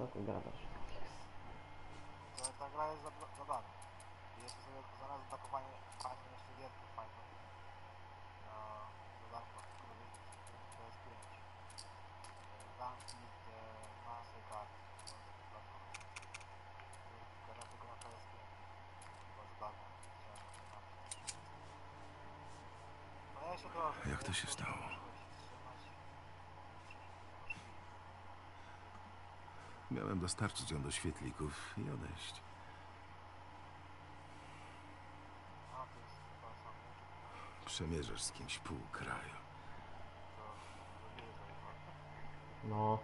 Co ty gadasz? Ta gra jest za darmo. Jest to zaraz atakowanie fajnie jeszcze gierki fajne. No, za darmo. To jest pięć. Zamki, masy, kart. Gra tylko na PS5. Chyba za darmo. No ja się proszę. Jak to się stało? Miałem dostarczyć ją do świetlików i odejść. Przemierzasz z kimś pół kraju. No.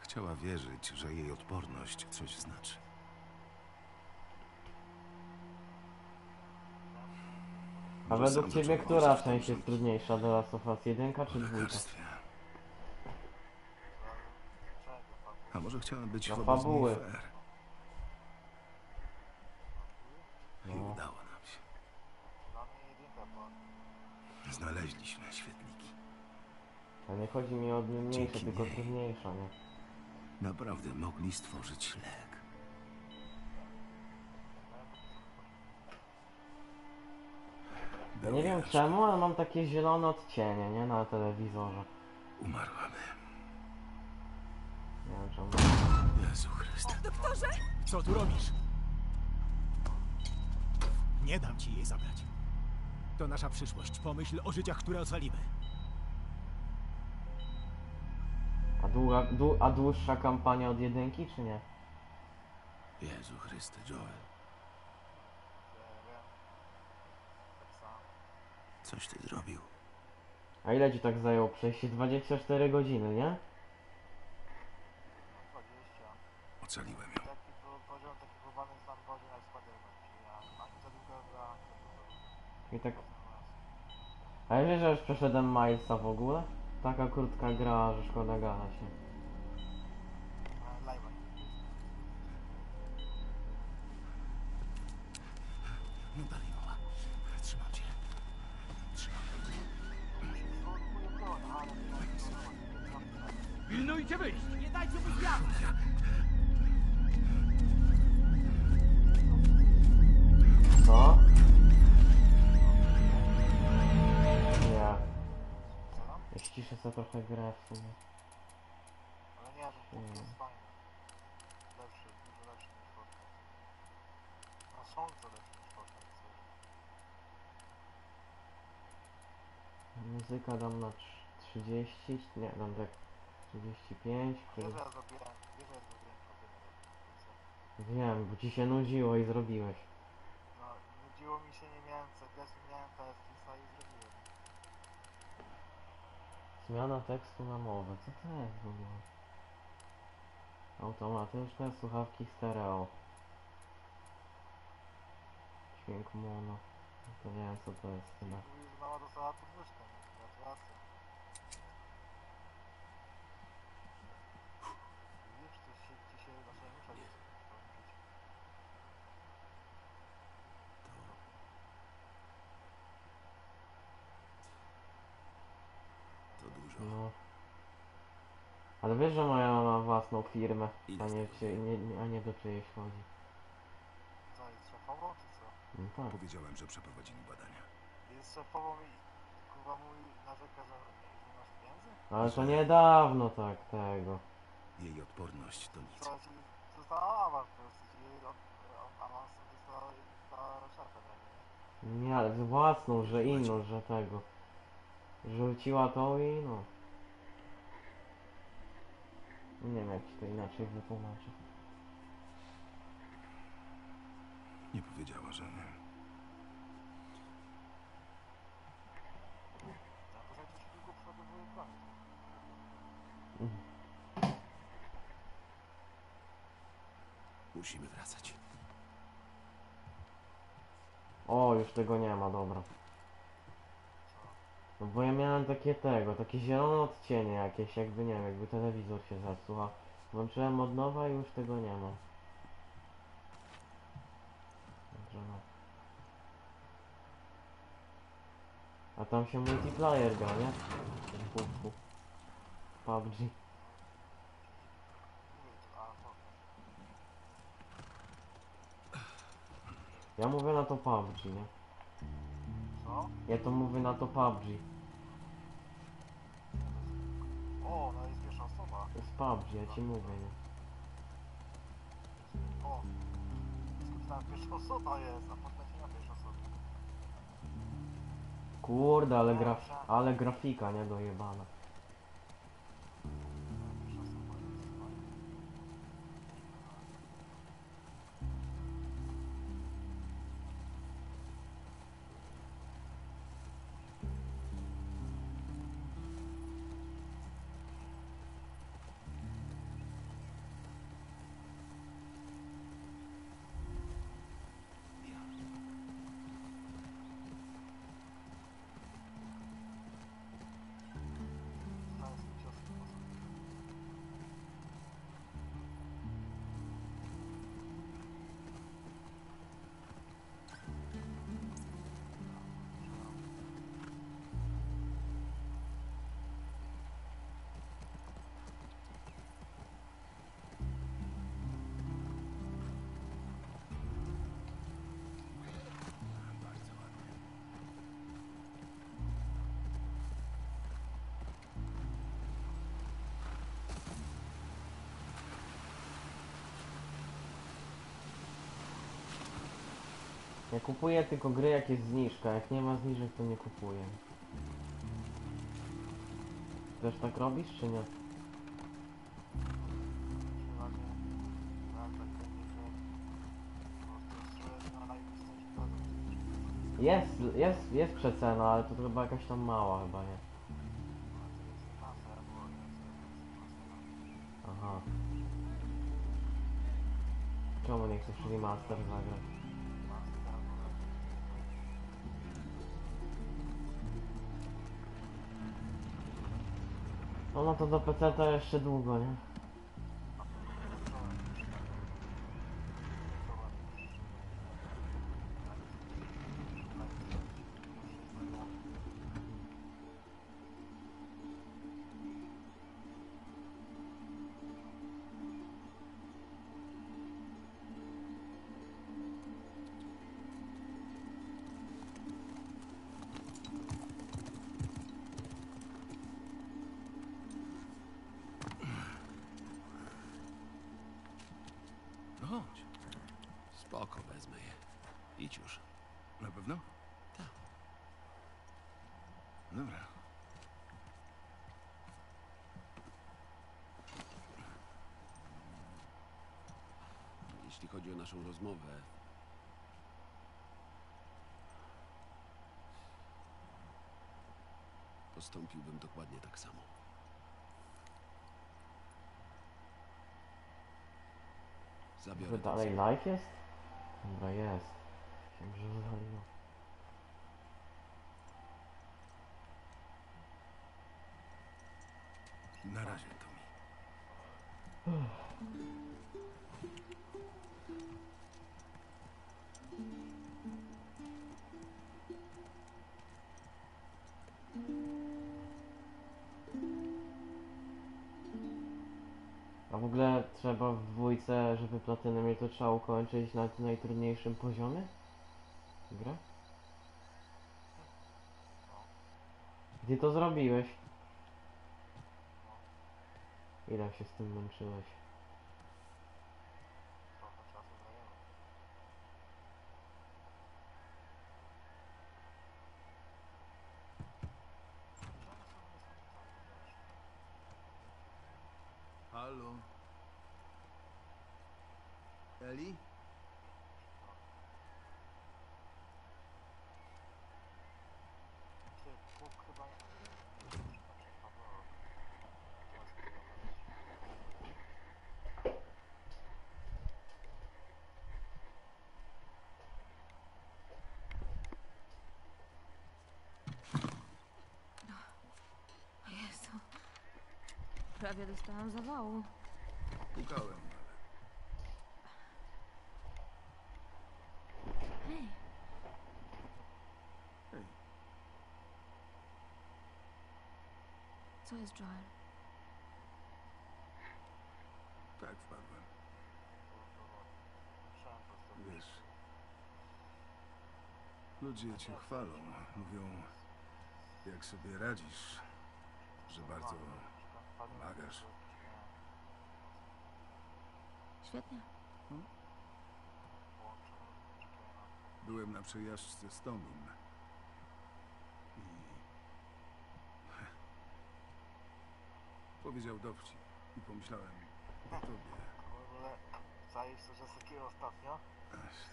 Chciała wierzyć, że jej odporność coś znaczy. A według ciebie, która część jest trudniejsza? The Last of Us 1 czy 2? A może chciałem być wobec niej fair. I udało nam się. Znaleźliśmy świetliki. A nie chodzi mi o mniejsze, tylko trudniejsze, nie? Naprawdę mogli stworzyć lek. Ja nie wiem czemu, ale mam takie zielone odcienie, nie? Na telewizorze. Umarłabym. Jezu Chryste. Doktorze? Co tu robisz? Nie dam ci jej zabrać. To nasza przyszłość. Pomyśl o życiach, które ocalimy. A dłuższa kampania od jedynki, czy nie? Jezu Chryste, Joel. Coś ty zrobił. A ile ci tak zajęło przejście? 24 godziny, nie? Ocaliłem ją. I tak... A ja wiesz, że już przeszedłem Milesa w ogóle? Taka krótka gra, że szkoda gada się. No dalej, mała. Trzymam cię. Trzymam. Pilnujcie wyjść! Nie dajcie mu zjadać! Co? Ja. Ja ściszę sobie trochę grę w sumie. Ale nie, to jest fajne. Lepszy, dużo lepszy niż Fortnite. No są to lepsze niż Fortnite. Muzyka dam na 30, nie, dam tak 35. Wiem, bo ci się nudziło i zrobiłeś. Było mi się, nie miałem co, teraz miałem PS5 i zrobiłem. Zmiana tekstu na mowę, co to jest w ogóle? Automatyczne słuchawki stereo. Dźwięk mono. To nie wiem co to jest chyba. Mała dostała podwyżkę, gratulacje. Widzisz, coś się dzisiaj muszę być. No. Ale wiesz, że moja ma własną firmę, a nie do czyjejś chodzi. Co, jest szefową czy co? No tak. Powiedziałem, że przeprowadzili badania. Jest szefową i kurwa mój narzeka, że nie masz pieniędzy? Ale to niedawno tak tego. Jej odporność to nic. Została awans, po prostu jej awans została roszata. Nie, ale własną, że inną, że tego. Rzuciła to i no. Nie wiem jak ci to inaczej wytłumaczę. Nie powiedziała, że nie. Musimy wracać. O, już tego nie ma, dobra. No bo ja miałem takie zielone odcienie jakieś, jakby nie wiem, jakby telewizor się zepsuł. Włączyłem od nowa i już tego nie ma. Dobrze, no. A tam się multiplayer gra, nie? PUBG. Ja mówię na to PUBG, nie? Co? Ja to mówię na to PUBG. O, no jest pierwsza osoba. To jest PUBG, ja ci mówię, nie? O, tam pierwsza osoba jest, a potem nie ma pierwsza osoba. Kurde, ale, ale grafika, nie, dojebana. Ja kupuję tylko gry, jak jest zniżka. Jak nie ma zniżek, to nie kupuję. Też tak robisz, czy nie? Jest przecena, ale to chyba jakaś tam mała, chyba nie. Aha. Czemu nie chcesz remaster zagrać? No to do PC to jeszcze długo, nie? Chodź. Spoko, wezmę je. Idź już. Na pewno? Tak. Dobra. Jeśli chodzi o naszą rozmowę... postąpiłbym dokładnie tak samo. Zabiorę dalej live jest? Dobra, jest. Wiem, że wywaliło. Na razie, Tommy. A w ogóle trzeba w dwójce, żeby platynę mieć, to trzeba ukończyć na najtrudniejszym poziomie? Grę? Gdzie to zrobiłeś? Ile się z tym męczyłeś? Halo? Eli? Prawie dostałam zawału. Pukałem. Hej. Hej. Co jest, Joel? Tak, wpadłem. Wiesz, Ludzie cię chwalą. Mówią, jak sobie radzisz, że bardzo pomagasz. Świetnie. Hmm? Byłem na przejażdżce z Tomim. Powiedział dowcip i pomyślałem o tobie. Zajesz to, że Sekiro ostatnio?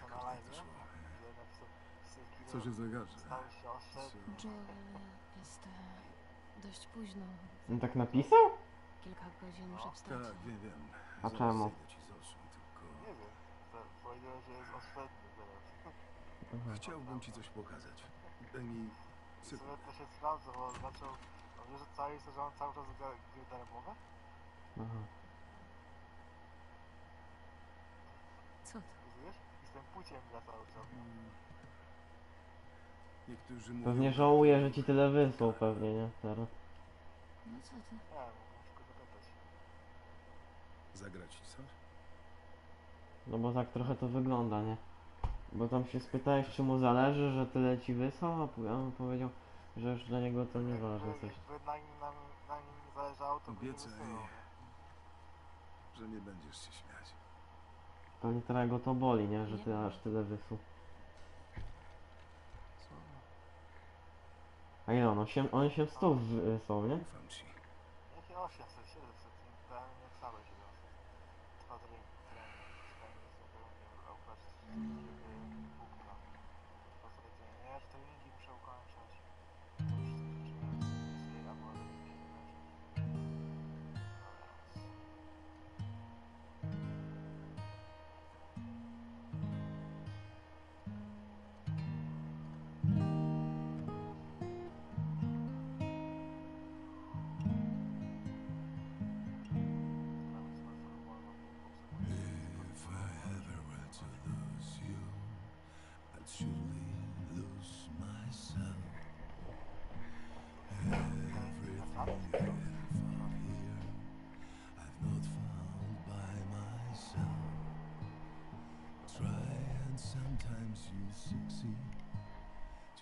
Co na live? Co się zagarza? Jill, jest dość późno. On tak napisał? Kilka godzin przed startem. Tak, nie wiem. A czemu? Nie wiem. Powiedziałem, że jest ostatni teraz. Chciałbym ci coś pokazać. Daj mi sekundę. To się sprawdza, bo zaczął... Wiesz, że on cały czas gry darmowe? Aha. Co to? Wiesz? I z tym płciem gra cały czas. Niektórzy mówią... Pewnie żałuję, że ci tyle wysłał pewnie, nie? Teraz. No co ty? Nie, mogę tylko zapytać. Zagrać ci coś? No bo tak trochę to wygląda, nie? Bo tam się spytałeś, czy mu zależy, że tyle ci wysłał, a on powiedział, że już dla niego to nie ważne coś. Jakby na nim zależało, to obiecaj, że nie będziesz się śmiać. Pewnie teraz go to boli, nie? Że ty aż tyle wysłał. A ile on? 800 wysłał, nie? Jakie 800? 700? Nie wcale 700. Dwa treningi. Ja już treningi muszę ukończać.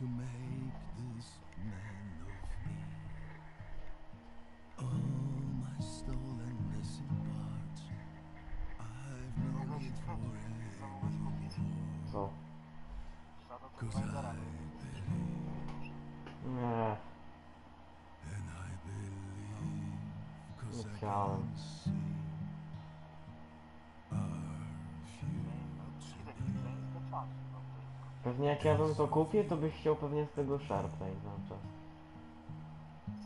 To make this man of me, all my stolen missing parts, I've no need for anymore, 'cause I believe, and I believe 'cause I can see. Pewnie jak ja bym to kupił, to byś chciał pewnie z tego szarpnąć na czas.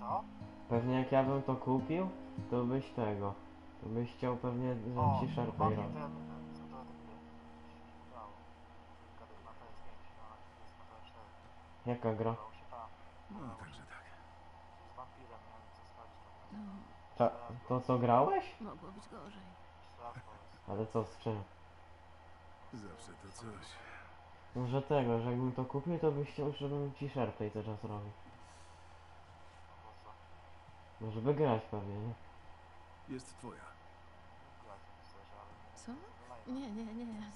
Co? Pewnie jak ja bym to kupił, to byś tego. To byś chciał pewnie, żebym ci szarpnął. Jaka gra? No, także tak. Z wampirem, ja wiem co. To co grałeś? Mogło być gorzej. Ale co z czym? Zawsze to coś. Może tego, że jakbym to kupił, to byś chciał, żebym ci szarpę i to czas robił. Może wygrać pewnie, nie? Jest twoja. Co? Nie,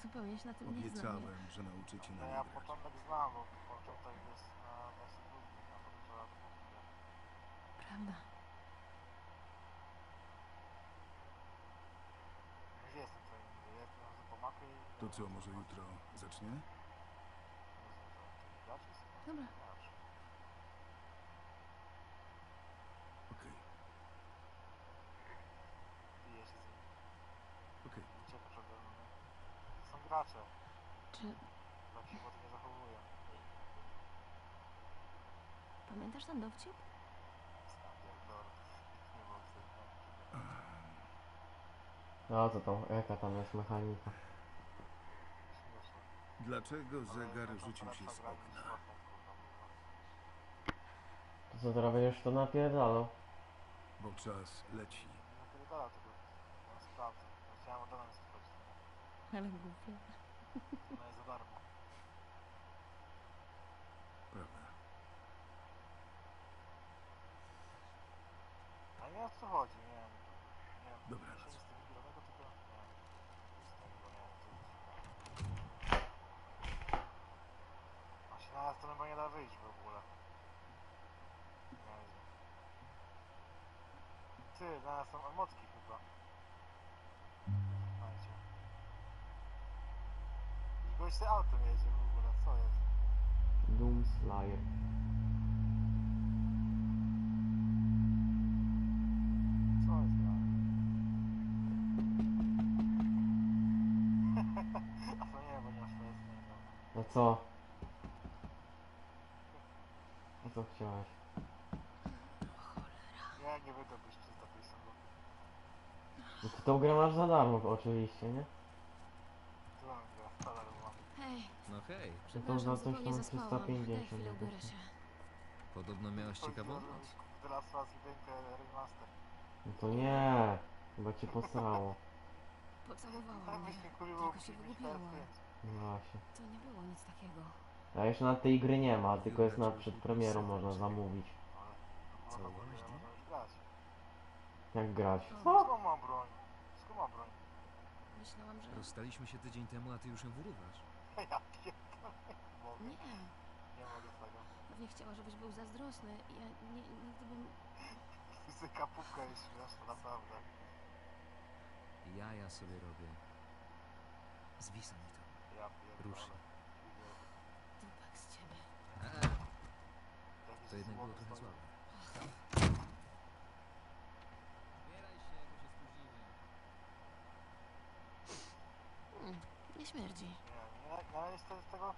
zupełnie się na tym nie znam. Obiecałem, że nauczy cię na grę. Ja początek znam, bo początek jest na sekundę, na podróżach. Prawda. Gdzie jestem tutaj? Jestem na pomaku i... To co, może jutro zacznie? Dobra. Okej. Okej. Są gracze. Czy... Tak się potem nie zachowują. Pamiętasz ten dowcip? No co tam, jaka tam jest mechanika? Dlaczego zegar rzucił się z okna? To co, teraz będziesz to napierdalał? Bo czas leci. Napierdala tego. Ja sprawdzę. Chciałem od nas sprawdzić. Ale głupie. No jest za darmo. Prawda. A nie o co chodzi, nie wiem. Nie wiem. Dobra. Teraz to ty, zaraz są emocki chyba. Słuchajcie. Bo jeszcze autem jedzie w ogóle, co jest? Doomslayer. Co jest grane? A to nie, bo nie aż to jest niego. No co? A co chciałeś? Ja nie wydobyć przez takiej samochód. No to tą grę masz za darmo oczywiście, nie? No hej, przepraszam, to zupełnie zaspałam. Daj chwilę, ubiorę się. Podobno miałaś ciekawą noc. No to nie, chyba cię posrało. Pocałowała mnie, tylko się wygłupiała. No właśnie. To nie było nic takiego. A jeszcze na tej gry nie ma, tylko jest na przedpremierą, można zamówić. Co? Jak grać? Co? Ma broń? Skąd ma broń? Myślałam, że... Rozstaliśmy się tydzień temu, a ty już ją wyrywasz. Ja pierdolę. Nie. Nie mogę tego. Pewnie chciała, żebyś był zazdrosny. Ja nie... nigdy bym... Fizyka pupka jest śmieszna, naprawdę. Ja sobie robię. Zwisa mi to. Ja pierdolę. Ruszy. Dupak z ciebie. To jednak było trochę słabe. Nie śmierdzi. Nie, ale jest to z tego...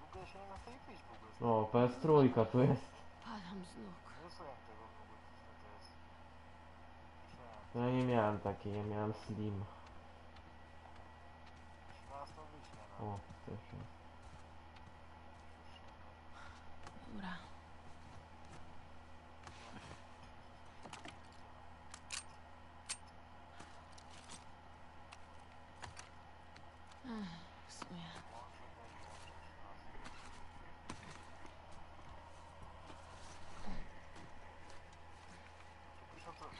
W ogóle się nie ma z tej pić w ogóle. O, PS3 tu jest. Padam z nóg. Nie rysuję tego w ogóle, co to jest. No ja nie miałem takiej, ja miałem Slim. Trzeba z tą wyjść, nie no. O, też jest. Dobra.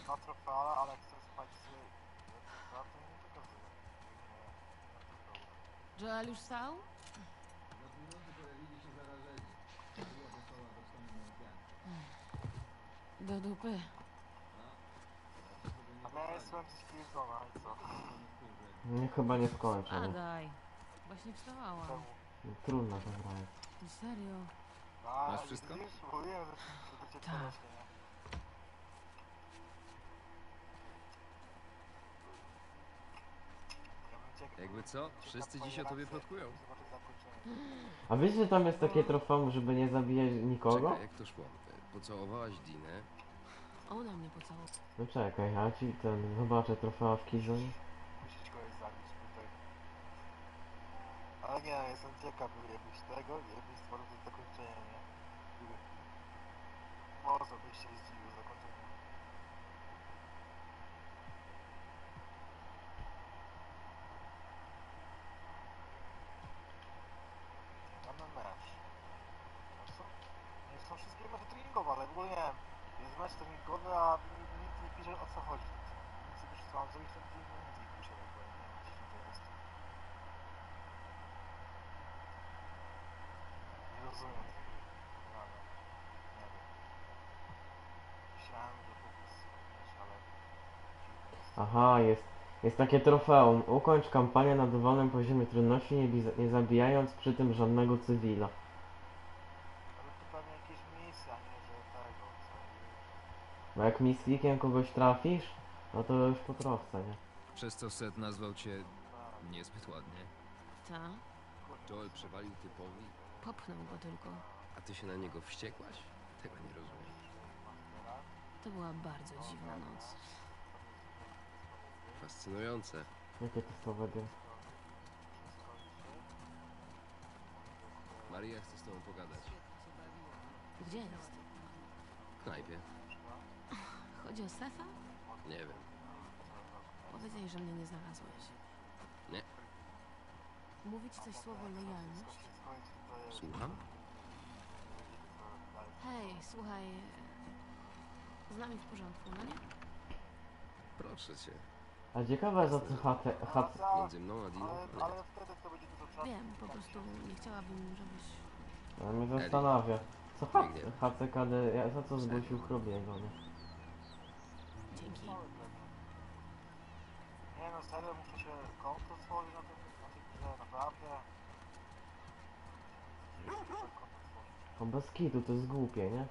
Na trofeale, ale chcę spać z... Ja to nie pokazuję. Joel już stał? Na północy pojawili się zarażeni. Była wesoła do samego dnia. Do dupy. A ja jestem skrzywdzona, i co? Nie, chyba nie skończę. A daj. Właśnie wstawałam. Trudno to grać. Serio? Masz wszystko? Mówiłem, że to cię podnośnie, nie? Jakby co? Wszyscy dziś o tobie plotkują. A wiesz, że tam jest takie trofeum, żeby nie zabijać nikogo? Czekaj, jak to szło? Pocałowałaś Dinę? Ona mnie pocałowała. No czekaj, a ci ten... Zobaczę trofea w Kizonie. Musisz kogoś zabić tutaj. Ale nie, jestem ciekaw, jakbyś tego, jakbyś stworzył to zakończenie, nie? Może byś się zdziwił zakończenie. Ale w ogóle nie wiem, jest mecz treningowy, a nikt nie pisze o co chodzi. Więc sobie przysłałem zrobić ten trening, bo nic nie pisze w ogóle, nie wiem, jeśli to jest. Nie rozumiem tego. Ale nie wiem. Myślałem, że popis mecz, ale... Aha, jest takie trofeum. Ukończ kampanię na dowolnym poziomie trudności, nie zabijając przy tym żadnego cywila. No jak mi z klikiem kogoś trafisz, no to już po trofce, nie? Przez co Seth nazwał cię niezbyt ładnie. Ta? Joel przewalił typowi. Popchnął go tylko. A ty się na niego wściekłaś? Tego nie rozumiem. To była bardzo dziwna noc. Fascynujące. Jakie to słowa gry? Maria chce z tobą pogadać. Gdzie jest? W knajpie. Chodzi o Setha? Nie wiem. Powiedz jej, że mnie nie znalazłeś. Nie. Mówi ci coś słowo lojalność? Słucham? Hej, słuchaj... Z nami w porządku, no nie? Proszę cię. A ciekawa za to chatę... Między mną a Diną? Ale wtedy to będzie dużo czasu. Wiem, po prostu nie chciałabym, żebyś... Ale mnie zastanawia. Co HCKD... Ja za co zgłosił Krobiego, nie? Dzięki. serio muszę się kontrasłowić na tej grze, naprawdę. On bez kitu, to jest głupie, nie?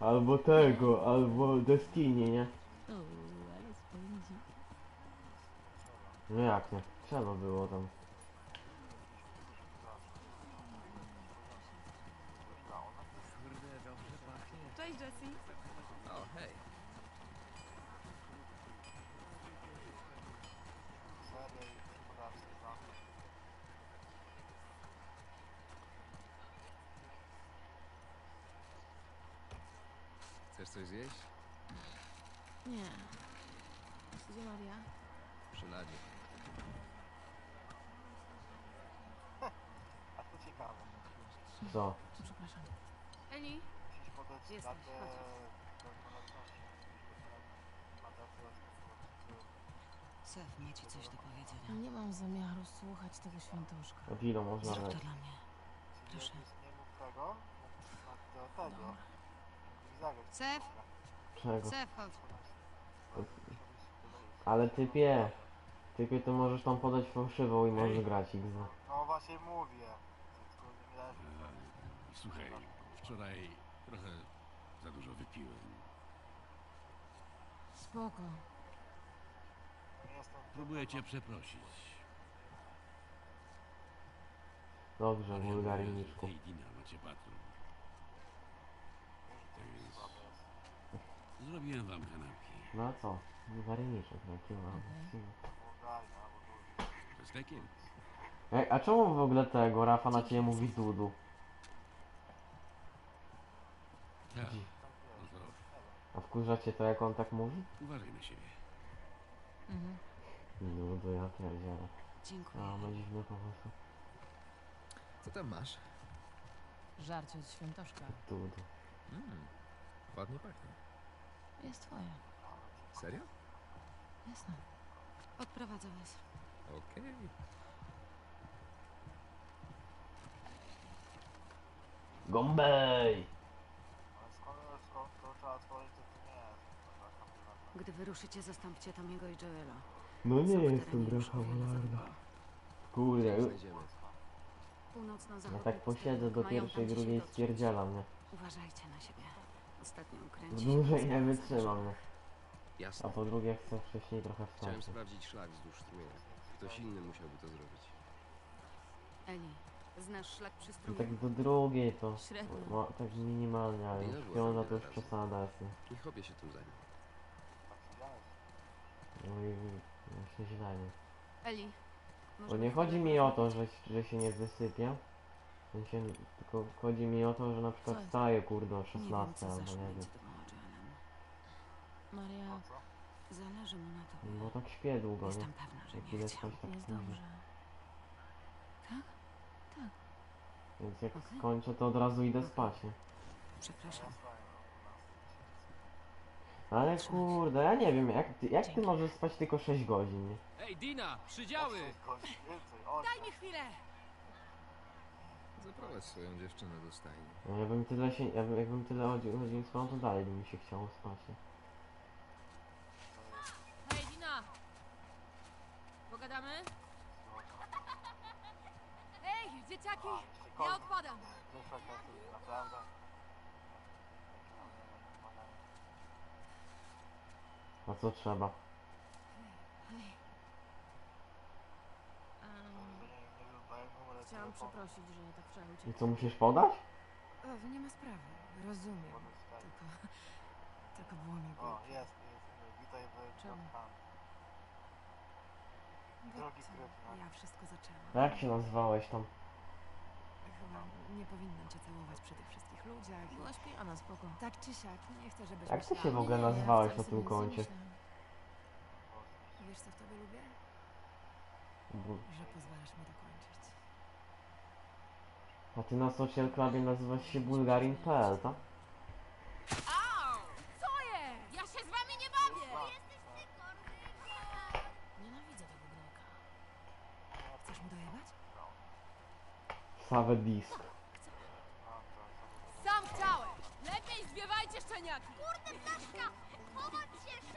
Albo tego, albo Destiny, nie? No jak nie? Trzeba było tam. Cześć, Jessie. O, hej. Chcesz coś zjeść? Nie. Gdzie Maria? Przy ladzie. A to ciekawe. Co? Przepraszam. Eli? Jesteś, chodź. Sef, ma ci coś do powiedzenia. Nie mam zamiaru słuchać tego świętoszka. Odino można zrób to dla mnie. Proszę. Sef? Sef, chodź. Ale typie. Typie, to możesz tam podać fałszywą i możesz grać ich za. No właśnie mówię. Słuchaj, wczoraj... trochę za dużo wypiłem. Spoko. Próbuję cię przeprosić. Dobrze, wulgaryniczku. Zrobiłem wam kanapki. No co? Wulgaryniczek, jakie mam. Ej, a czemu w ogóle tego Rafa na ciebie mówi Dudu? Tak, no to... A wkurza cię to, jak on tak mówi? Uważaj na siebie. Mhm. No to ja pierdzielę. Dziękuję. A, ma dziwne pomysły. Co tam masz? Żarcie z świętoszka. Dudu. Ładnie pachnie. Jest twoja. Serio? Jasne. Odprowadzę was. Okej. Gombej! Gdy wyruszycie, zastąpcie Tomiego i Joela. No nie jestem trochę malarna. Kurde. Ja tak posiedzę do pierwszej, drugiej stwierdziela mnie. Uważajcie na siebie. Ostatnio ukręcić. Dłużej nie wytrzymam mnie. A po drugie chcę wcześniej trochę wstąpić. Chciałem sprawdzić szlak wzdłuż strumienia. Ktoś inny musiałby to zrobić. Eli, znasz szlak przy strumieniu? Tak do drugiej to... No, tak minimalnie, ale piąta to już przesada jest. I chopię się tym za nim. No się zdanie. Eli, bo nie chodzi mi o to, że się nie wysypię. Tylko chodzi mi o to, że na przykład wstaję, kurde, o 16 albo nie wiem. Maria, zależy mu na tobie. Bo tak śpię długo, nie? Jestem pewna, że nie chciał. Jest dobrze. Tak? Tak. Więc jak skończę, to od razu idę spać, nie? Przepraszam. Ale kurde, ja nie wiem, jak ty możesz spać tylko 6 godzin? Ej, Dina, przydziały! Daj mi chwilę! Zaprowadź swoją dziewczynę do stajni. No, jakbym tyle chodził spał, to dalej by mi się chciało spać. Hej, Dina! Pogadamy? Ej, dzieciaki! Ja odpadam! Naprawdę. A co trzeba? Chciałam przeprosić, że tak wczoraj. I co, musisz podać? O, nie ma sprawy, rozumiem. Tylko było mi głupio. O, jest. Witaj w... Czemu? Ja wszystko zaczęłam. Jak się nazywałeś tam? Chyba nie powinnam cię całować przy tych wszystkich ludziach. Byłaś pijana, spoko. Tak czy siak, nie chcę, żebyś... Jak ty się w ogóle nazwałeś na tym koncie? Wiesz, co w tobie lubię? Że pozwalasz mi dokończyć. A ty na social clubie nazywasz się Bulgarin.pl, tak? Au! Co jest? Ja się z wami nie bawię! Jesteś ty, kurwa! Nienawidzę tego gnoka. Chcesz mu dojebać? Save disk. Sam chciałem! Lepiej zbiewajcie szczeniaki! Kurde, ptaszka! Chowaj się!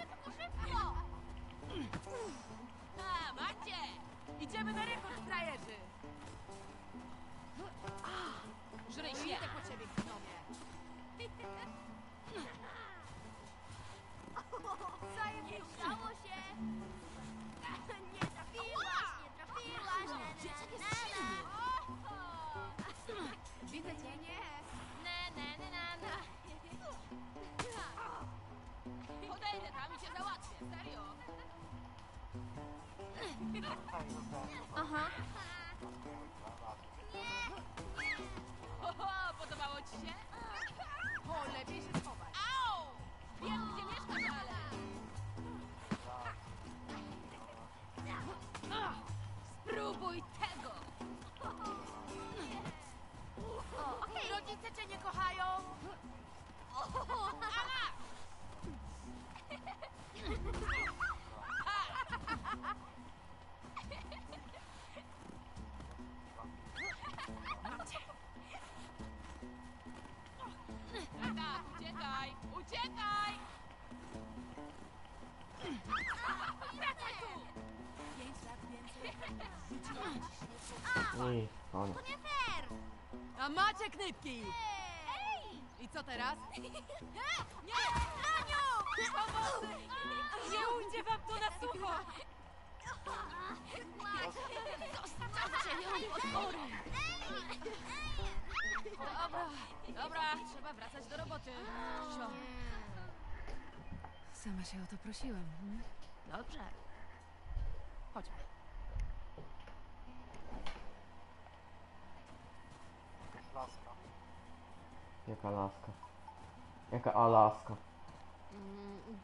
Wejdę tam i cię załatwię, serio. Aha. Oho, podobało ci się? O, lepiej się schować. Au! Wiem, gdzie mieszkasz, ale... Spróbuj tego! Okej, rodzice cię nie kochają! Ala! Tak, uciekaj! Uciekaj! Wracaj tu! 5 lat więcej. To nie fair! A macie knypki! I co teraz? Nie! Aniu! Pomocy! Nie ujdzie wam to na sucho! Zostawcie ją potwory! Dobra, dobra, trzeba wracać do roboty. Co? Sama się o to prosiłam. Dobrze. Chodźmy. Laska. Jaka laska? Jaka Alaska?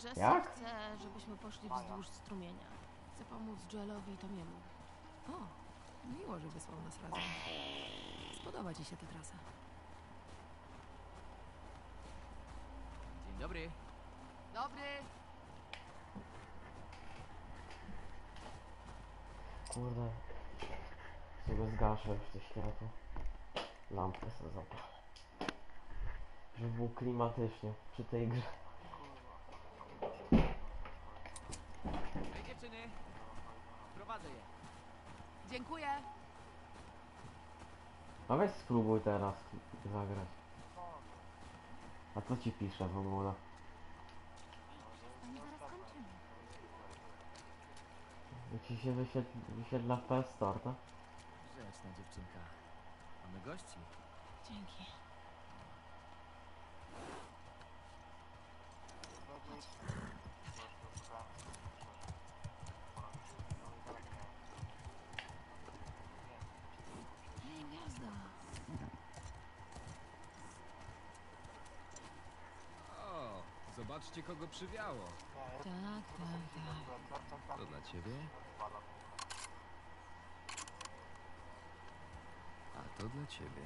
Jess chce, żebyśmy poszli wzdłuż strumienia. Chcę pomóc Joelowi i Tomiemu. O, miło, że wysłał nas razem. Podoba ci się ta trasa. Dzień dobry. Dobry. Kurde. Sobie zgaszę już te światło. Lampkę sobie zapal. Żeby było klimatycznie przy tej grze. Hej dziewczyny. Prowadzę je. Dziękuję. A weź spróbuj teraz zagrać. A co ci pisze w ogóle? I ci się wysiedla w PS Store, tak? Grzeczna dziewczynka. Mamy gości. Dzięki. Zobaczcie, kogo przywiało. Tak. To dla ciebie? A to dla ciebie.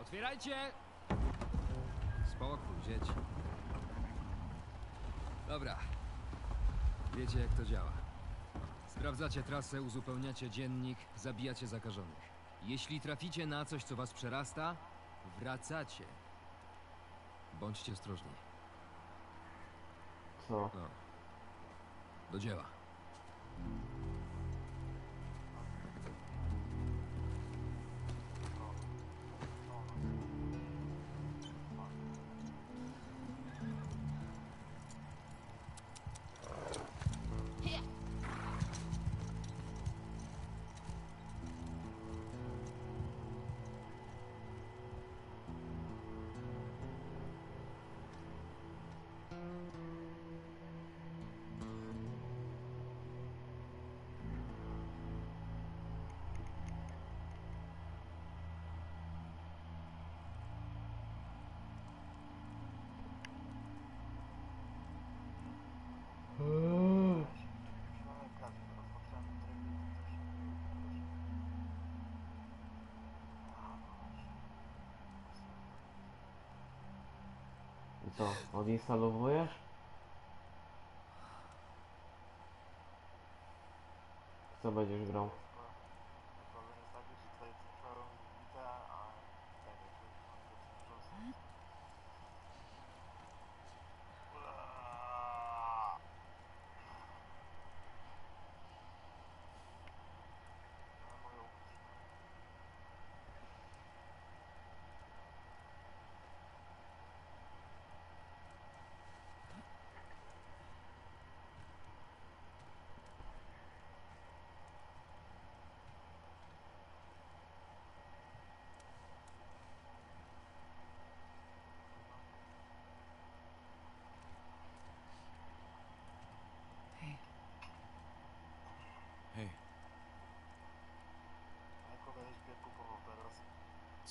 Otwierajcie! Spokój, dzieci. Dobra. Wiecie, jak to działa. Sprawdzacie trasę, uzupełniacie dziennik, zabijacie zakażonych. Jeśli traficie na coś, co was przerasta, wracacie. Bądźcie ostrożni. Co? No. Do dzieła. Co, odinstalowujesz? Co będziesz grał?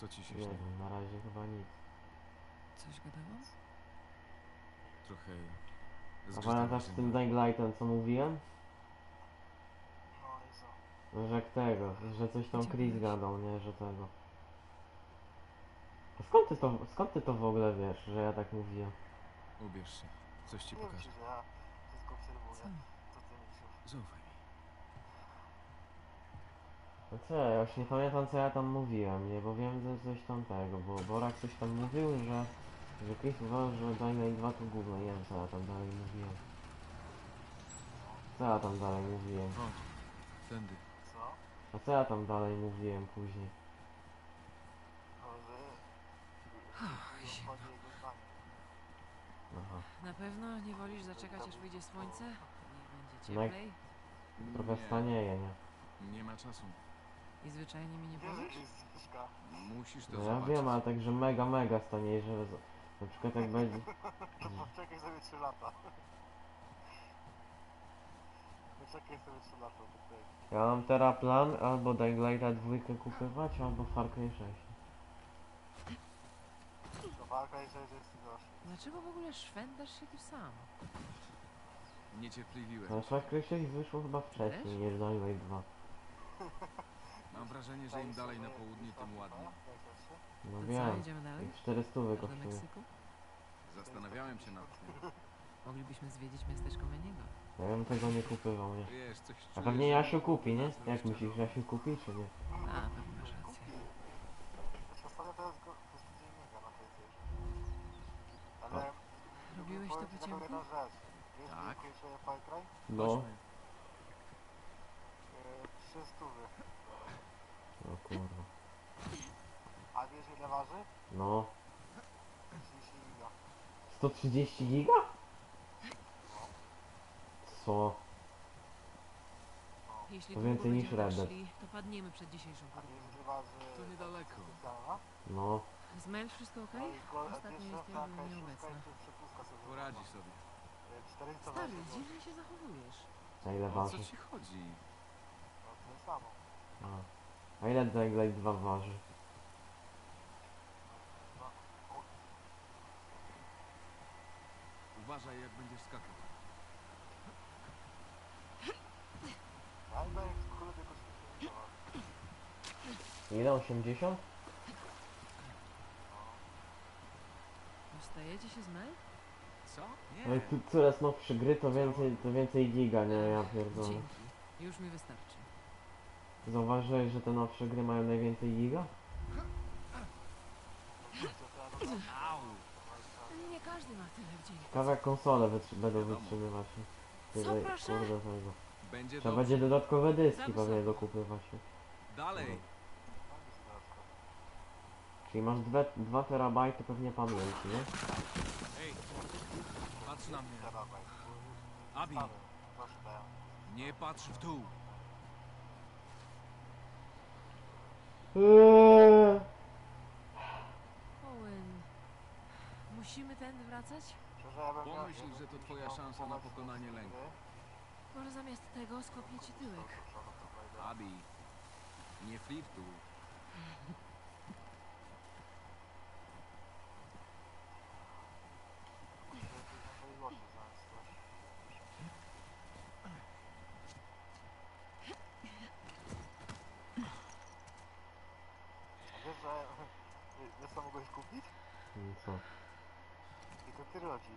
Co ci się śni? Na razie chyba nic. Coś gadałam? Trochę... A pamiętasz z tym Dying Lightem, co mówiłem? No i co? Że tego, że coś tam Chris gadał, nie? Że tego... A skąd ty to w ogóle wiesz, że ja tak mówiłem? Ubierz się. Coś ci pokażę. Ja wszystko obserwuję. Co ty myślisz? Zaufaj mi. No co, ja już nie pamiętam, co ja tam mówiłem, nie? Bo wiem, że coś tam tego, bo Borak coś tam mówił, że Chris uważa, że Dying 2 to gówno. Nie wiem, co ja tam dalej mówiłem. Co ja tam dalej mówiłem? Tędy. Co? A co ja tam dalej mówiłem później? Aha. Na pewno nie wolisz zaczekać, aż wyjdzie słońce? Niech będzie cieplej? Trochę stanieje, nie? Nie ma czasu. I zwyczajnie mi nie powiesz? Musisz to zobaczyć. Ja wiem, ale także mega stanieje, że na przykład jak będzie... Czekaj sobie 3 lata. Czekaj sobie 3 lata. Ja mam teraz plan albo Dying Light'a 2 kupywać, albo Far Cry 6. Dlaczego w ogóle szwędasz się tu sam? Niecierpliwiłem. No Far Cry 6 wyszło chyba wcześniej niż Dying Light 2. Mam wrażenie, że im dalej na południe, tym ładniej. No wiem, 400 kosztuje. Zastanawiałem się nad tym. Moglibyśmy zwiedzić miasteczko Meniego. Ja bym tego nie kupywał, nie? A pewnie Jasiu kupi, nie? Jak myślisz, Jasiu kupi czy nie? A, pewnie masz rację. Robiłeś to po ciemku? Tak. No. 300. No kurwa. A wiesz ile waży? No. 130 giga. 130 giga? Co? To więcej niż Red Dead. To padniemy przed dzisiejszą górą. To niedaleko. No. Z mail wszystko okej? Ostatnio jest jakby nieobecna. Poradzi sobie. Stary, dziwnie się zachowujesz. A ile waży? O co ci chodzi? No to samo. A ile Dying Light 2 waży? Uważaj, jak będziesz skakał. Ile? 80? Stajecie się z mail? Co? Nie. Ale tu coraz nowsze gry, to więcej giga, nie? Ja pierdolę. Dzięki. Już mi wystarczy. Zauważyłeś, że te nowsze gry mają najwięcej giga? Nie każdy ma tyle w dzień. Ciekawe jak konsole będą wytrzymywać się. Co proszę? Trzeba będzie dodatkowe dyski pewnie dokupywać się. Dalej. Czyli masz 2 terabajty pewnie pamięci, nie? Ej, patrz na mnie. Abi, nie patrz w dół. Owen, musimy tędy wracać? Pomyśl, że to twoja szansa na pokonanie lęku. Może zamiast tego skopnie ci tyłek. Abi, nie flirtuj. Co? I to ty rodzi.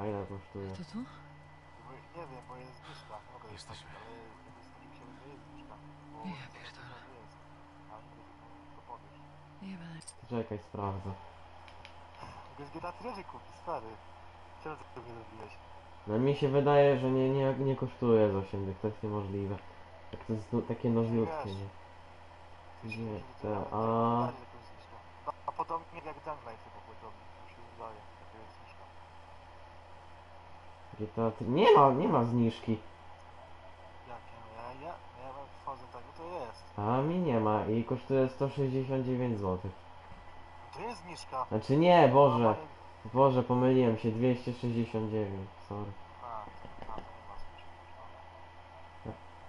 A ile kosztuje? To tu? Nie wiem, bo jest zniżka. Mogę jesteś, ale nie się, że jest zniżka. Ja pierdolę. Nie będę. Czekaj, sprawdzę. Bez GTA tyle kupi, stary. Czemu to mnie robiłeś? No mi się wydaje, że nie kosztuje z 8, to jest niemożliwe. Tak to jest takie nożniutkie, nie? Nie, to... A podobnie jak Dangla jest chyba podobnie, już się udaje, jaka jest zniżka. GTA 3... nie ma zniżki. Jak nie ma? Ja wchodzę tak, no to jest. A mi nie ma i kosztuje 169 zł. To jest zniżka. Znaczy nie, Boże. Boże, pomyliłem się, 269, sorry. A to nie ma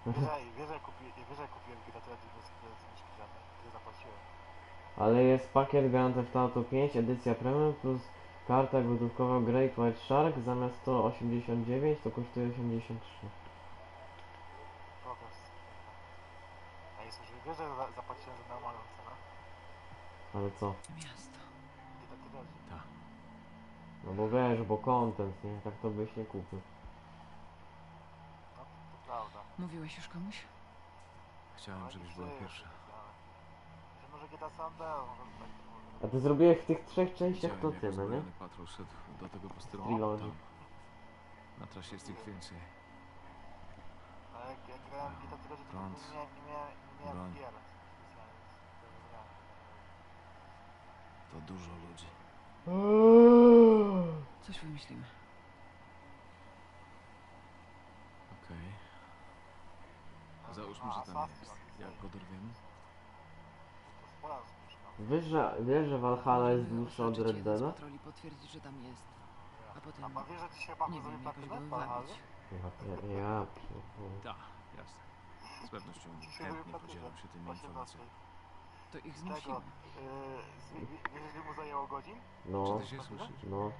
zniżki. Wiesz, że kupiłem GTA 3, to jest zniżki żadnej, które zapłaciłem. ale jest pakiet Grand Theft Auto 5 edycja premium plus karta gotówkowa Great White Shark, zamiast 189 to kosztuje 83. A jest możliwe, że zapłaciłem za normalną cenę? Ale co? Miasto. Tak. No bo wiesz, bo content, nie? Tak to byś nie kupił. No to prawda. Mówiłeś już komuś? Chciałem, żebyś była pierwsza. Może GTA San Andreas, może tak. A ty zrobiłeś w tych trzech częściach to tyle, nie? Patrol szedł do tego posterunku. Na trasie jest ich więcej. Ale jak grałem w GTA Trilogy, to nie miałem gier. To dużo ludzi. Coś wymyślimy. Okej. Załóżmy, że tam jest. Jak go dorwiemy? Wiesz, że Valhalla jest dłuższa od Red Deada? Potwierdzić, że tam jest. A potem... A wiesz, że dzisiaj mamy zrobić pakiet Valhalla? Ja pierdolę. Tak, jasne. Z pewnością chętnie podzielam się tymi informacjami. To ich zmusimy. Wiesz, że mu zajęło godzin? No. Czy ty się słyszysz? No.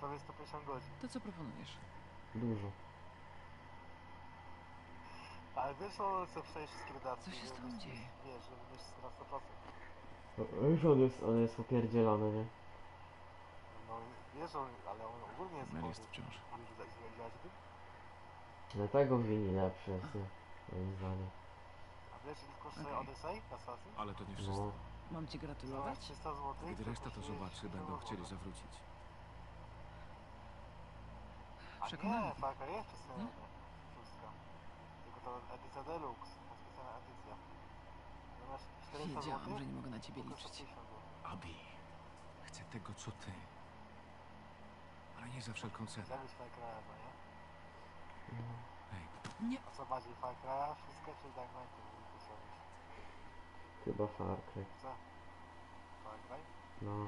Prawie 150 godzin. To co proponujesz? Dużo. Ale wiesz, co przejść z kredacją? Co się z tym dzieje? Wiesz, że wiesz na 100%. Już on jest opierdzielony, nie? No wiesz, ale on ogólnie jest... Mary jest wciąż. Dlatego wini lepszy jest, moim zdaniem. A wiesz, ile kosztuje Odyssey na stacji? Ale to nie wszystko. No. Mam ci gratulować? 300 zł. Gdy reszta to zobaczy, będą chcieli zawrócić. Przekonamy. A nie, faka jeszcze sobie. Tylko to edycja deluxe, to specjalna edycja. Wiedziałam, że nie mogę na ciebie liczyć. Abi, chcę tego co ty. Ale nie za wszelką cenę. Zabierz Far Cry'a, no nie? Hej. Nie. A co bardziej Far Cry'a? Wszystko czy Dark Knight? Chyba Far Cry. Co? Far Cry? No.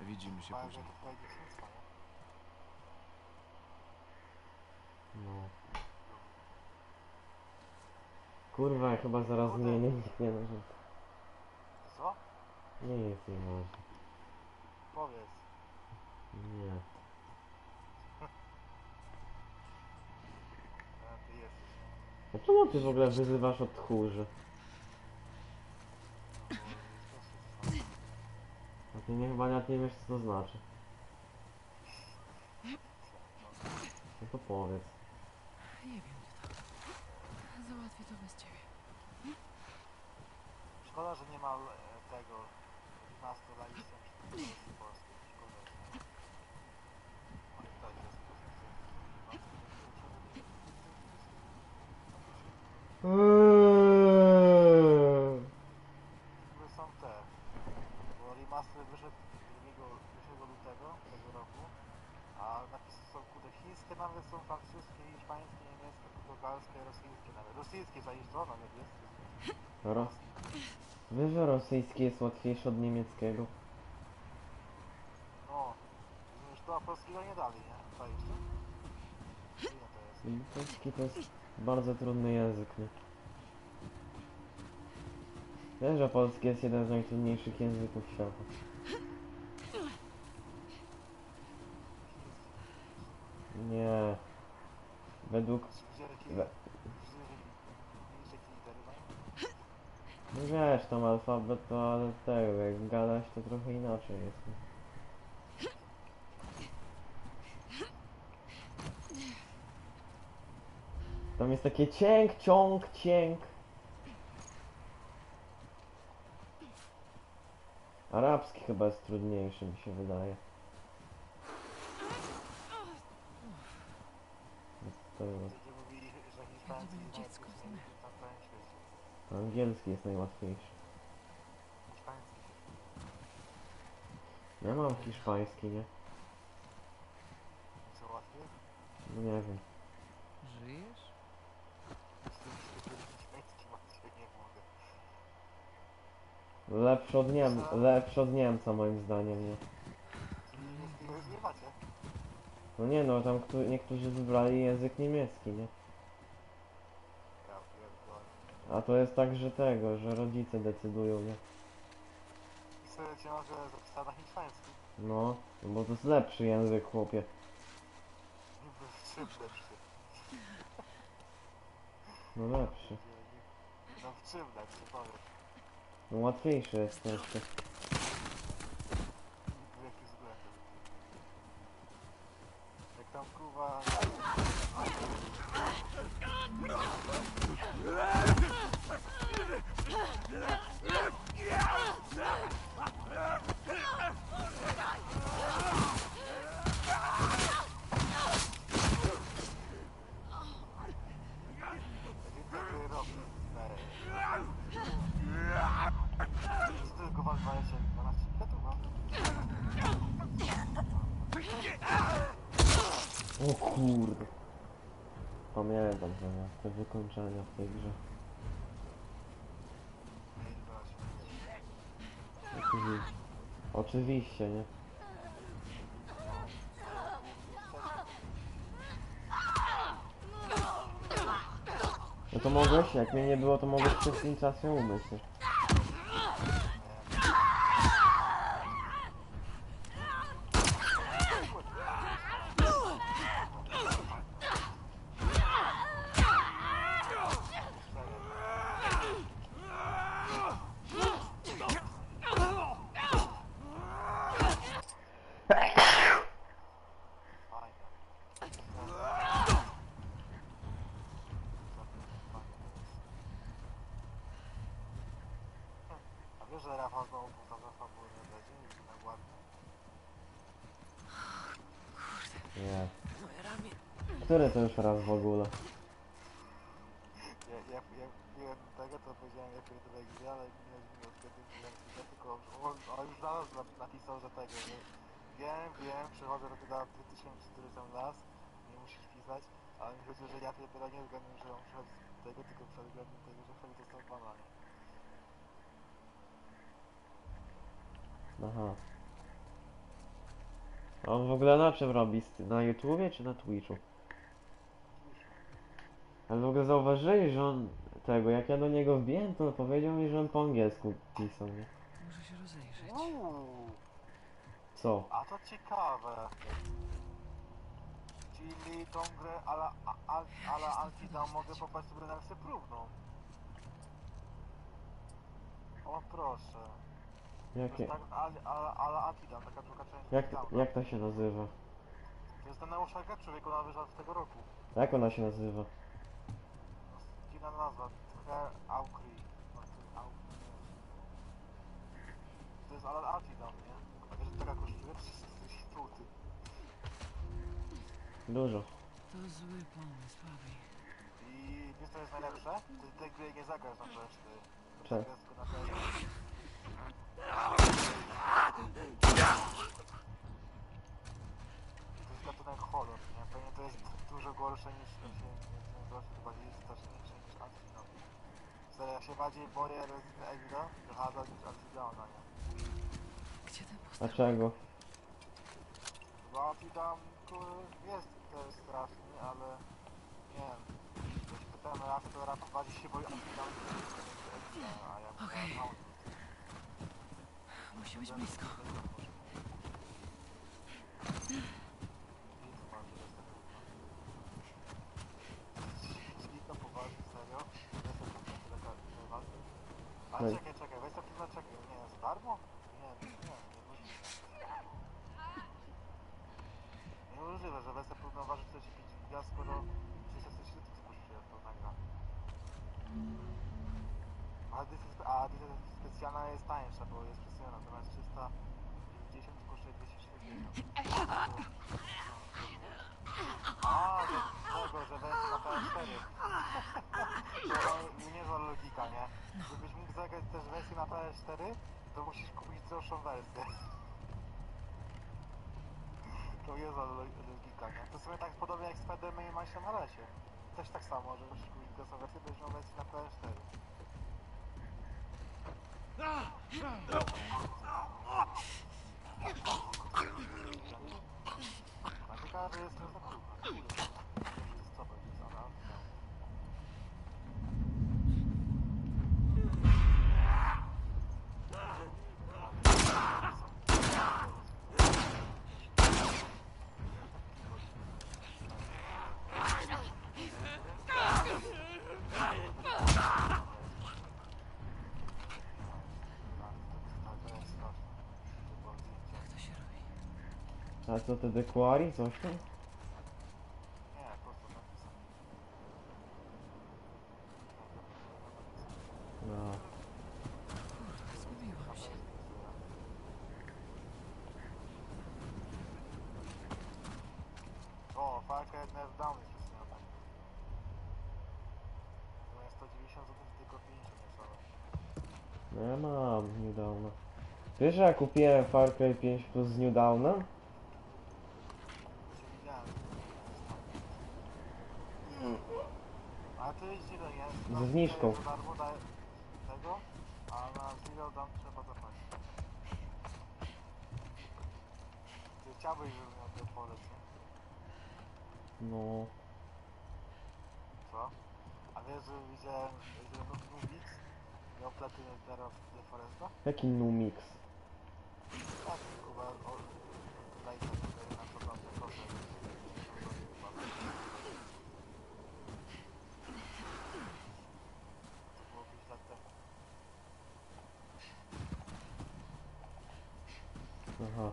Widzimy się później. No. Kurwa, ja chyba zaraz nie ma rzeczy. Co? Nie jest, nie ma rzeczy. Powiedz. Nie. A ty jesteś. A czemu ty w ogóle wyzywasz od tchórzy? A ty nie chyba nawet nie wiesz co to znaczy. No to powiedz. Nie wiem. Załatwię to bez ciebie. Szkoda, że nie ma tego 15 lajców w Polsce. Szkoda, że nie ma. Które są te. Bo remaster wyszedł 2 lutego tego roku. A napisy są kude chińskie, nawet są francuskie, hiszpańskie, niemieckie, portugalskie, rosyjskie nawet. Rosyjskie zajeżdżone, nie jest? Wiesz, że rosyjski jest łatwiejszy od niemieckiego? No, już to a polskiego nie dali, nie? Zajeżdżone? Nie, to jest. Polski to jest bardzo trudny język, nie? Wiesz, że polski jest jeden z najtrudniejszych języków świata. Nie. Według... No wiesz, tam alfabet to, ale tego, jak gadać to trochę inaczej jest. Tam jest takie cięk, ciąg, cięk. Arabski chyba jest trudniejszy, mi się wydaje. Angielski jest najłatwiejszy. Ja mam hiszpański, nie? Co łatwiej? No nie wiem. Żyjesz? Lepszy od Niemca moim zdaniem, nie? No nie no, tam niektórzy wybrali język niemiecki, nie? A to jest tak, że że rodzice decydują, nie? Historia cię może zapisała na hiszpańskim. No, bo to jest lepszy język, chłopie. No lepszy. No w czym lepszy, powiem? No łatwiejszy jest troszkę. Jak tam kurwa... O kurde. Pamiętam te wykończenia w tej grze. Oczywiście. Oczywiście, nie? No to mogłeś, jak mnie nie było, to mogłeś przez ten czas się umyć. Że Rafał znowu fotografa było na dzień i na ładnie. Nie. Który to już raz w ogóle? Jak piłem tego, to powiedziałem, jak piłem tyle gry, ale nie odkryty gry, tylko on już zaraz napisał, że tego, nie? Wiem, przychodzę do tego 1400 lat, nie musisz pisać, ale mi chodzi, że ja tyle nie zgadnę, że on przychodzi z tego, tylko przeglądam tego, że chodzi do Stambana, nie? Aha. A on w ogóle na czym robi? Na YouTubie czy na Twitchu? Ale w ogóle zauważyli, że on... jak ja do niego wbiłem, to powiedział mi, że on po angielsku pisał, nie? Muszę się rozejrzeć. Co? A to ciekawe. Czyli tą grę ala Antidam mogę popaść sobie na wersję próbną. O proszę. Jakie? Taka druga część. Jak to się nazywa? To jest ten nauszaka człowiek, ona wyszła z tego roku. Jak ona się nazywa? Dziwna nazwa, trochę Aukri. To jest Al Atidam, nie? A wiesz, że taka kosztuje 300 zł. Dużo. To zły pomysł, Bobby. I wiesz co jest najlepsze? Ty tej gry nie zagrasz na PS4. Czemu? To jest gatunek horror, nie? Pewnie to jest dużo gorsze niż bardziej straszniejsze niż Antidam. Serio, ja się bardziej boję Resident Evil'a, Hazard niż Antidama, nie? Dlaczego? Bo Antidam jest straszny, ale nie wiem. Jeśli pytamy Rafa, to Rafa bardziej się boi Antidam niż Evil'a, a ja bym... Musi być blisko. A czekaj, weź sobie zaczekaj. Nie, jest darmo? Nie, używa, że weź sobie próbno waży 45 giga, skoro 360 zgłosi się to nagra. A edycja specjalna jest tańsza, bo jest specjalna, to jest 390 kosztuje 270. A, tego, że wersja na PS4. To niezła logika, nie? Gdybyś mógł zagrać też wersję na PS4, to musisz kupić droższą wersję. To niezła logika, nie? To sobie tak podobnie jak z Spider-Man ma się na lesie. Też tak samo, że musisz kupić droższą wersję, będziesz miał wersję na PS4. A co te dekuari? Coś tam? Nie, po prostu napisane. No. Zgubiłam się. O, walka jedna w down jest już miała. Zamiast 190 zł tylko 50 mieszałem. No ja mam z New Dawna. Wiesz, że ja kupiłem Far Cry 5 plus z New Dawna? A to jest zero, ja... Z zniżką. Tego, a na zero dam trzeba zapłacić. Ty chciałbyś, żebym miał to polecę. No... Co? A wiesz, że widziałem, że Numix miał platynę teraz de Foresta? Jaki Numix? Tak, chyba... Daj tam tutaj na co tam te kosze. Aha.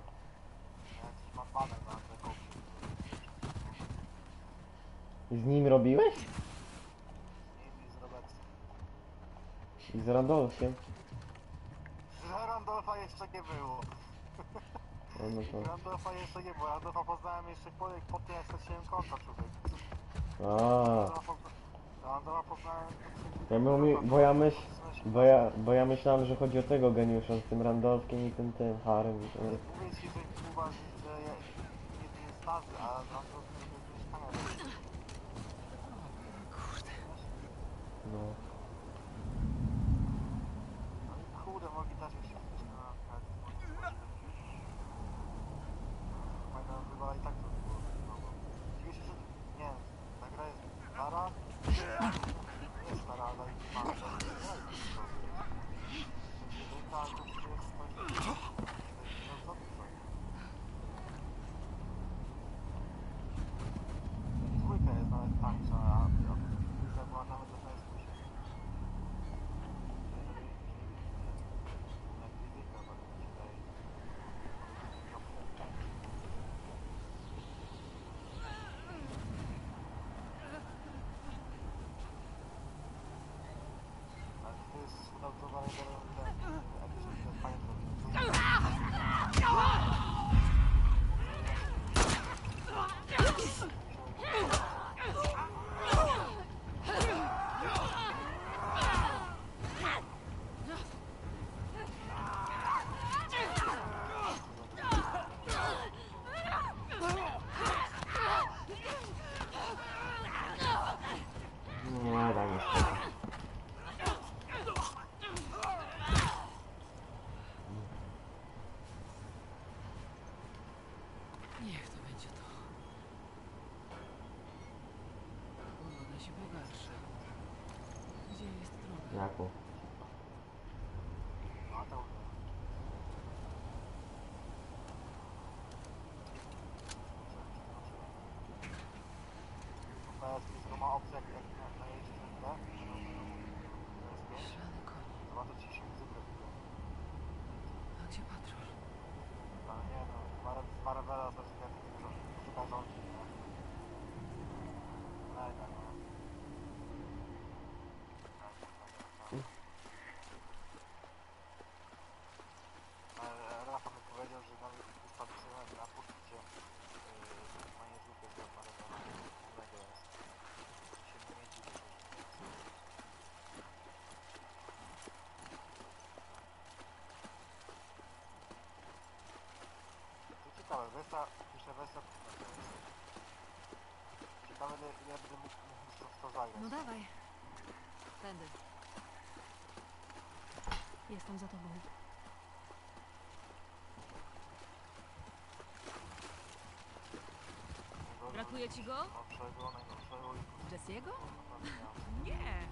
I z nim robiłeś? I z Randolfiem. Z Randolfa jeszcze nie było. Randolfa jeszcze nie było. Randolfa poznałem jeszcze po tym, jak straciłem konta, człowiek. Randolfa poznałem... Bo ja myślałem, że chodzi o tego geniusza z tym Randolfkiem i tym Harem. Mówię ci, że uważam, że nie jest stazy, a Randolf nie jest gdzieś kamerą. Kurde. No. Kurde, mogli dać mi się wziąć na kartę. Fajna wywala i tak to było. Dziwię się, że... Nie, ta gra jest stara. Nie stara, ale i mała. Dwójka jest nawet tańsza, a dwójka była nawet do tej spójrzenia. Jaką? To ma opcję, jak najeździsz na to? Szalony koń. Zobaczcie, ci się wybrać. A gdzie patrol? No nie no, z Marvela z Arskety nie wiem, chyba rządzi, nie? No i tak, no. Ciekawe, piszę Wesa. Ciekawe, ile będę mógł w to zagrać. No dawaj. Tędy. Jestem za tobą. Brakuje ci go? Jesse'ego? Nie!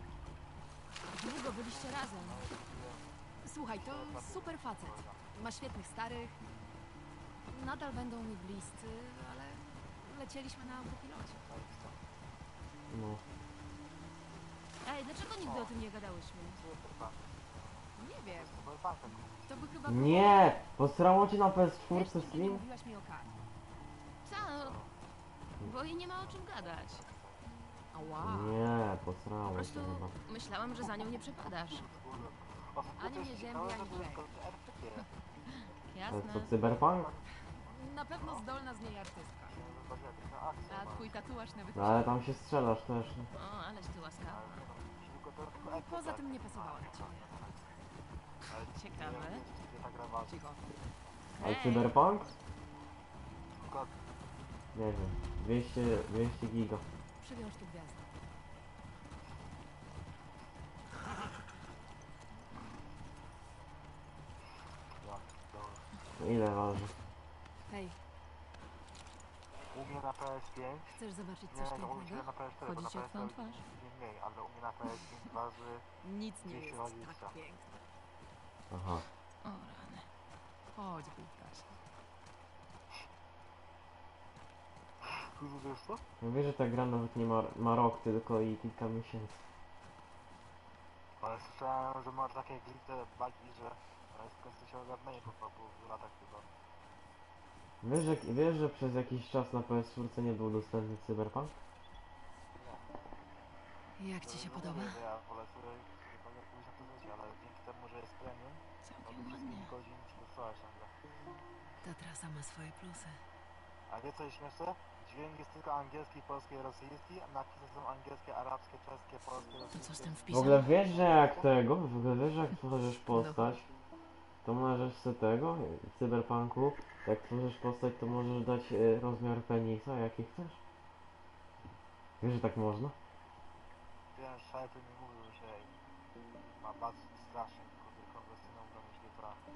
Długo byliście razem. Słuchaj, to super facet. Ma świetnych starych. Nadal będą mi bliscy, ale lecieliśmy na autopilocie. No. Ej, dlaczego nigdy o tym nie gadałyśmy? Nie wiem. To by chyba... Nie! Posrało cię na PS4 Slim? Mówiłaś mi o Kali. napisano, bo i nie ma o czym gadać. Ała. Nie, posrało się. Po prostu myślałam, że za nią nie przepadasz. Ani mnie ziemia, ani brzeg. Jasne. To jest to cyberpunk? Na pewno zdolna z niej artystka. A twój tatuaż nawet... No, ale tam się strzelasz też. O, aleś ty łaskawa. Poza tym nie pasowała na ciebie. Ciekawe. Cicho. Ale cyberpunk? Nie wiem. 200 giga. Przywiąż tu gwiazdę. Ile waży? Hej. U mnie na PS5. Chcesz zobaczyć coś takiego? Chodzi ci o twoją twarz? Nie mniej, ale u mnie na PS5 waży... Nic nie jest tak piękne. Aha. O rany. Chodź, Bójkaś. Ja wiem, że ta gra nawet nie ma rok, tylko i kilka miesięcy. Ale słyszałem, że ma takie glitche bugi, że... Ale skąd się ogarnęje po latach chyba. Wiesz, że przez jakiś czas na PS4 nie był dostępny Cyberpunk? Nie. Jak ci się podoba? Ja wolę pójść na to życie, ale dzięki temu, że jest premium, całkiem ładnie. Ta trasa ma swoje plusy. A wie co jest śmieszne? Dźwięk jest tylko angielski, polski i rosyjski, a napisy są angielskie, arabskie, czeskie, polskie, rosyjskie. To co z tym wpisem? W ogóle wiesz, jak tworzysz postać, to możesz z tego, w cyberpunku, jak tworzysz postać, to możesz dać rozmiar penisa, jaki chcesz. Wiesz, że tak można? Wiem, szajty mi mówił, że ma bardzo strasznie, tylko konwersyjną myśli prawdę.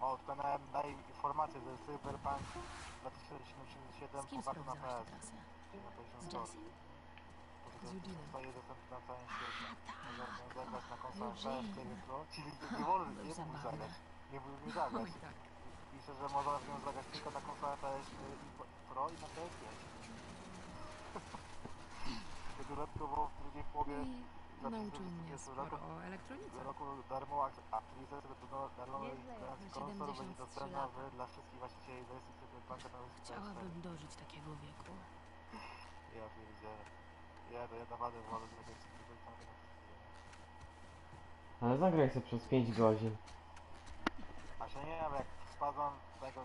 O, to daj informację, że Cyberpunk 2077 poparł na PS. Z Jessie? Z Judynem. Nie wolno zagrać. Pisze, że można ją zagrać tylko na konsolę PS Pro i na PS5. Tego roku było w drugiej połowie... Nauczył mnie sporo o elektronice. Co roku darmo aktualizacja darmowej konsol będzie dostępna dla wszystkich właścicieli wersji Cyberpunka na usługach. Chciałabym dożyć takiego wieku. Ja wiedziałem. Ja naprawdę wolę zrobić Cyberpunka na usługach. Ale zagraj się przez 5 godzin. A się nie wiem, jak spadam tego...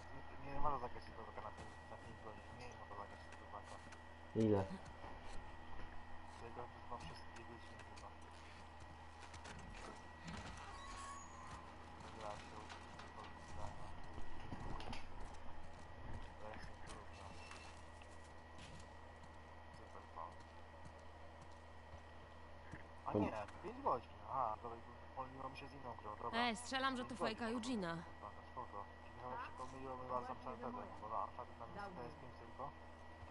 Nie można zagrać Cyberpunka na 5 godzin. Nie można zagrać Cyberpunka. Ile? Tego chyba wszystkie godziny. A nie, 5 godzin. Aha, dobra, pomyliło mi się z inną grą, dobra. Strzelam, że to fajka Eugina.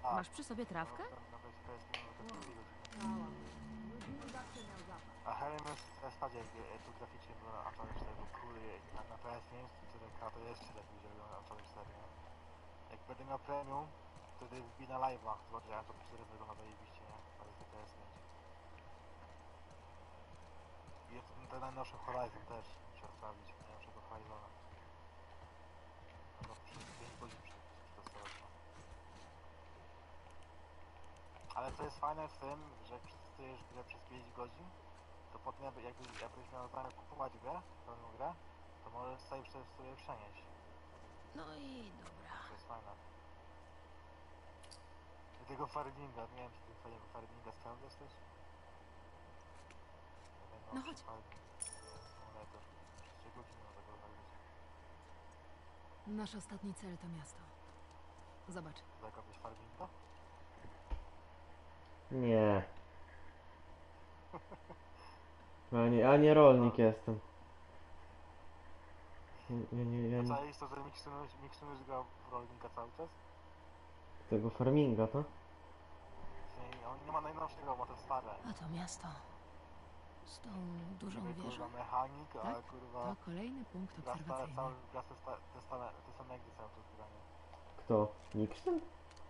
Masz przy sobie trawkę? A Helen jest stadzie, tu graficznie była na Atari 4, na PS nie jest, to jeszcze lepiej, że była na Atari 4. Jak będę miał premium, to wtedy wbij na live'ach, zobaczę, jak to 4 wygląda zajebiście, nie? To jest PS5. I ten najnowszy Horizon też trzeba sprawdzić, najnowszego Horizona. No, przez 5 godzin przed. Ale co jest fajne w tym, że przeczytujesz grę przez 5 godzin, to potem jakbyś miał zamiar kupować grę, pełną grę, to możesz sobie przenieść. No i dobra. To jest fajne. I tego Ferdinga, nie wiem, czy ty twojego Ferdinga sprawdzasz też? No chodź. Nasz ostatni cel to miasto. Zobacz. Zakopiesz Ferdinga? Nie. A nie rolnik jestem. Nie. A co jest to, że miksujesz go w rolnika cały czas? Tego farminga, to? Nie, on nie ma najnowszego, ma to stare. A to miasto. Z tą dużą wieżą. Mechanik, tak? A kurwa... To kolejny punkt obserwacyjny. Te same gry cały czas grane. Kto? Nixon?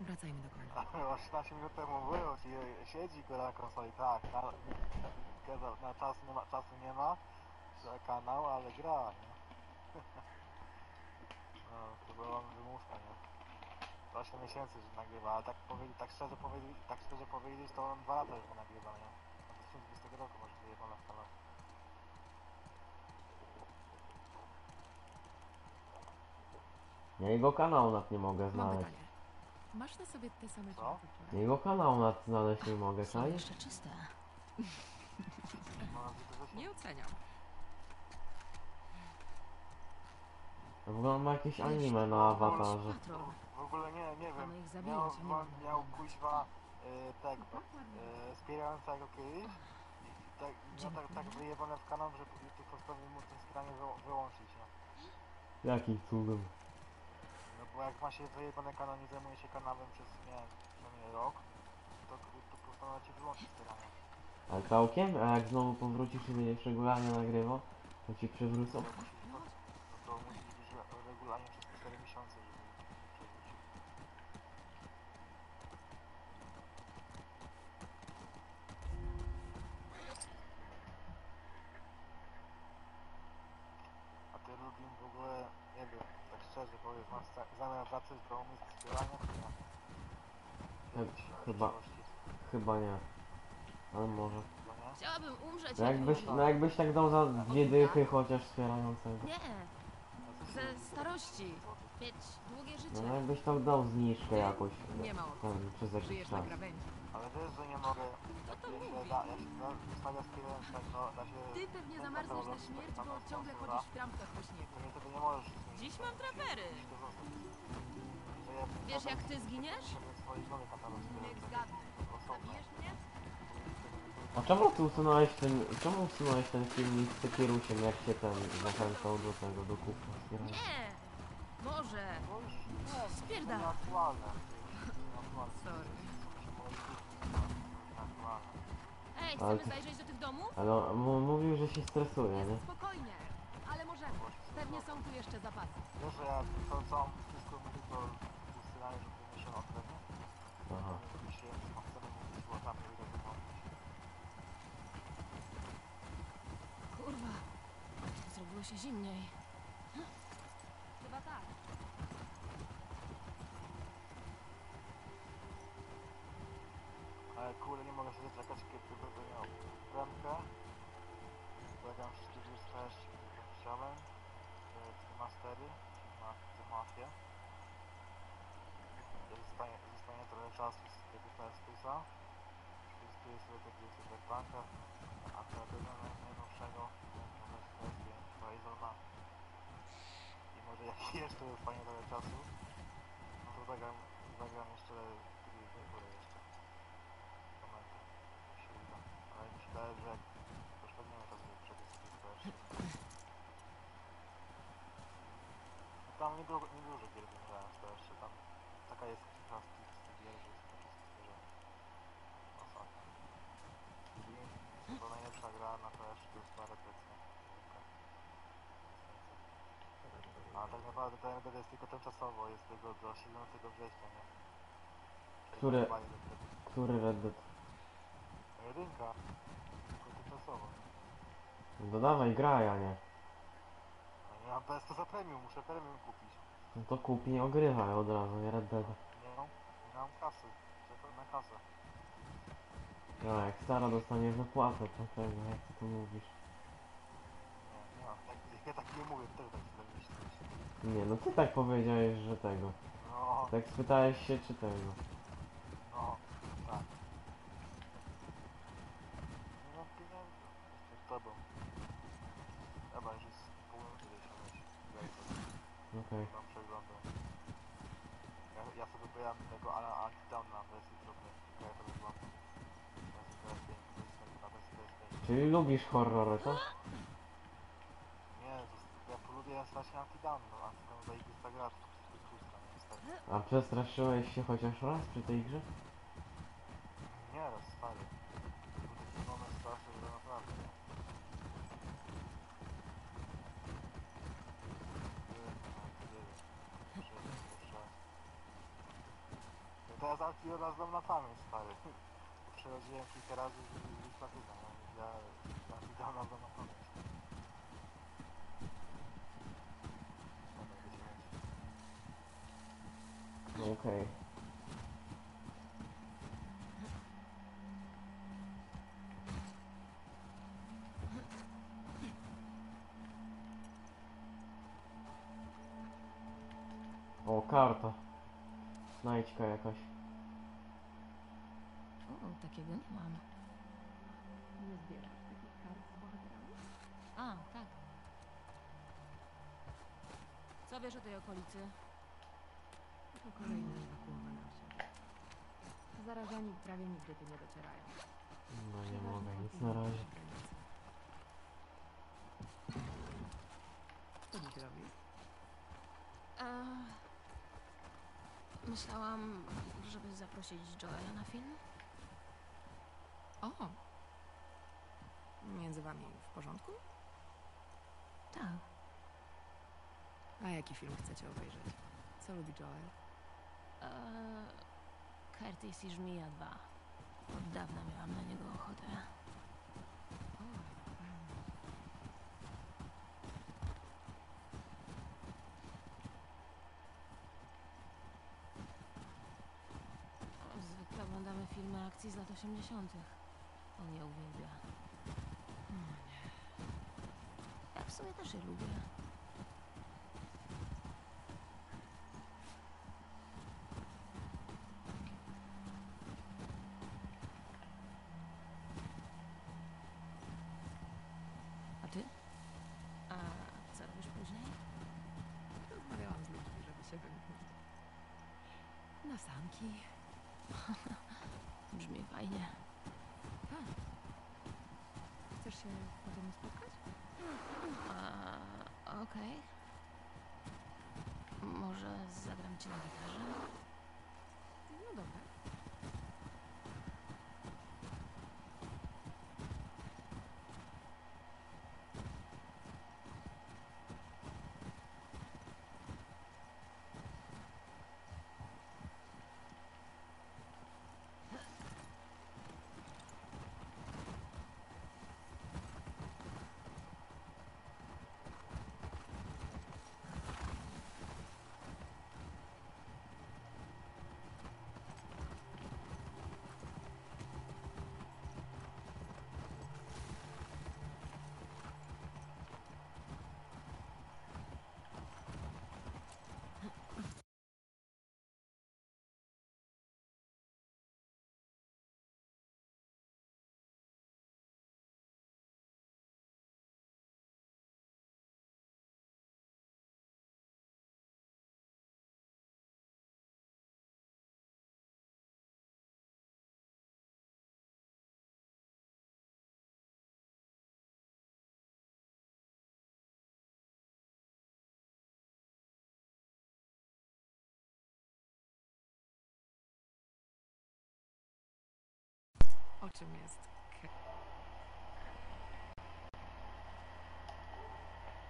Wracajmy do końca. Ale 16 minut temu było, siedzi go na konsoli, tak, na czasu nie ma, kanał, ale gra, nie? No, to była wymówka, 8 miesięcy już nagrywa, ale tak szczerze powiedzieć, to on 2 lata już go nagrywa, nie? Od 2020 roku może to jebana sprawa. Ja jego kanału nad nie mogę znaleźć. Masz na sobie te same ciuchy, które... Jego kanału nad znaleźć nie mogę, co? Jeszcze czyste. Nie oceniam. W ogóle on ma jakieś anime na awatarze. W ogóle nie wiem. Miał kuźwa tego. Wspierającego kiedyś. Tak wyjebane w kanał, że postanowił mu ten wspieranie wyłączyć. No. Jakich cudem? No bo jak ma się wyjebane kanał, nie zajmuje się kanałem przez nie rok, to postanowił ci wyłączyć wspieranie. Ale całkiem? A jak znowu powrócisz i będziesz regularnie nagrywał, to ci przewrócą? Regularnie przez 4 miesiące, żeby przeżyć. A ty Lublin w ogóle, nie wiem, tak szczerze powiem, masz zamiar wracać do umysłu wspierania? Chyba nie. Ale może. Chciałabym umrzeć. No jakbyś tak dał za 2 dychy chociaż wspierającego. Nie. Ze starości. Mieć długie życie. No jakbyś tam dał zniżkę jakoś. Nie ma przez jakiś czas. Ale wiesz, że nie mogę. Kto to mówi? Ty pewnie zamarzniesz na śmierć, bo ciągle chodzisz w trampkach po śniegu. Dziś mam trapery. Wiesz jak ty zginiesz? Nie zgadnę. Zabijesz mnie? A czemu usunąłeś ten filmik z Tekierusiem, jak się ten zachęcał do tego, do kupna wspierania? Nie! Może! Spierdam! Ej, chcemy zajrzeć do tych domów? Ale on mówił, że się stresuje, nie? Spokojnie, ale możemy. Pewnie są tu jeszcze zapasy. Wiesz, że ja to całą wszystko mówię, to wysyłałem, że to się odrębnie. Aha. Kurwa, zrobiło się zimniej. Chyba tak. Ale kurde, nie mogę sobie zaczekać, kiedy będę miał bramkę. Błagam wszystkich wystarczy, którym chciałem. Te mastery, te mafie. Zostanie trochę czasu z tego Festusa. Wystuję sobie takie cyberpunka, a teraz najnowszego. I może jak jeszcze fajnie trochę czasu, no to zagram jeszcze drugi jeszcze. Momenty się uda. Ale myślę, że troszkę nie ma czasu, żeby przepisać. Tam nie dużo gier wygrałem w Starszy, tam taka jest klaski z tych gier, że jest dużo masakra. To najlepsza gra na Starszy to jest parę pleców. A tak naprawdę ten RBD jest tylko tymczasowo, jest tylko do 17 września, nie? Który Red Dead? Jedynka, tylko tymczasowo. No to dawaj, graj, a nie? No nie mam PS za premium, muszę premium kupić. No to kupi, nie ogrywaj od razu, nie Red Dead. Nie mam kasy, czekam na kasę. No jak stara dostaniesz zapłatę, to pewnie, jak ty tu mówisz. Ja tak nie mówię, ty tak sobie. Nie, no ty tak powiedziałeś, że tego. No. Tak spytałeś się, czy tego. No, tak. No, pisałem z tobą. Dobra, już jest północy, okej. Okay. Mam przeglądam. Ja sobie pojechałem tego Antidown'a w wersji drobnej. Ja to wyglądam. Czyli lubisz horrory, to? Ja strasznie Antidown zajebista gra, to jest pusta, nie jest. A przestraszyłeś się chociaż raz przy tej grze? Nie raz, stary. Był taki moment straszny, że naprawdę nie. No teraz Antidown znam na pamięć, stary. Przechodziłem kilka razy z Instagram, ja Antidown znam na pamięć. Okej. O, karta. Znajdźka jakaś. O, takiego nie mam. Nie zbierasz takich kart z bohaterami? A, tak. Co wiesz o tej okolicy? To kolejna ewakuowana wsiadka. Zarażeni prawie nigdy tu nie docierają. No nie mogę nic na razie. Co dziś robisz? Myślałam, żeby zaprosić Joela na film. O! Między wami w porządku? Tak. A jaki film chcecie obejrzeć? Co lubi Joel? Curtis i Żmija 2. Od dawna miałam na niego ochotę. Zwykle oglądamy filmy akcji z lat 80. On je uwielbia. Ja w sumie też je lubię. A ty? A co robisz później? Rozmawiałam z ludźmi, żeby się wymknąć. Na sanki. Brzmi fajnie. Tak. Chcesz się potem spotkać? Okej. Może zagram ci na gitarze? No dobra. O czym jest?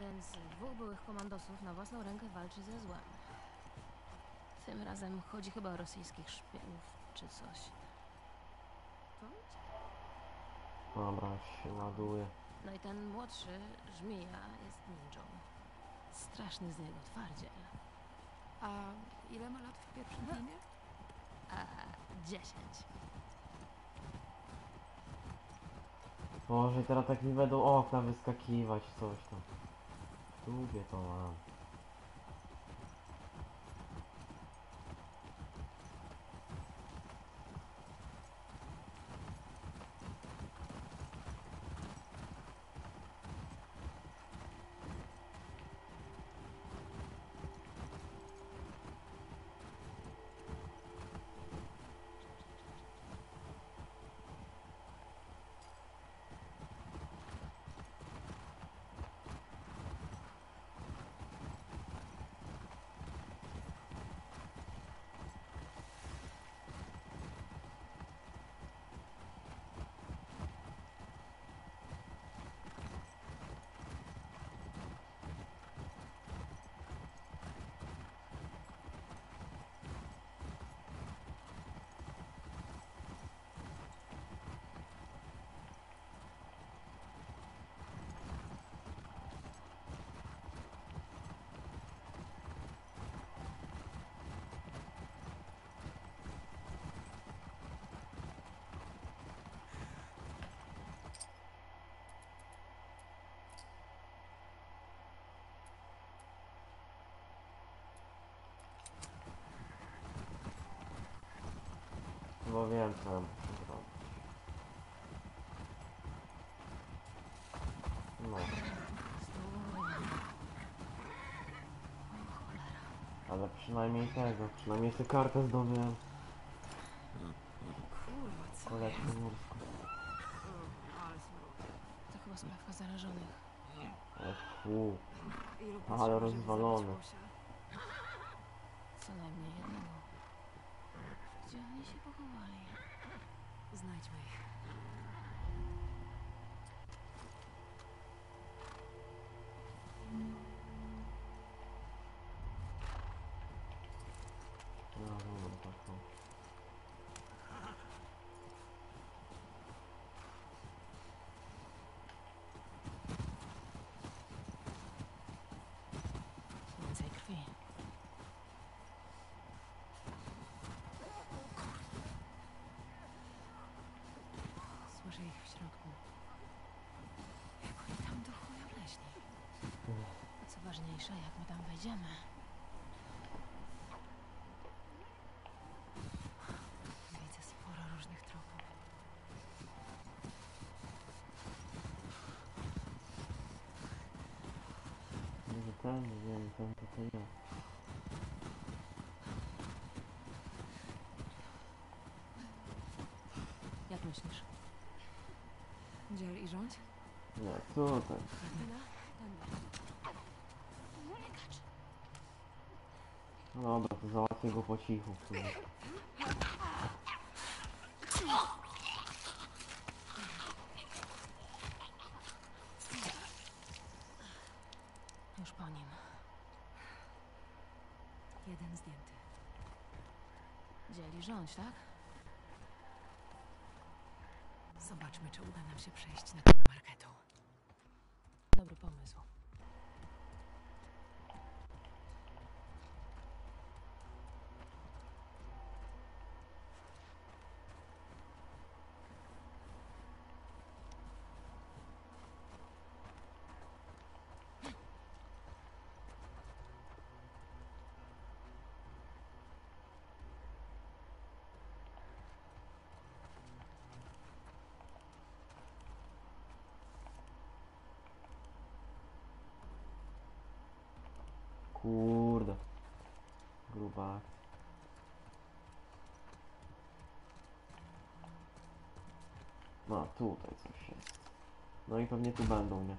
Więc dwóch byłych komandosów na własną rękę walczy ze złem. Tym razem chodzi chyba o rosyjskich szpiegów czy coś. Dobra, się ładuje. No i ten młodszy, Żmija, jest ninją. Straszny z niego twardziel. A ile ma lat w pierwszym filmie? 10. Boże, teraz tak mi będą okna wyskakiwać, coś tam. Lubię to, mam. No wiem tam. No. Ale przynajmniej tego, przynajmniej tę kartę zdobyłem. Kolejny mursko. To chyba sprawka zarażonych. Ale rozwalony. Co najmniej jednego. Gdzie oni się pochowali? Znajdźmy ich. Ważniejsze, jak my tam wejdziemy. Widzę sporo różnych tropów. Nie wiem, to ja. Jak myślisz? Dziel i rządź? Nie, co tak? No dobra, to załatwię go po cichu. Już po nim. Jeden zdjęty. Dzieli rządź, tak? Zobaczmy, czy uda nam się przejść na koło marketu. Dobry pomysł. Kurde, grubak. No, tutaj coś jest. No i pewnie tu będą, nie?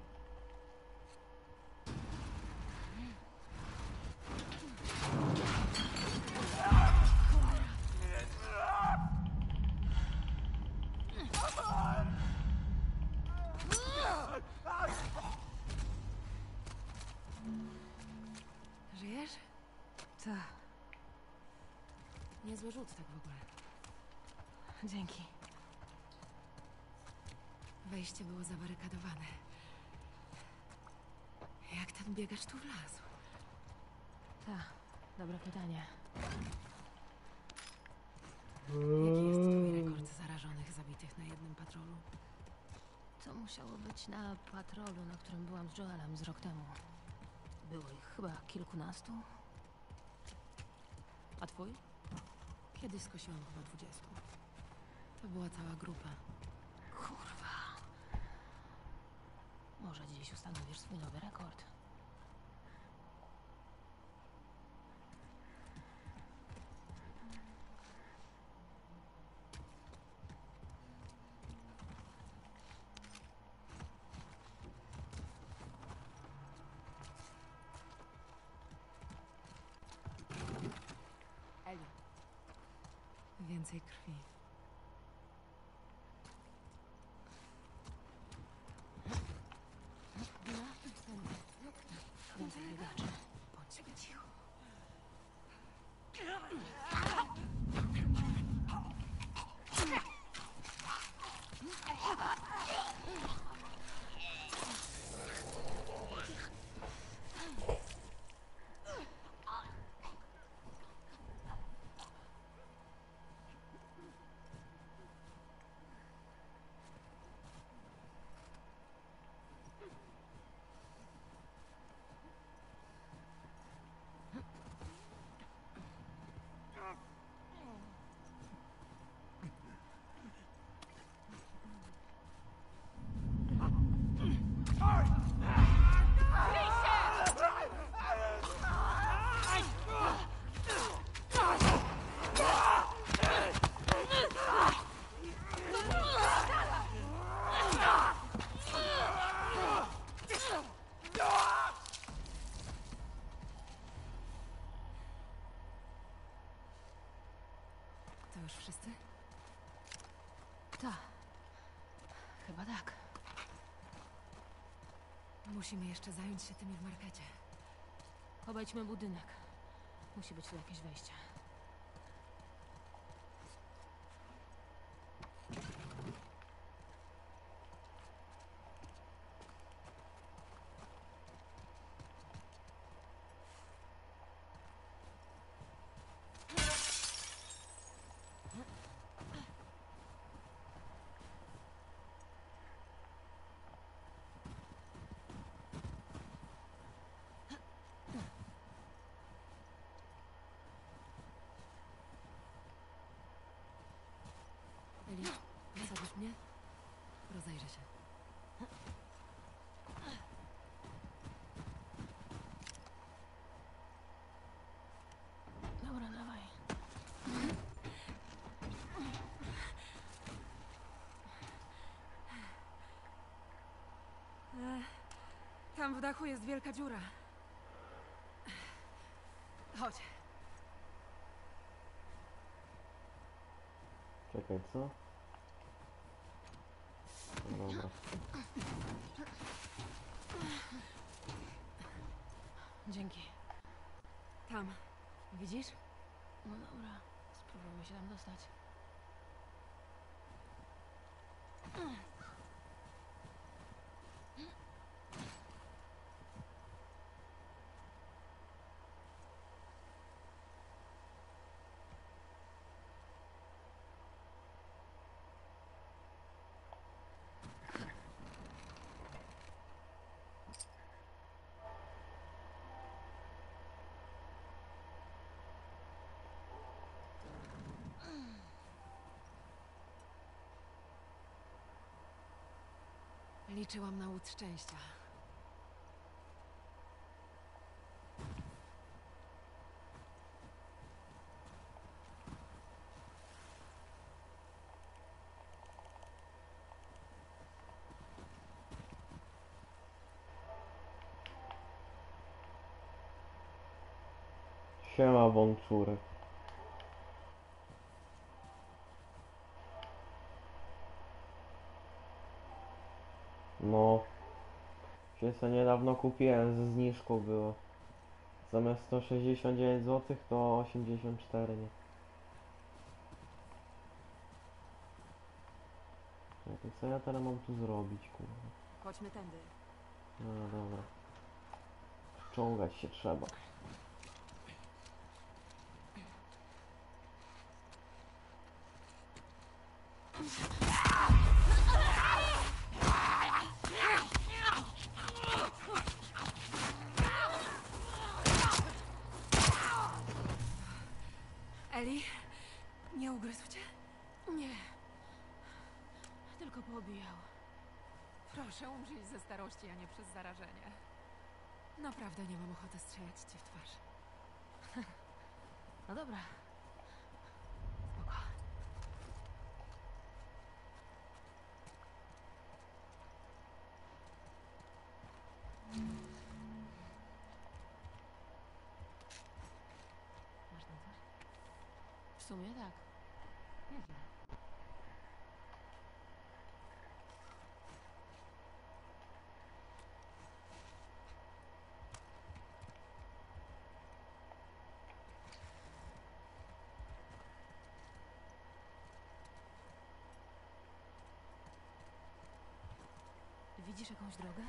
Niezły rzut tak w ogóle. Dzięki. Wejście było zabarykadowane. Jak ten biegacz tu wlazł? Ta, dobre pytanie. Jaki jest twój rekord zarażonych zabitych na jednym patrolu? To musiało być na patrolu, na którym byłam z Joelem z rok temu. Było ich chyba kilkunastu. A twój? Kiedyś skosiłam chyba 20. To była cała grupa. Kurwa. Może dziś ustanowisz swój nowy rekord. Więcej krwi. Więcej biegaczy. Bądźmy cicho. To już wszyscy? Tak. Chyba tak. Musimy jeszcze zająć się tymi w markecie. Obejdźmy budynek. Musi być tu jakieś wejście. Eli, zobaczysz mnie? Rozejrzę się. Dobra, dawaj. Tam w dachu jest wielka dziura. Chodź. Czekaj, co? Dobra. Dzięki. Tam. Widzisz? No dobra. Spróbujmy się tam dostać. Liczyłam na łód szczęścia. Siema, wączurek. No, przecież to niedawno kupiłem, ze zniżką było. Zamiast 169 zł to 84, nie? Czekaj, co ja teraz mam tu zrobić, kurwa? Chodźmy tędy. No dobra. Wciągać się trzeba. Eli, nie ugryzł cię? Nie. Tylko poobijał. Proszę, umrzyj ze starości, a nie przez zarażenie. Naprawdę nie mam ochoty strzelać ci w twarz. No dobra. Spoko. W sumie tak. Nieźle. Widzisz jakąś drogę?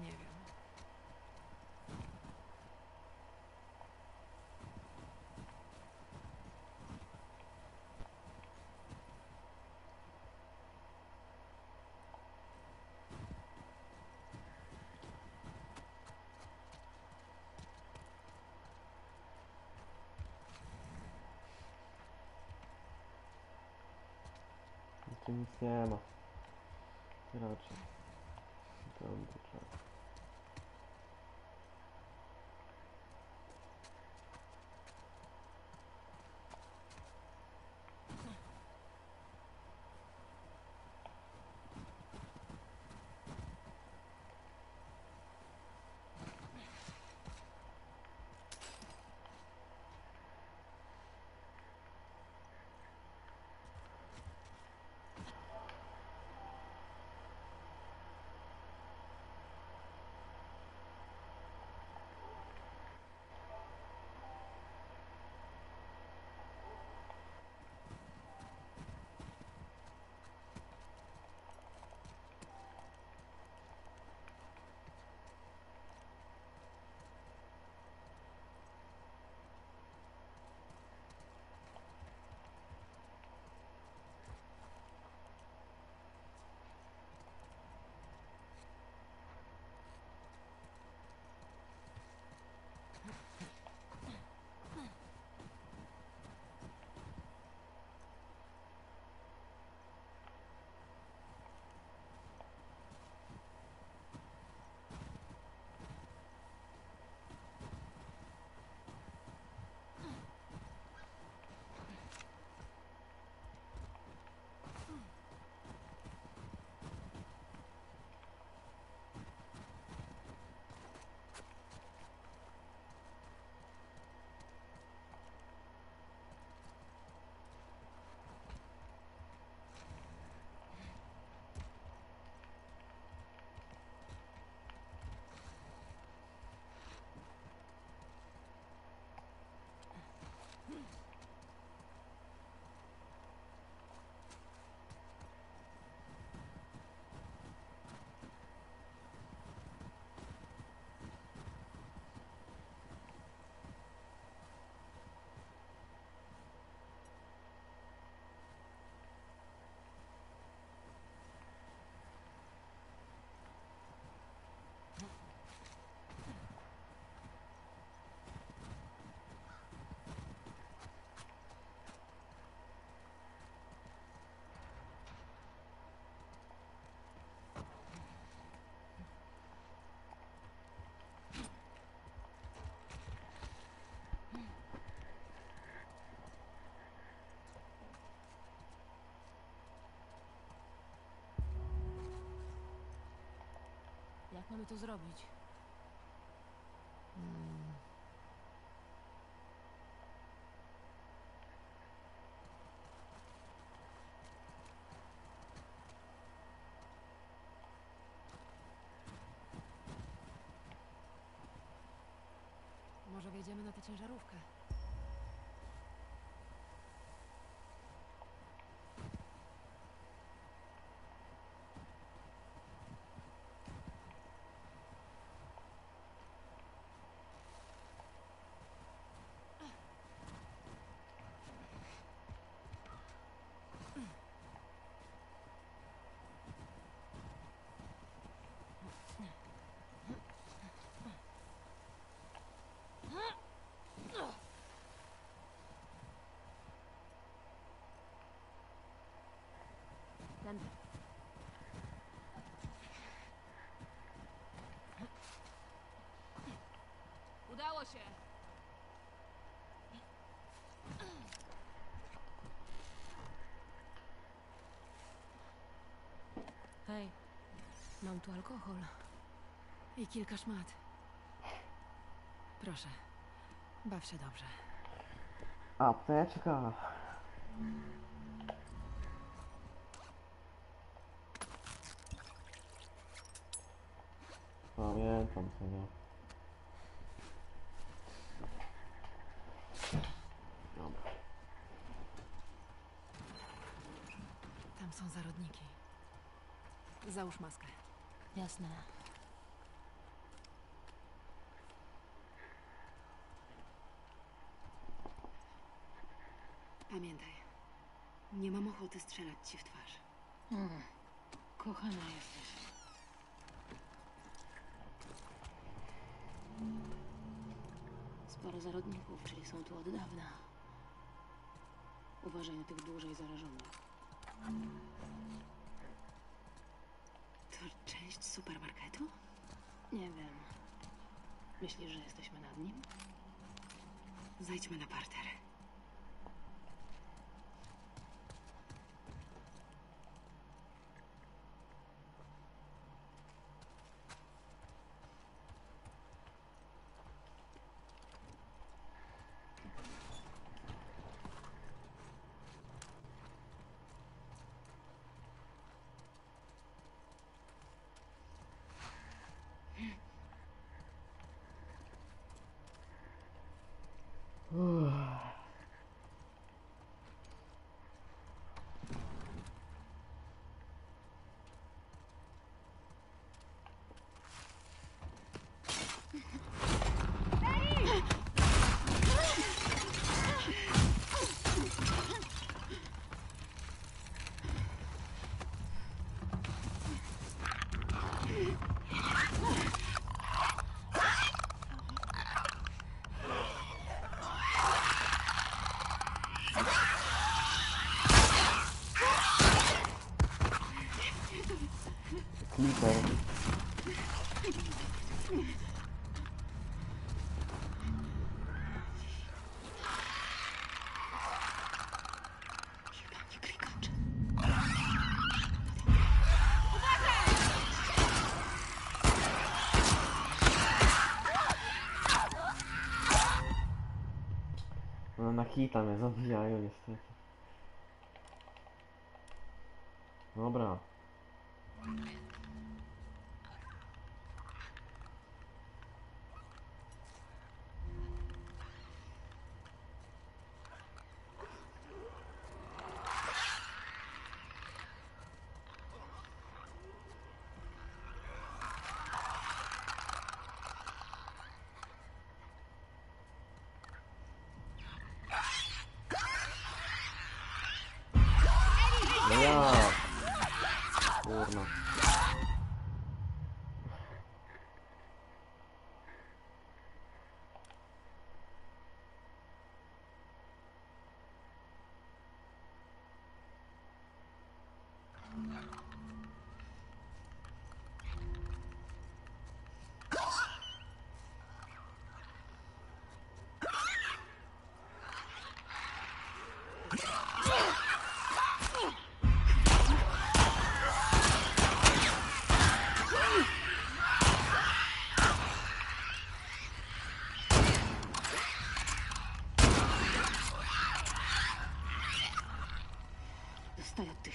Nie wiem. Nic nie ma. Raczej. mamy to zrobić? Może wjedziemy na tę ciężarówkę? Udało się! Hej, mam tu alkohol i kilka szmat. Proszę, baw się dobrze. Apteczka. Pamiętam co nie. Dobra. Tam są zarodniki. Załóż maskę. Jasne. Pamiętaj. Nie mam ochoty strzelać ci w twarz. Kochana jesteś. Sporo zarodników, czyli są tu od dawna. Uważaj na tych dłużej zarażonych. To część supermarketu? Nie wiem. Myślisz, że jesteśmy nad nim? Zajdźmy na parter. No na hita mnie zabijają niestety. Dobra.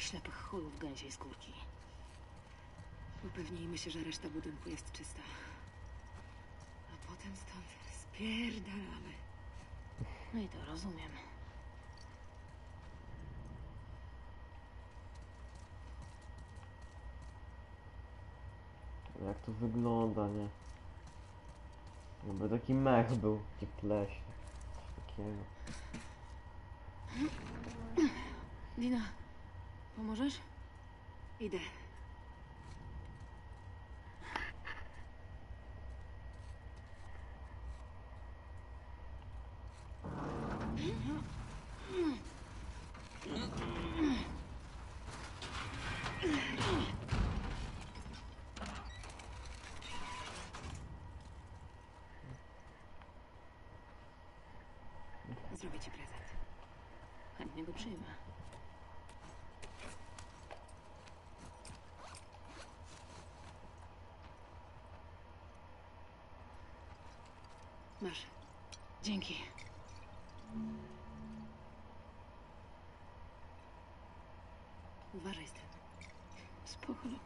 ślepych chulów gęsiej skórki. Upewnijmy się, że reszta budynku jest czysta. A potem stąd spierdalamy. No i to rozumiem. Jak to wygląda, nie? No bo taki mech był, taki pleśń. Takiego. Dina, pomożesz? Idę. Zrobię ci prezent. Chętnie go przyjmę. Masz. Dzięki. Uważaj z tym. Z pochylą.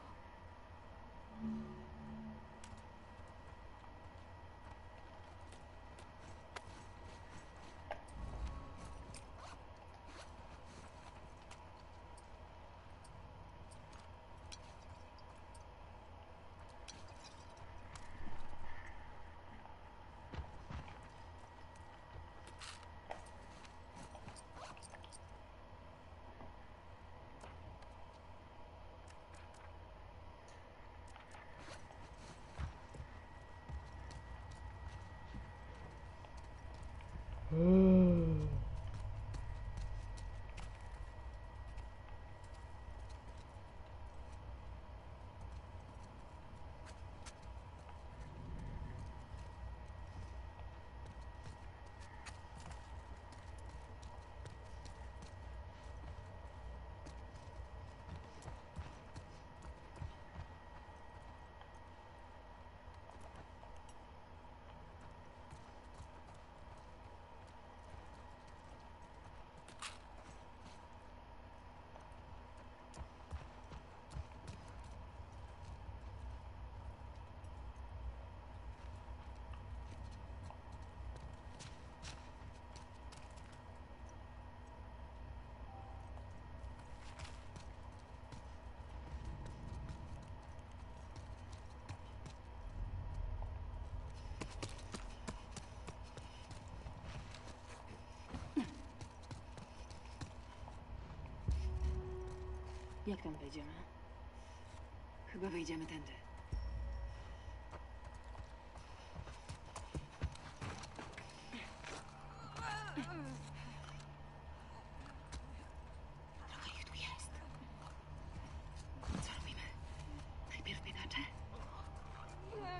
Jak tam wejdziemy? Chyba wejdziemy tędy. Trochę ich tu jest. Co robimy? Najpierw biegacze? Kurwa.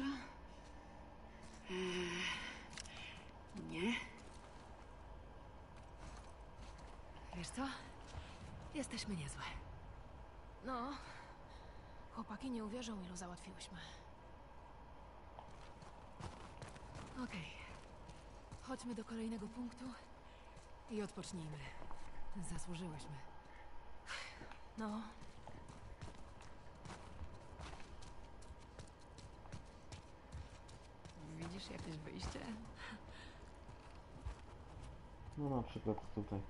Morza? Nie. Wiesz co? Jesteśmy niezłe. No. Chłopaki nie uwierzą, ilu załatwiłyśmy. Okej. Chodźmy do kolejnego punktu i odpocznijmy. Zasłużyłyśmy. No. Widzisz jakieś wyjście? No na przykład tutaj.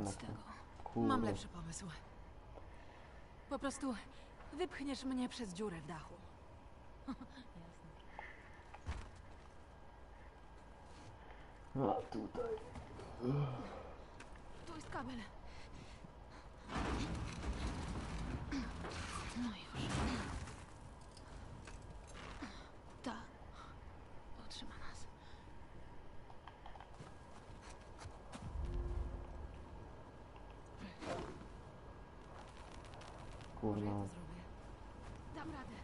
Nic z tego. Mam lepszy pomysł. Po prostu wypchniesz mnie przez dziurę w dachu. Jasne. A tutaj... Tu jest kabel. No już. Ta. Otrzyma nas. Kurwa. Ja to zrobię. Dam radę.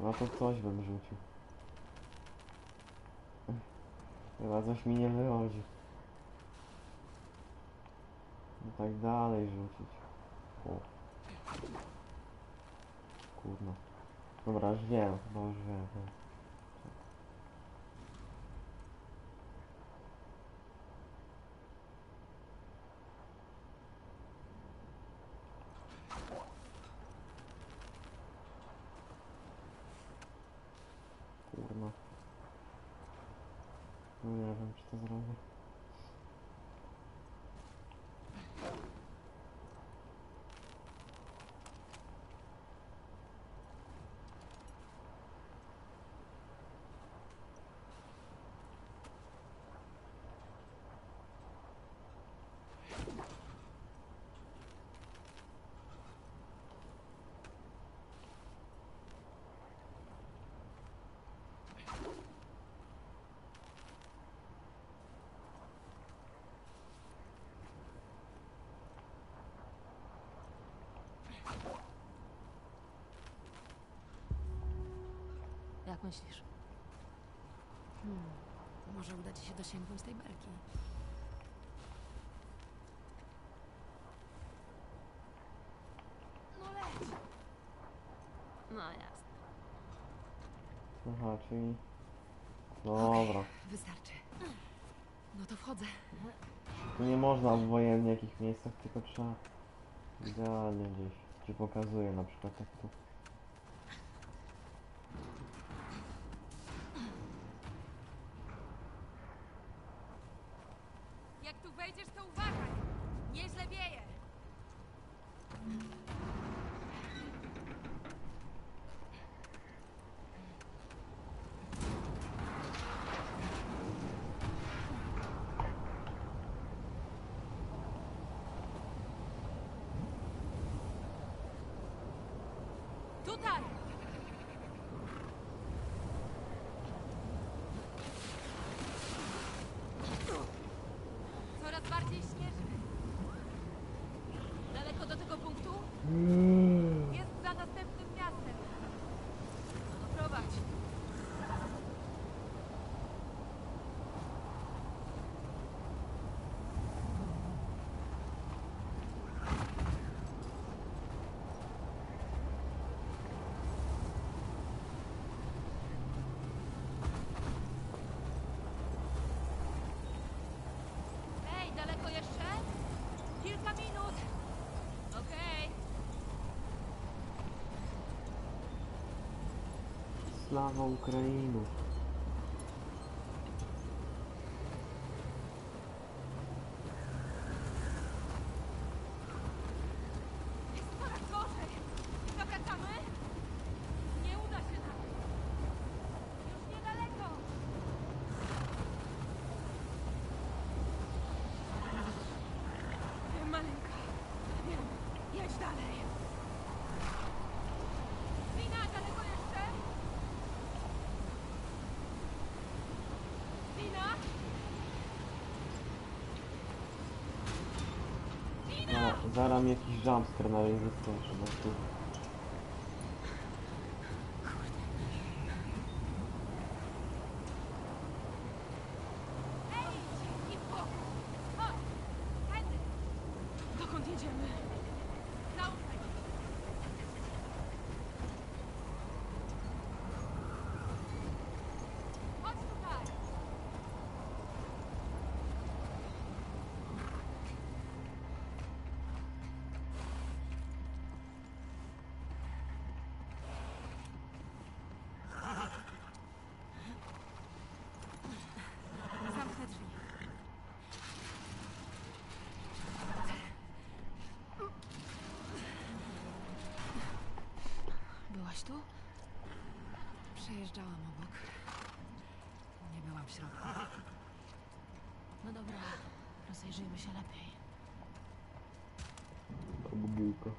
No to coś bym rzucił. Chyba coś mi nie wychodzi. No tak dalej rzucić. O. Kurno. Dobra, już wiem, chyba już wiem. Kurno. Nie wiem, czy to zrobię. Jak myślisz? Może uda ci się dosięgnąć tej belki. No leć! No jasne. Aha, czyli... Dobra. Wystarczy. No to wchodzę. Tu nie można w wojennych miejscach, tylko trzeba... Idealnie gdzieś. Ci pokazuję na przykład tak tu. Jak tu wejdziesz, to uważaj! Nieźle wieje! Tutaj! Coraz bardziej śnieży. Daleko do tego punktu? Jest za następnym miastem. No, prowadź. Sława Ukrainy. Jest coraz gorzej. Zakręcamy? Nie uda się nam. Już niedaleko. Wiem, maleńka. Wiem. Jedź dalej. Wina, daleko jeszcze. Zaraz mi jakiś jumpscare na razie wyskoczy, no tu. Tu? Przejeżdżałam obok. Nie byłam w środku. No dobra, rozejrzyjmy się lepiej. Ta bugiłka.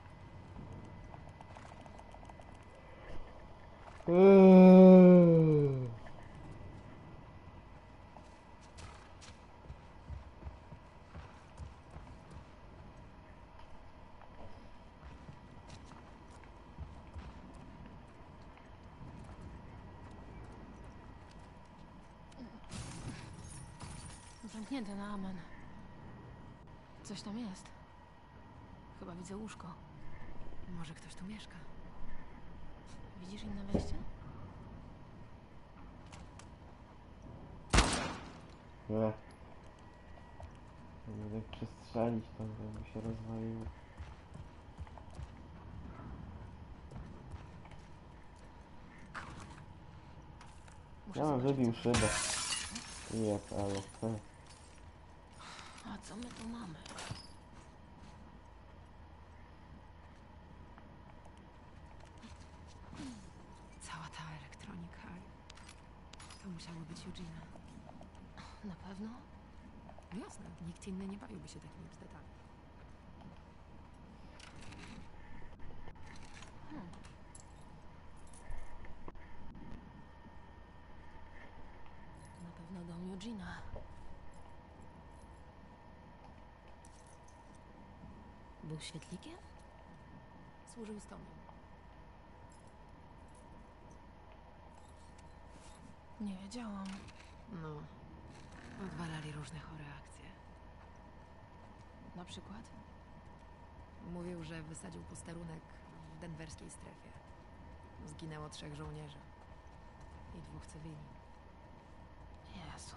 Zamknięte na amen. Coś tam jest. Chyba widzę łóżko. Może ktoś tu mieszka. Widzisz inne wejście? Nie. Nie będę przestrzelić tam, żeby się rozwaliło. Ja mam wybił szybę. Nie, ale... A co my tu mamy? Cała ta elektronika. To musiało być Eugena. Na pewno? Jasne, nikt inny nie bawiłby się takimi bzdetami. Na pewno dom Eugena. Był świetlikiem? Służył stomiem. Nie wiedziałam. No. Odwalali różne chore akcje. Na przykład? Mówił, że wysadził posterunek w denwerskiej strefie. Zginęło 3 żołnierzy. I 2 cywili. Jezu.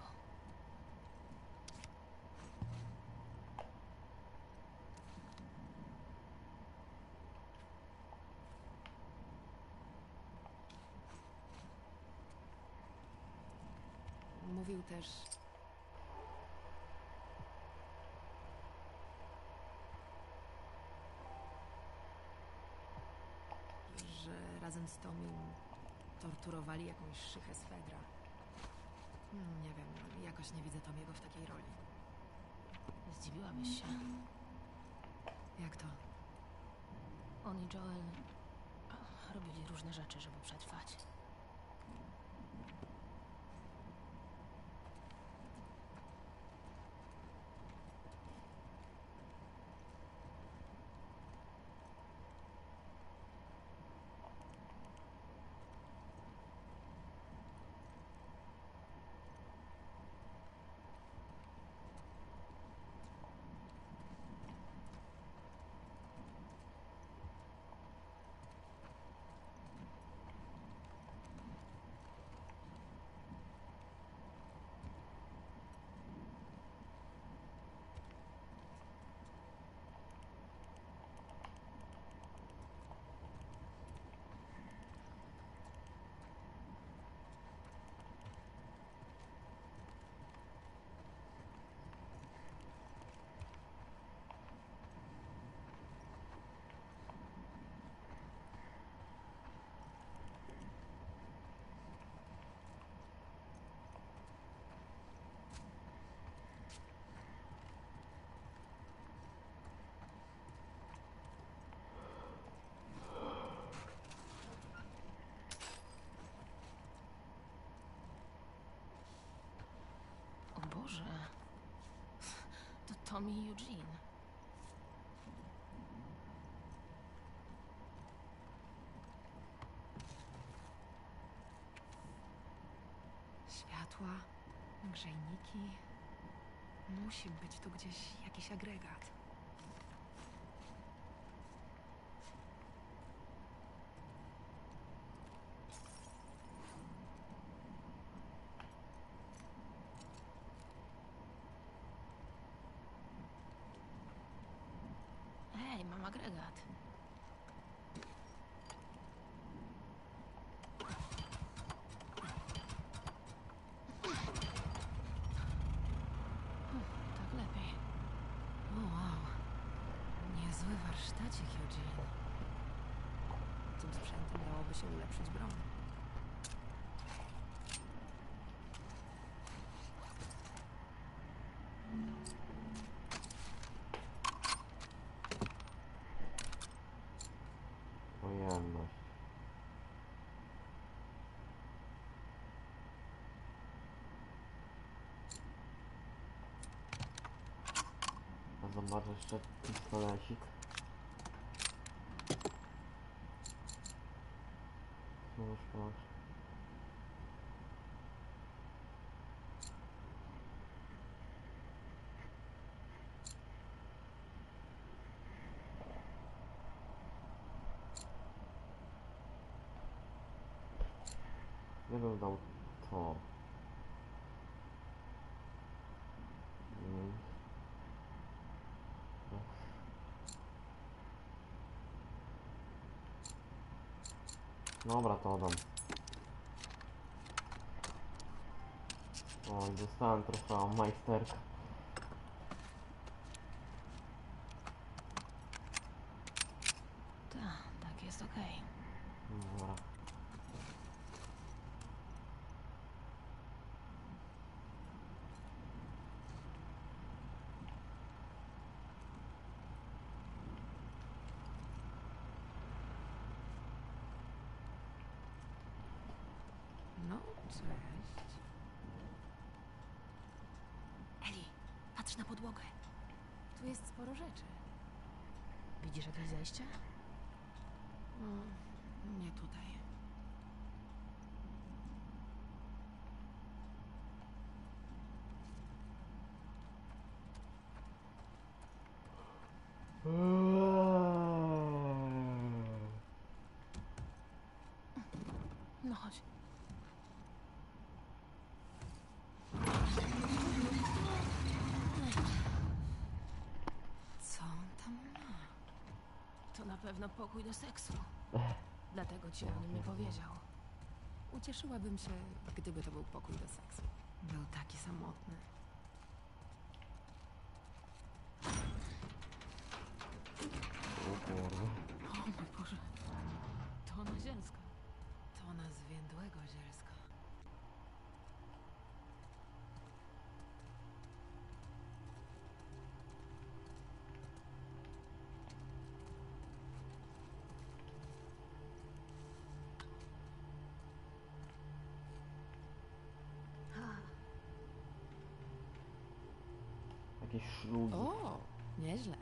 Mówił też... że razem z Tomim torturowali jakąś szychę z Fedra. Nie wiem, jakoś nie widzę Tomiego w takiej roli. Zdziwiłabyś się. Jak to? On i Joel robili różne rzeczy, żeby przetrwać. Boże, to Tom i Eugene. silniki. Musi być tu gdzieś jakiś agregat. Ej, mam agregat. Tym sprzętem dałoby się ulepszyć broń. Pojemność. A zobacz jeszcze pistolecik. Nie bym dał to. Dobra, to dam. O, dostałem trochę majsterka. Tak jest okej. Dobra. No, cześć. Eli, patrz na podłogę. Tu jest sporo rzeczy. Widzisz jakieś zejście? No, nie tutaj. No chodź. To na pewno pokój do seksu. Dlatego ci o nim nie powiedział. Ucieszyłabym się, gdyby to był pokój do seksu. Był taki samotny. O mój Boże. To na zielska. To na zwiędłego zielska. O, nieźle.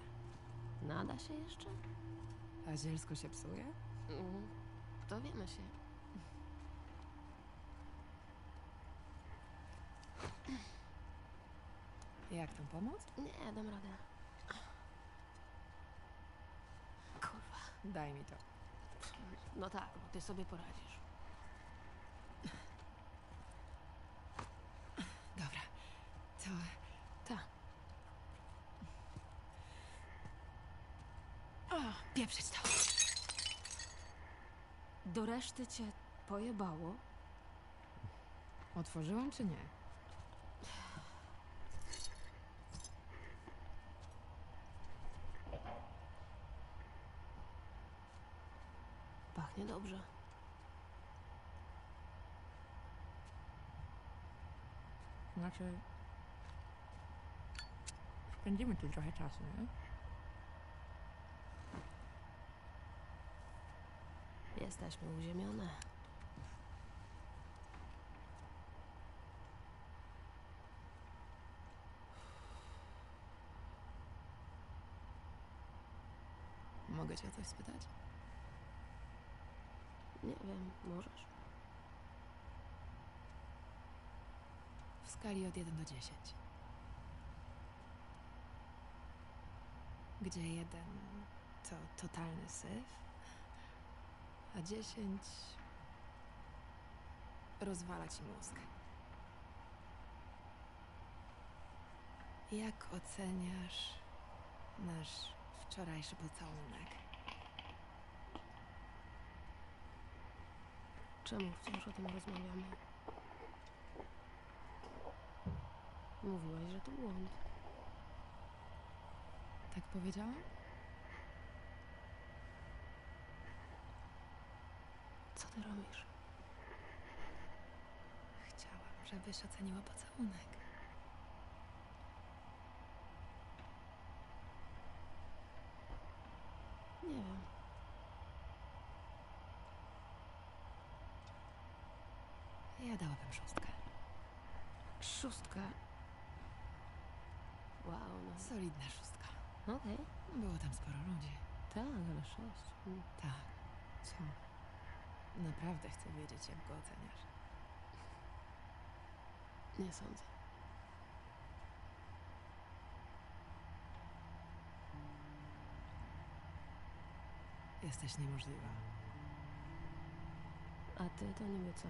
Nada się jeszcze? A zielsko się psuje? Dowiemy się. Jak tam pomóc? Nie, dam radę. Kurwa. Daj mi to. No tak, bo ty sobie poradzisz. Dobra. To... Tak. Pieprzyć to. Do reszty cię pojebało? Otworzyłam czy nie? Pachnie dobrze. Znaczy... Spędzimy tu trochę czasu, nie? Jesteśmy uziemione. Mogę cię o coś spytać? Nie wiem, możesz? skali od 1 do 10. Gdzie 1 to totalny syf, a 10 rozwala ci mózg. Jak oceniasz nasz wczorajszy pocałunek? Czemu wciąż o tym rozmawiamy? Mówiłaś, że to błąd. Tak powiedziałam? Co ty robisz? Chciałam, żebyś oceniła pocałunek. Nie wiem. Ja dałabym 6. 6? Wow, no. Solidna 6. Okej. Okay. Było tam sporo ludzi. Tak, ale 6. Tak. Co? Naprawdę chcę wiedzieć, jak go oceniasz. Nie sądzę. Jesteś niemożliwa. A ty to niby co?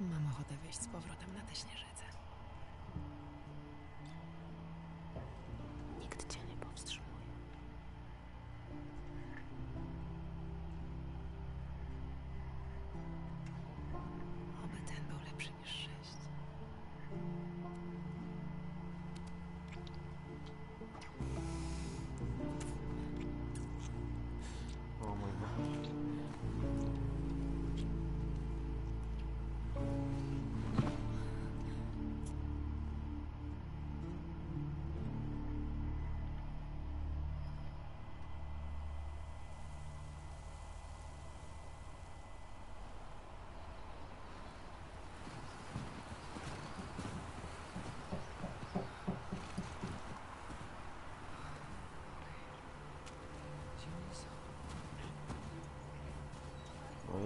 Mam ochotę wyjść z powrotem na tę śnieżycę. Nikt cię nie powstrzymuje. Oby ten był lepszy niż 6. O mój Boże.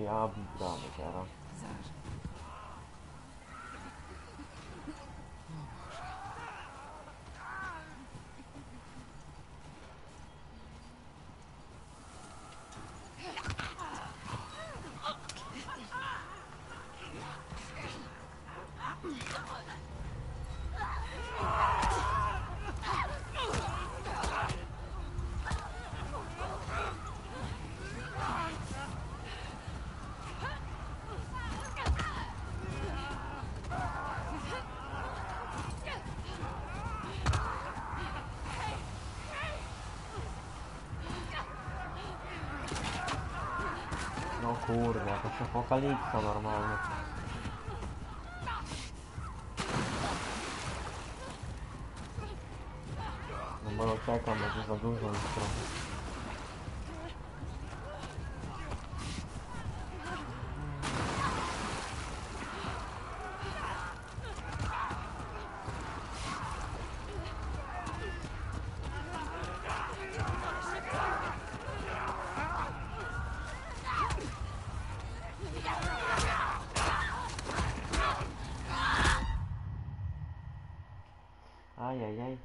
Ja bramy teraz. No kurwa, to jest apokalipsa normalnie. No bo czekam, może za dużo już trochę. Ajajaj.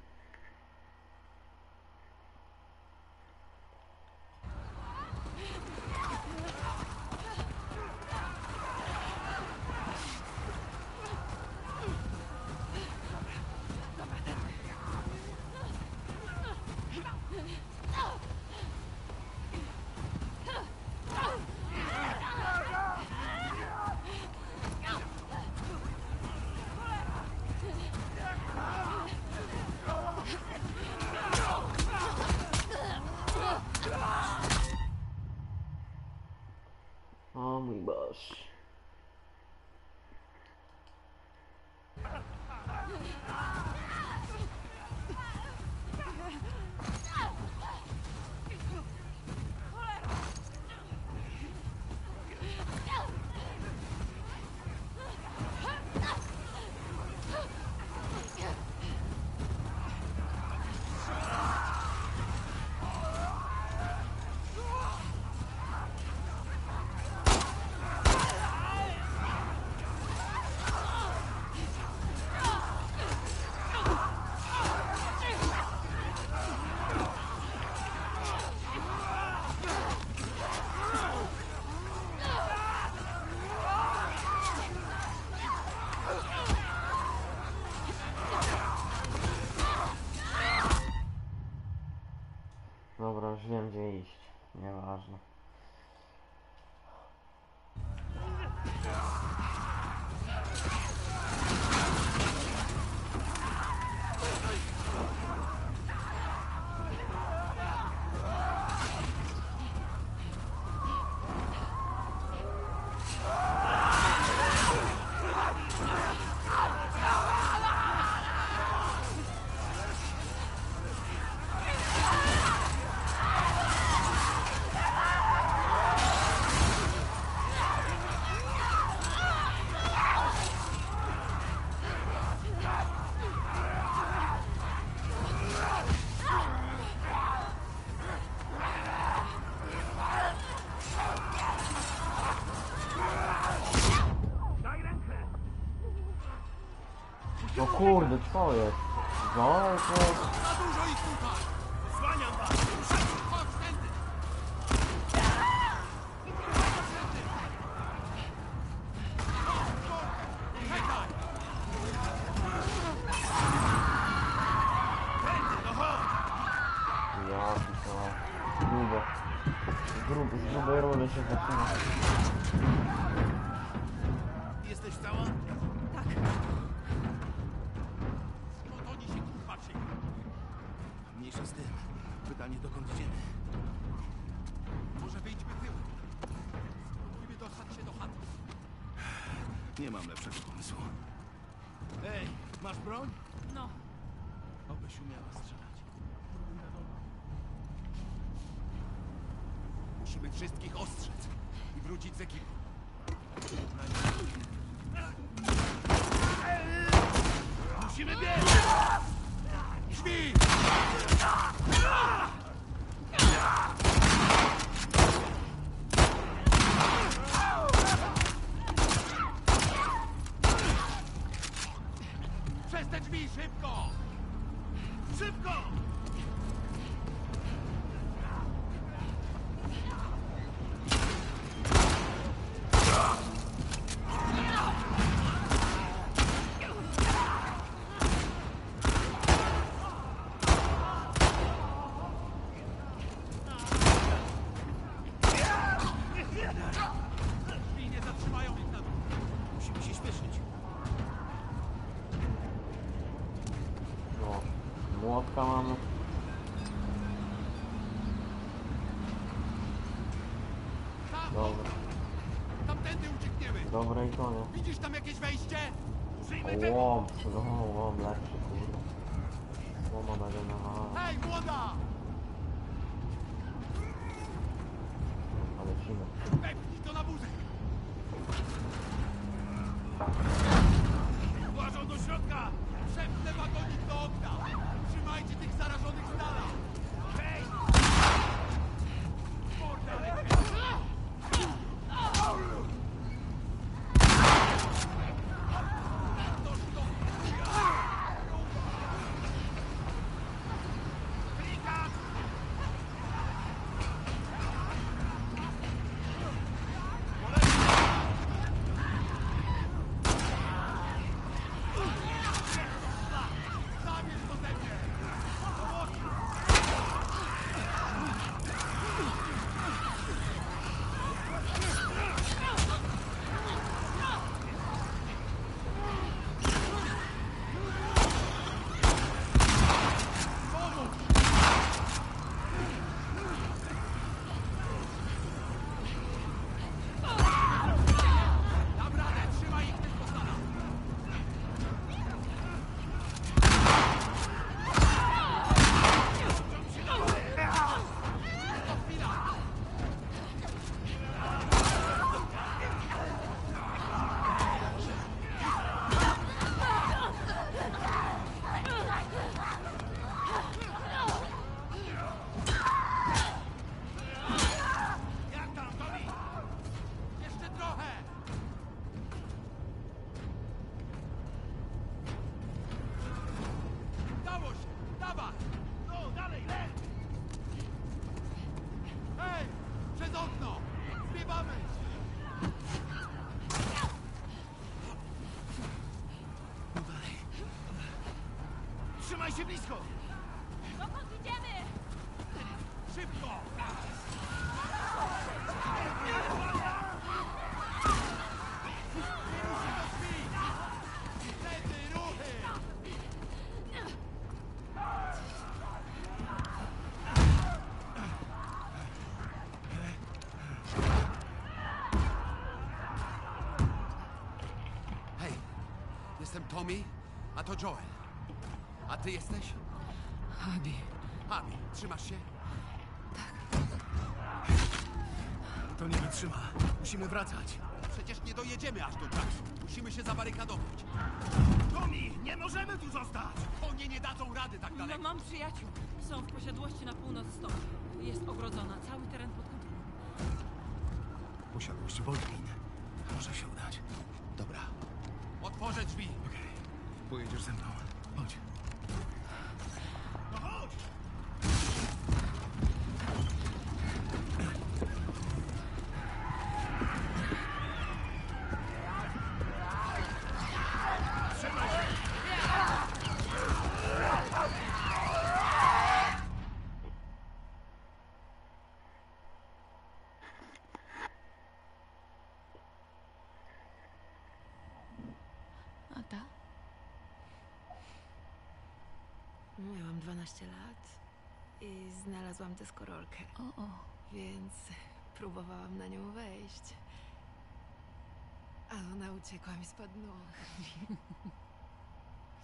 Go! gdzie iść. Nieważne. No kurde, co jest? Zolek jest? Ja pisała. Grubo. Z grubej rury się zaczyna. Jesteś cała? Mniejsza z tym. Pytanie, dokąd idziemy? Może wyjdźmy tyłem. Spróbujmy dostać się do chaty. Nie mam lepszego pomysłu. Ej, masz broń? No. Obyś umiała strzelać. Musimy wszystkich ostrzec i wrócić z ekipą. Musimy biec! Drzwi! Przez te drzwi, szybko! Szybko! Młotka mam. Dobra. Tamtędy uciekniemy. Dobra i to nie. Widzisz tam jakieś wejście? Łom, łom lepszy, kurwa. Łoma będzie na... Hej, młoda! Ale lecimy. Wepnij to na wózek! Włażą do środka! Przepnę wagonik do okna! Trzymajcie tych zarażonych z dala! Hej! Trzymaj się blisko! Dokąd idziemy? Szybko! Hej, jestem Tommy, a to Joel. A ty jesteś? Abby. Abby, trzymasz się? Tak. To nie wytrzyma. Musimy wracać. Przecież nie dojedziemy aż do czasu. Musimy się zabarykadować. Tommy, nie możemy tu zostać! Oni nie dadzą rady tak daleko. No mam przyjaciół. Są w posiadłości na północ stąd. Jest ogrodzona. Cały teren pod kontrolą. Posiadłość Baldwin. Może się udać. Dobra. Otworzę drzwi. Okej. Okay. Pojedziesz ze mną. Chodź. Miałam 12 lat i znalazłam tę skorolkę, więc próbowałam na nią wejść, a ona uciekła mi spod nóg.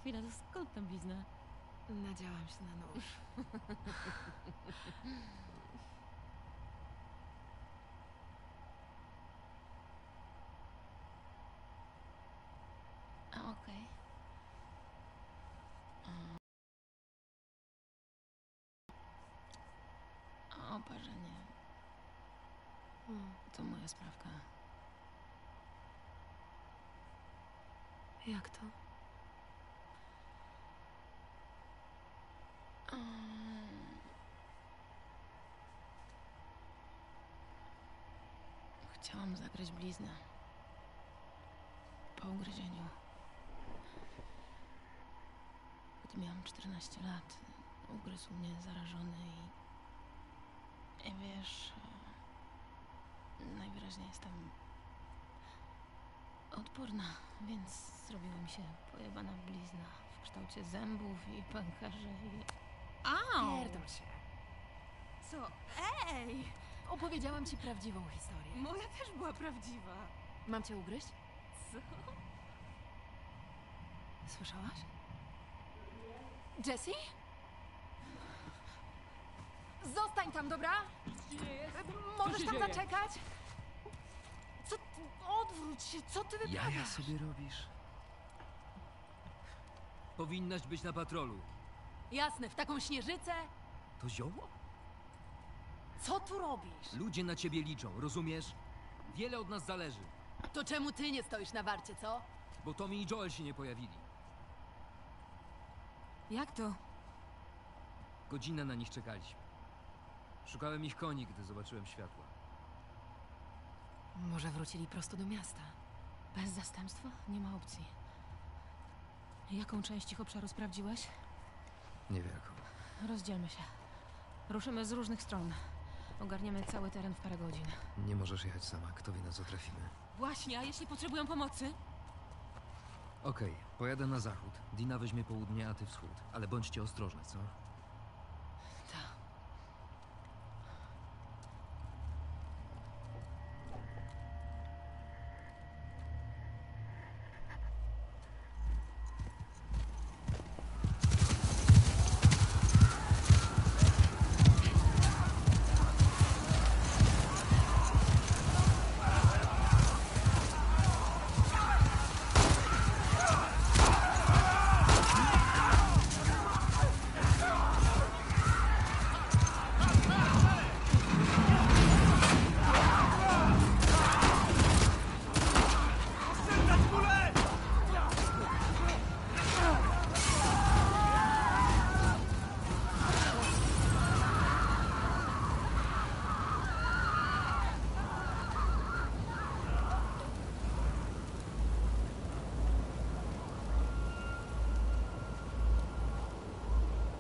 Chwila, to skąd tam blizna? Nadziałam się na nóż. Okej. Oparzenie. To moja sprawka. Jak to? Chciałam zagryźć bliznę. Po ugryzieniu. Gdy miałam 14 lat, ugryzł mnie zarażony i wiesz, najwyraźniej jestem odporna, więc zrobiła mi się pojebana blizna w kształcie zębów i pękarzy i... Au! Pierdol się! Co? Ej! Opowiedziałam ci prawdziwą historię. Moja też była prawdziwa. Mam cię ugryźć? Co? Słyszałaś? Jessie? Zostań tam, dobra? Możesz tam zaczekać? Co ty? Odwróć się, co ty wyprawiasz? Jaja sobie robisz. Powinnaś być na patrolu. Jasne, w taką śnieżycę. To zioło? Co tu robisz? Ludzie na ciebie liczą, rozumiesz? Wiele od nas zależy. To czemu ty nie stoisz na warcie, co? Bo Tommy i Joel się nie pojawili. Jak to? Godzinę na nich czekaliśmy. Szukałem ich koni, gdy zobaczyłem światła. Może wrócili prosto do miasta. Bez zastępstwa? Nie ma opcji. Jaką część ich obszaru sprawdziłeś? Niewielką. Rozdzielmy się. Ruszymy z różnych stron. Ogarniemy cały teren w parę godzin. Nie możesz jechać sama. Kto wie, na co trafimy. Właśnie, a jeśli potrzebują pomocy? Okej, pojadę na zachód. Dina weźmie południe, a ty wschód. Ale bądźcie ostrożni, co?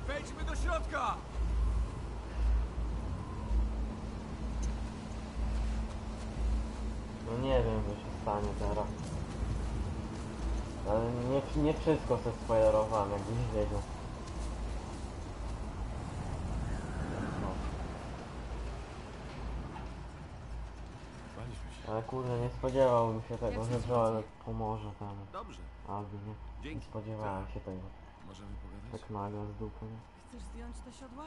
Wejdźmy do środka! fajnie ten rok. Ale nie wszystko se spoilerowałem, jakbyś wiedział. Ale kurde, nie spodziewałbym się tego, że Joel pomoże tam. Dobrze. Albo nie. Nie spodziewałem się tego. Możemy pogadać? Tak nagle z dupy. Chcesz zdjąć te siodła?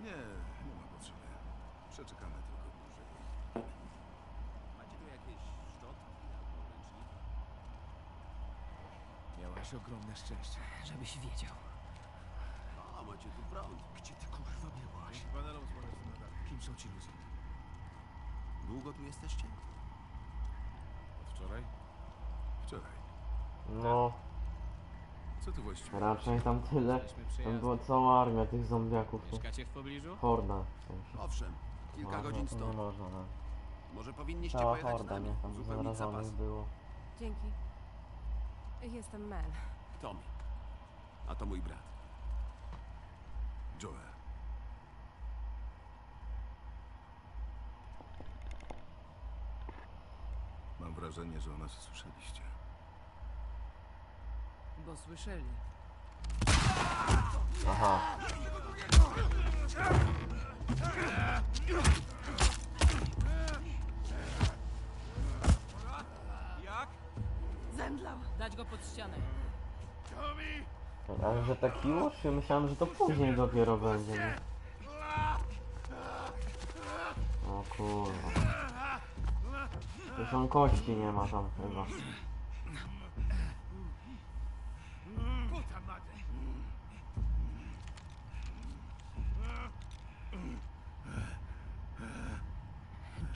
Nie, nie ma potrzeby. Przeczekamy tylko dłużej. Macie tu jakieś szczotki albo ręczniki? Miałaś ogromne szczęście. Żebyś wiedział. A macie tu prąd. Gdzie ty kurwa byłaś? Kim są ci ludzie? Długo tu jesteście? Od wczoraj? Wczoraj. No. Co tu właściwie? Raczej tam tyle. Tam była cała armia tych zombiaków. Mieszkacie w pobliżu? Horda. Owszem. Kilka godzin stąd. Może powinniście cała pojechać horda, z nami. Tam zupełnie zapas było. Dzięki. Jestem Mel. Tommy. A to mój brat. Joel. Mam wrażenie, że o nas słyszeliście. Bo słyszeli. Aha. Jak? Zemdlał. Dać go pod ścianę. Ale że tak już? Ja myślałem, że to później dopiero będzie. O kurwa. Są kości, nie ma tam chyba.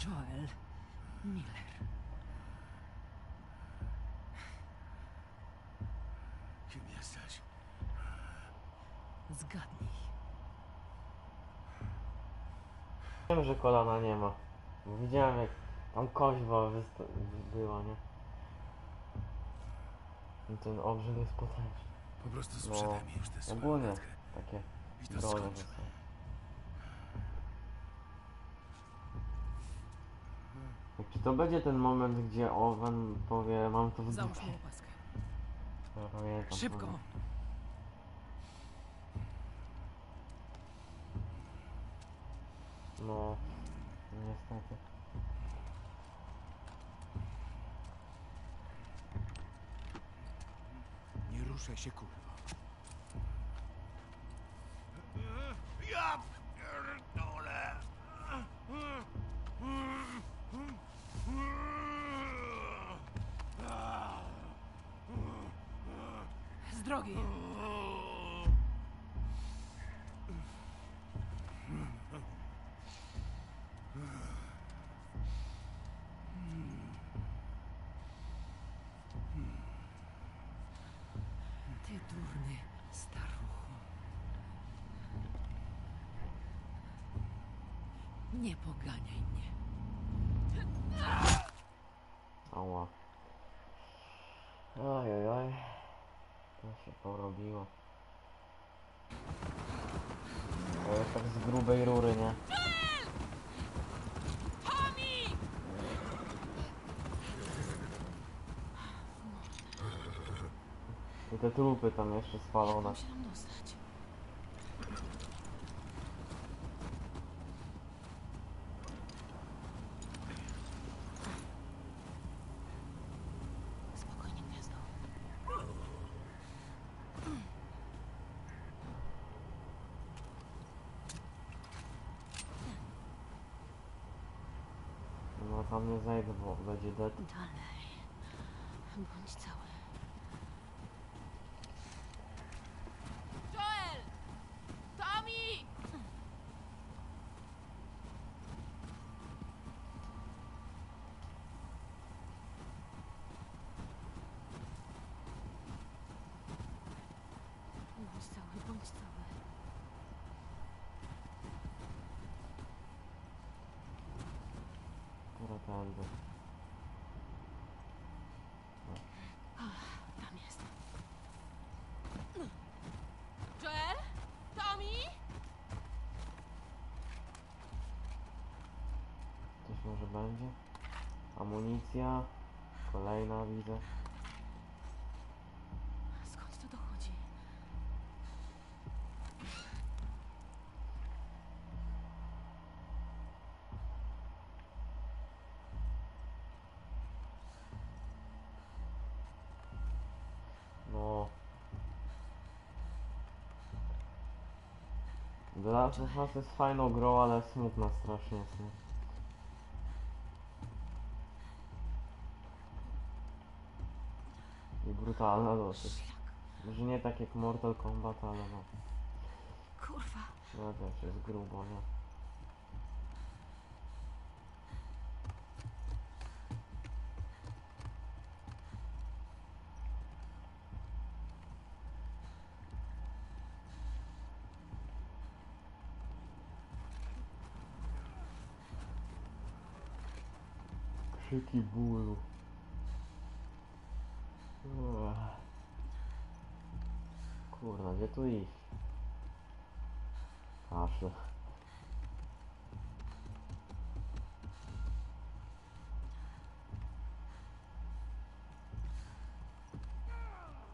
Joel Miller. Kim jesteś? Zgadnij. Wiem, że kolana nie ma. Widziałem jak tam koźba była, nie? I ten obrzyd jest potężny. Po prostu sprzedaj mi już te słowa. Ogólnie takie dole. Czy to będzie ten moment, gdzie Owen powie, mam to w dupie? Ja pamiętam. Szybko! Powiem. No, niestety. Ruszaj się, kurwa. Ja pierdolę. Z drogi. Durny staruchu. Nie poganiaj mnie. Ała. Ojojoj. To się porobiło. To jest tak z grubej rury, nie? I te trupy tam jeszcze spalone. Musiałam dostać. Spokojnie, gniazdo. No tam nie zajdę, bo będzie dalej. Bądź cały. Tam jest. Joel? Tommy? Coś może będzie? Amunicja? Kolejna widzę. Skąd to dochodzi? No. The Last of Us jest fajną grą, ale smutna strasznie jest. Brutalna dosyć. Może nie tak jak Mortal Kombat, ale no. Kurwa. No też jest grubo, nie? Krzyki bólu. Kurna, gdzie tu iść? Aż.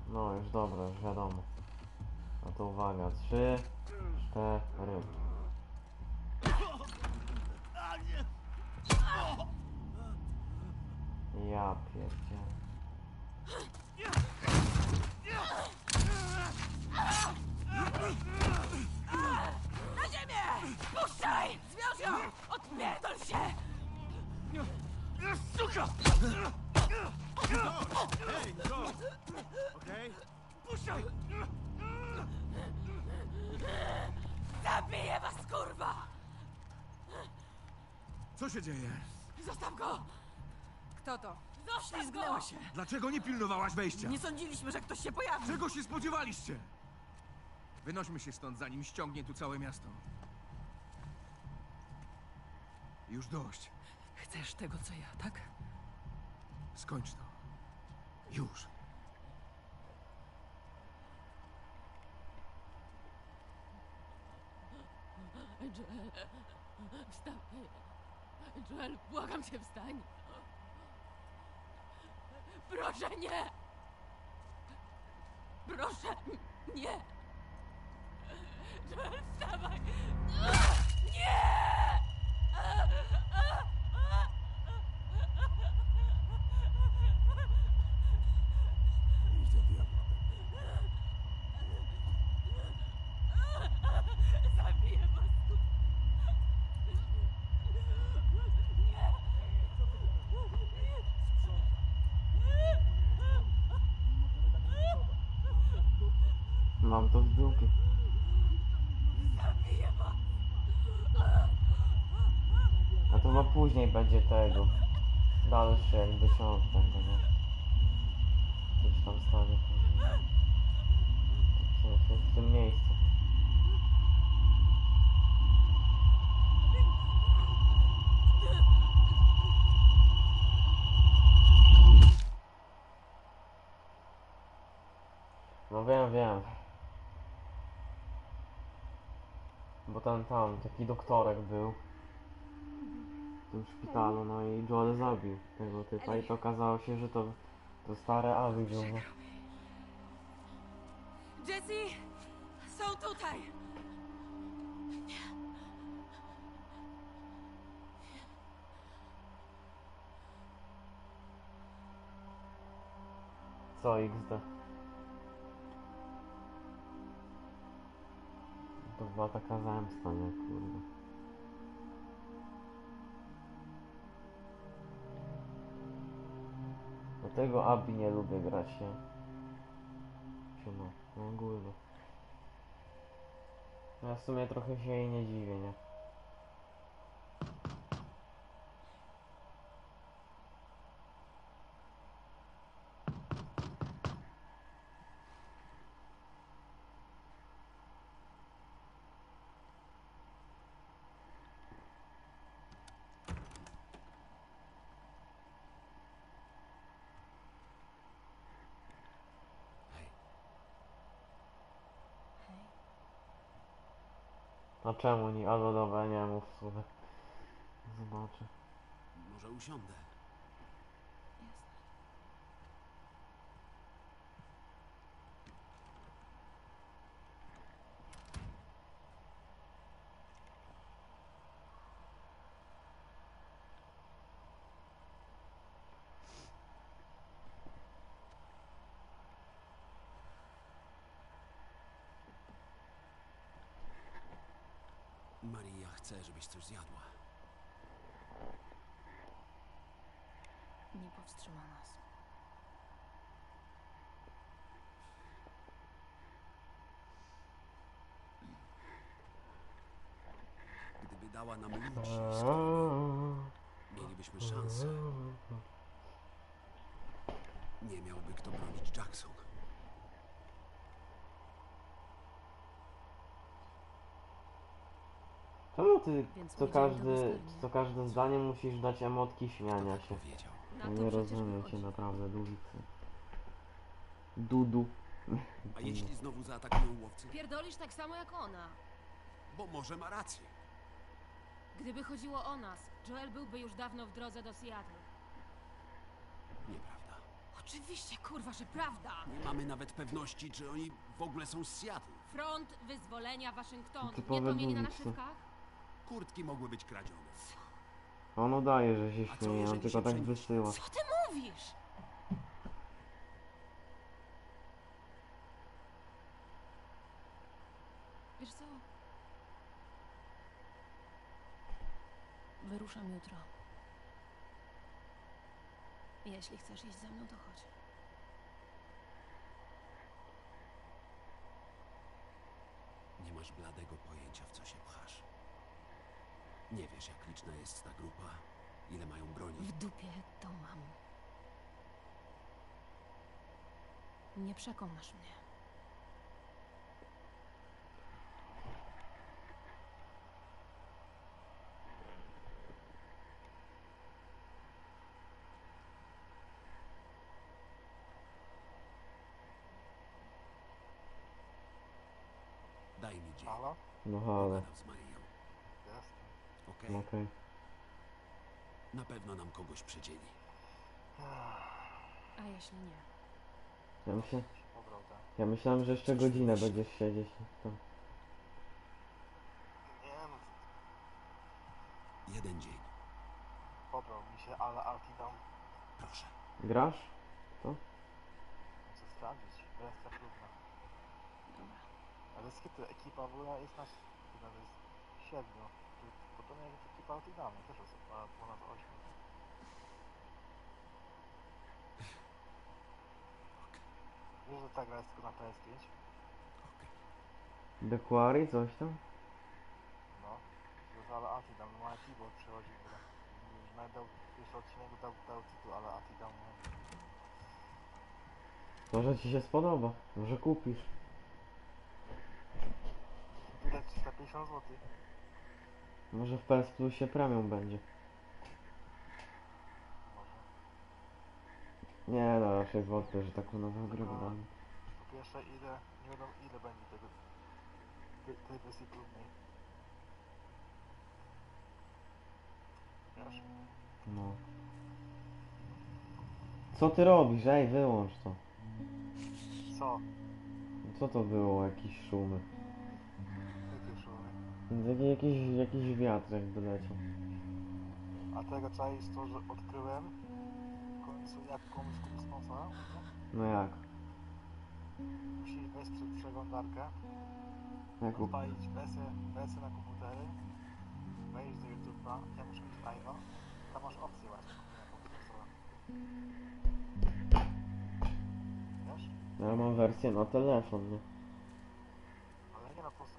No już dobra, już wiadomo. A to uwaga, 3, 4. Ja pierdzielę. Na ziemię! Puszczaj! Zwiąż ją! Odpierdol się! Suka! Hej, go! Okej? Puszczaj! Zabiję was, kurwa! Co się dzieje? Zostaw go! Kto to? Ślizgnęła się. Dlaczego nie pilnowałaś wejścia? Nie sądziliśmy, że ktoś się pojawi. Czego się spodziewaliście? Wynośmy się stąd, zanim ściągnie tu całe miasto. Już dość. Chcesz tego, co ja, tak? Skończ to. Już. Wstawaj. Joel, błagam cię, wstań. Proszę nie! Proszę nie! Joel, wstawaj! Nie! Idź do diabła. Zabiję was! Mam to z drugiej. A to chyba później będzie tego. Dalszy jakby ciąg tego, nie? Gdzieś tam stanie później. To jest w tym miejscu. No wiem, wiem. Bo tam, taki doktorek był w tym szpitalu, no i Joel zabił tego typa i to okazało się, że to stare Abby było. Jesse, są tutaj! Co XD? To była taka zemsta, nie kurde. Dlatego Abby nie lubię grać się. Czy no ogólnie. Ja w sumie trochę się jej nie dziwię, nie? A czemu nie? Albo dobra, nie mów sobie. Zobaczę. Może usiądę. Jasne. Maria chce, żebyś coś zjadła. Nie powstrzyma nas. Gdyby dała nam ludzi, mielibyśmy szansę. Nie miałby kto bronić Jackson. Czemu ty co każde zdanie musisz dać emotki śmiania się? Nie rozumiem cię naprawdę, dudzicy. Dudu. A jeśli znowu zaatakują łowcy? Pierdolisz tak samo jak ona. Bo może ma rację. Gdyby chodziło o nas, Joel byłby już dawno w drodze do Seattle. Nieprawda. Oczywiście, kurwa, że prawda. Nie mamy nawet pewności, czy oni w ogóle są z Seattle. Front Wyzwolenia Waszyngtonu. Nie to mieli na naszywkach? Kurtki mogły być kradzione. Ono daje, że się śmieje, on tylko tak wysyła. Co ty mówisz? Wiesz co? Wyruszam jutro. Jeśli chcesz iść ze mną, to chodź. Nie masz bladego pojęcia, w co się pchasz. Nie wiesz, jak liczna jest ta grupa, ile mają broni. W dupie to mam. Nie przekonasz mnie. Daj mi dzień. Halo? No halo. Okej. Okay. Okay. Na pewno nam kogoś przydzieli. A jeśli nie? Ja myślałem, że jeszcze godzinę będziesz siedzieć. To... Nie no. Jeden dzień. Pobrał mi się, ale Altidam. Proszę. Grasz? To? Muszę sprawdzić. Reszta próbna. Dobra. Ale skryty, ekipa w ogóle jest nasz... Siedmiu. Bo to nie jest ekipa Altidam. Też jest ponad 8. Wiesz, że ta gra jest tylko na PS5? Dokładnie, coś tam? No. Wiesz, ale Altidam ma T-Bot przychodzi w grę. Nawet dał pierwszy odcinek, dał tytuł, ale Altidam ma... Może ci się spodoba. Może kupisz. Ile? 350 zł. Może w PS Plusie premium będzie. Nie no, raczej wątpię, że taką nową grę wydamy. Po pierwsze ile, nie wiadomo ile będzie tego, tej wersji próbnej. Wiesz? No. Co ty robisz? Ej, wyłącz to. Co? Co to było? Jakieś szumy. Jakiś wiatr jakby leciał. A tego czaisz to, że odkryłem w końcu jak komuś kosmosa? No jak? Musisz wesprzeć przeglądarkę, odpalić wersję na komputery, wejść do YouTube'a, ja muszę mieć live'a, tam masz opcję właśnie na komputerze. Wiesz? Ja mam wersję na telefon, nie? Ale nie na prostu.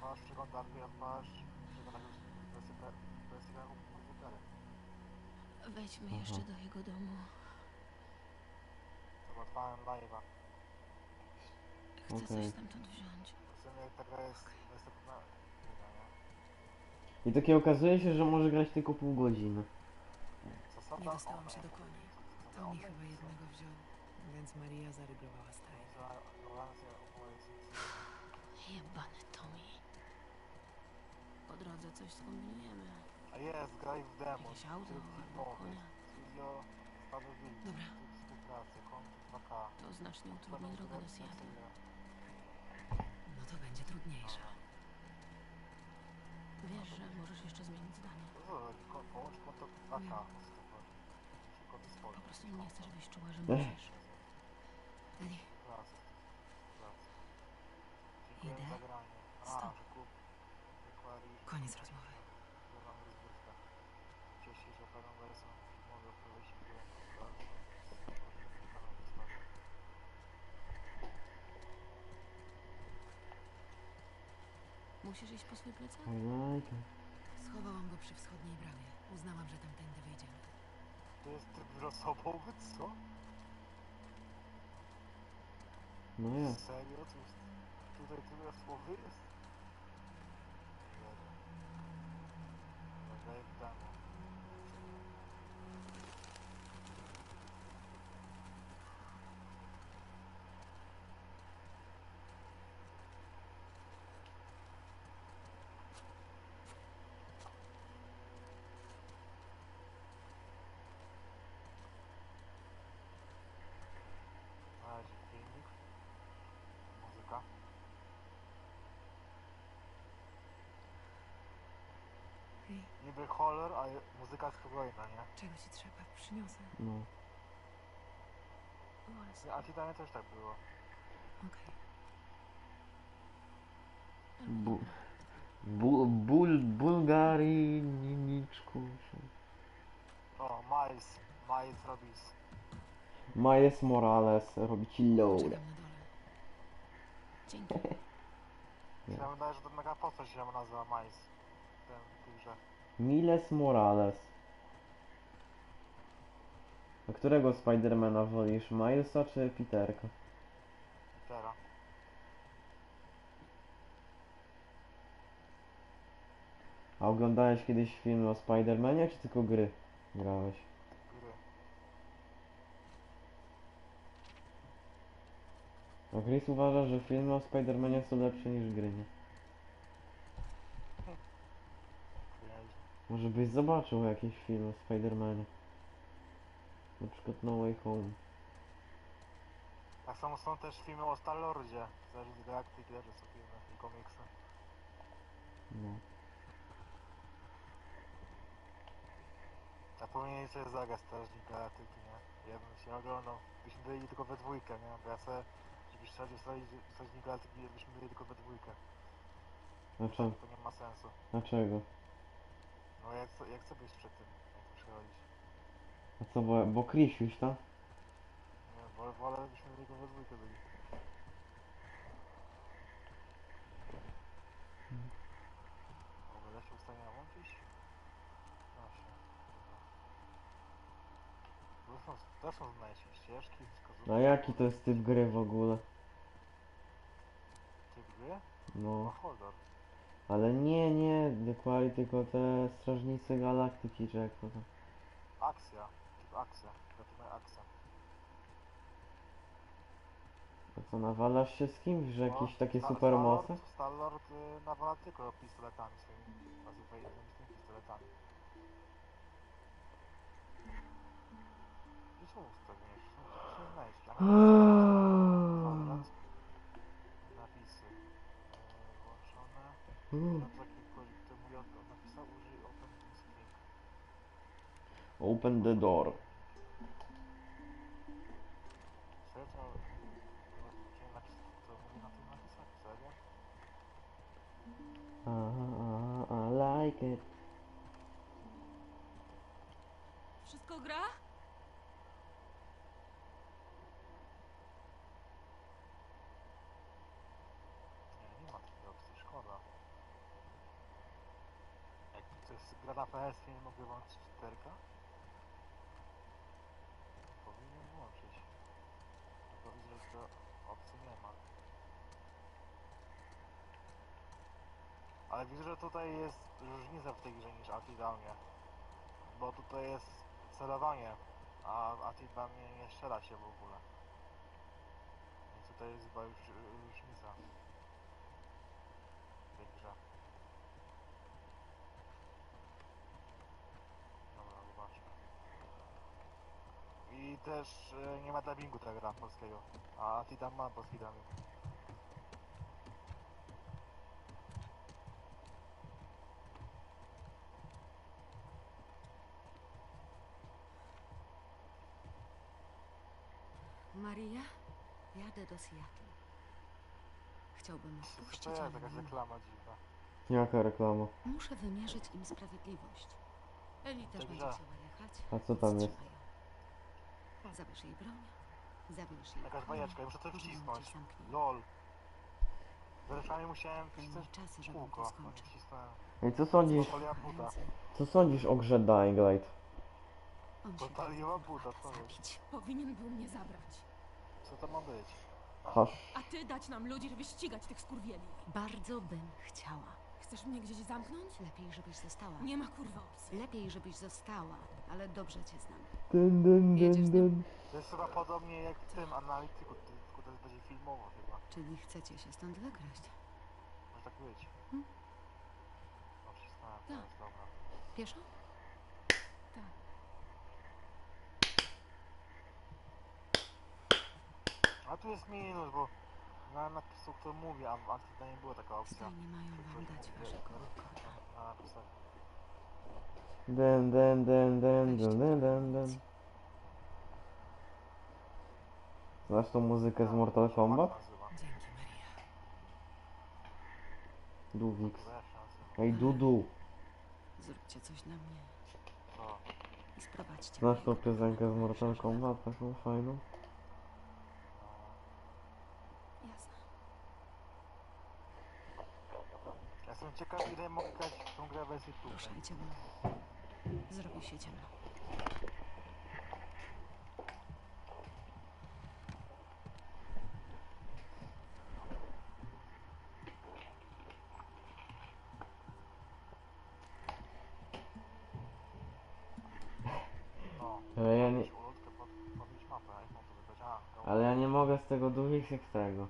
Masz przeglądarkę, jak masz przeglądarkę wersję na komputerze. Wejdźmy jeszcze do jego domu. Zobaczyłem live'a. Chcę coś stamtąd wziąć. W sumie ta gra jest następna. I takie okazuje się, że może grać tylko pół godziny. Nie dostałam się do koni. To mi chyba jednego wziął, więc Maria zaryglowała strajk. Jebany Tommy. Po drodze coś skombinujemy. A jest, graj w demo. Jakieś auto, albo konia. Dobra. To znacznie utrudni drogę do Seattle. No to będzie trudniejsza. Wiesz, że możesz jeszcze zmienić zdanie. Po prostu nie chcę, żebyś czuła, że musisz. Eli. Idę. Stop. Koń. koniec rozmowy. Musisz iść po swój plecak? Schowałam go przy wschodniej bramie. Uznałam, że tamtędy wyjdziemy. To jest za sobą, co? No ja. Serio? Tutaj tyle słowy jest? Dobra, jak damy. Niby horror, ale muzyka spokojna, nie? Czego ci trzeba? Przyniosę. No. No a Titanie też tak było. Okej. Bulgariniczku. O, Miles robi. Miles Morales robi killoura. Dzięki. Ja wydaje, że to mega postać się nazywa Miles. Miles Morales. A którego Spidermana wolisz? Milesa czy Peterka? Petera. A oglądałeś kiedyś film o Spidermanie, czy tylko gry grałeś? Gry. A Chris uważa, że filmy o Spidermanie są lepsze niż gry, nie? Może byś zobaczył jakiś film o Spider-Manie. Na przykład No Way Home. Tak samo są też filmy o Star-Lordzie. Zależy z Galaktyki, że są filmy i komiksy. No. A powinien coś zagrać Strażnik Galaktyki, nie? Ja bym się oglądał. Byśmy byli tylko we dwójkę, nie? Bo ja sobie, żebyś Strażnik Galaktyki, byśmy byli tylko we dwójkę. Dlaczego? To nie ma sensu. Dlaczego? No jak chcę być przed tym, jak to przechodzić? A co, bo Chris już, tak? Nie, bo wolę byśmy tylko we dwójkę byli. Mogę się ustawienia łączyć? Właśnie. To są znajdźmy ścieżki, wskazówki. A jaki to jest typ gry w ogóle? Typ gry? No. Horror. Ale nie, dokładnie tylko te strażnicy galaktyki, czy jak to tam. Akcja, typ akcja, to akcja. A co, nawalasz się z kimś, że jakieś takie super mocy? Star-Lord nawala tylko pistoletami swoimi, pistoletami. I co ustawiasz? Co się Open the door. I like it. Wszystko gra? Gra na PS nie mogę włączyć 4K? Powinien włączyć. Tylko widzę, że opcji nie ma. Ale widzę, że tutaj jest różnica w tej grze niż Atidamie. Bo tutaj jest celowanie, a Atidamie nie strzela się w ogóle. Więc tutaj jest chyba już różnica w tej grze. I też nie ma dubbingu ta gra polskiego, a ty tam ma polski dubbing. Maria, jadę do Seattle. Chciałbym puścić... To jest jakaś reklama dziwna. Jaka reklama? Muszę wymierzyć im sprawiedliwość. Eli też będzie chciała jechać. A co tam jest? Zabierz jej broń. Zabierz jej. Jakaś bajeczka, ja muszę coś wcisnąć. LOL. Zresztą musiałem wcisnąć kółko. I co sądzisz? Co sądzisz o grze Dying Light? Potaliła buta, co jest? Powinien był mnie zabrać. Co to ma być? Hasz. A ty dać nam ludzi, żeby ścigać tych skurwieli. Bardzo bym chciała. Chcesz mnie gdzieś zamknąć? Lepiej, żebyś została. Nie ma kurwa opcji. Lepiej, żebyś została, ale dobrze cię znam. Dyn, dyn, dyn, dyn. To jest chyba podobnie jak w tym analityku, tylko to będzie filmowo chyba. Czyli chcecie się stąd wygrać? Może tak być. Hmm? No, przystałem, to jest dobra. Pieszo? Tak. A tu jest minus, bo na napisu, który mówi, a w Antyda nie była taka opcja. Tutaj nie mają wam dać waszego kota. Na napisach. Dym, dym, dym, dym, dym, dym, dym. Znasz tą muzykę z Mortal Kombat? Dzięki, Maria. Duwix. Ej, Dudu. Zróbcie coś na mnie. I sprowadźcie. Znasz tą piosenkę z Mortal Kombat? Taką fajną. Jestem ciekaw, ile mogę grać w tą grę wersji tu. Proszę, idziemy. Zrobi się ciemno. Ale ja nie... Ale ja nie mogę z tego dużych jak z tego.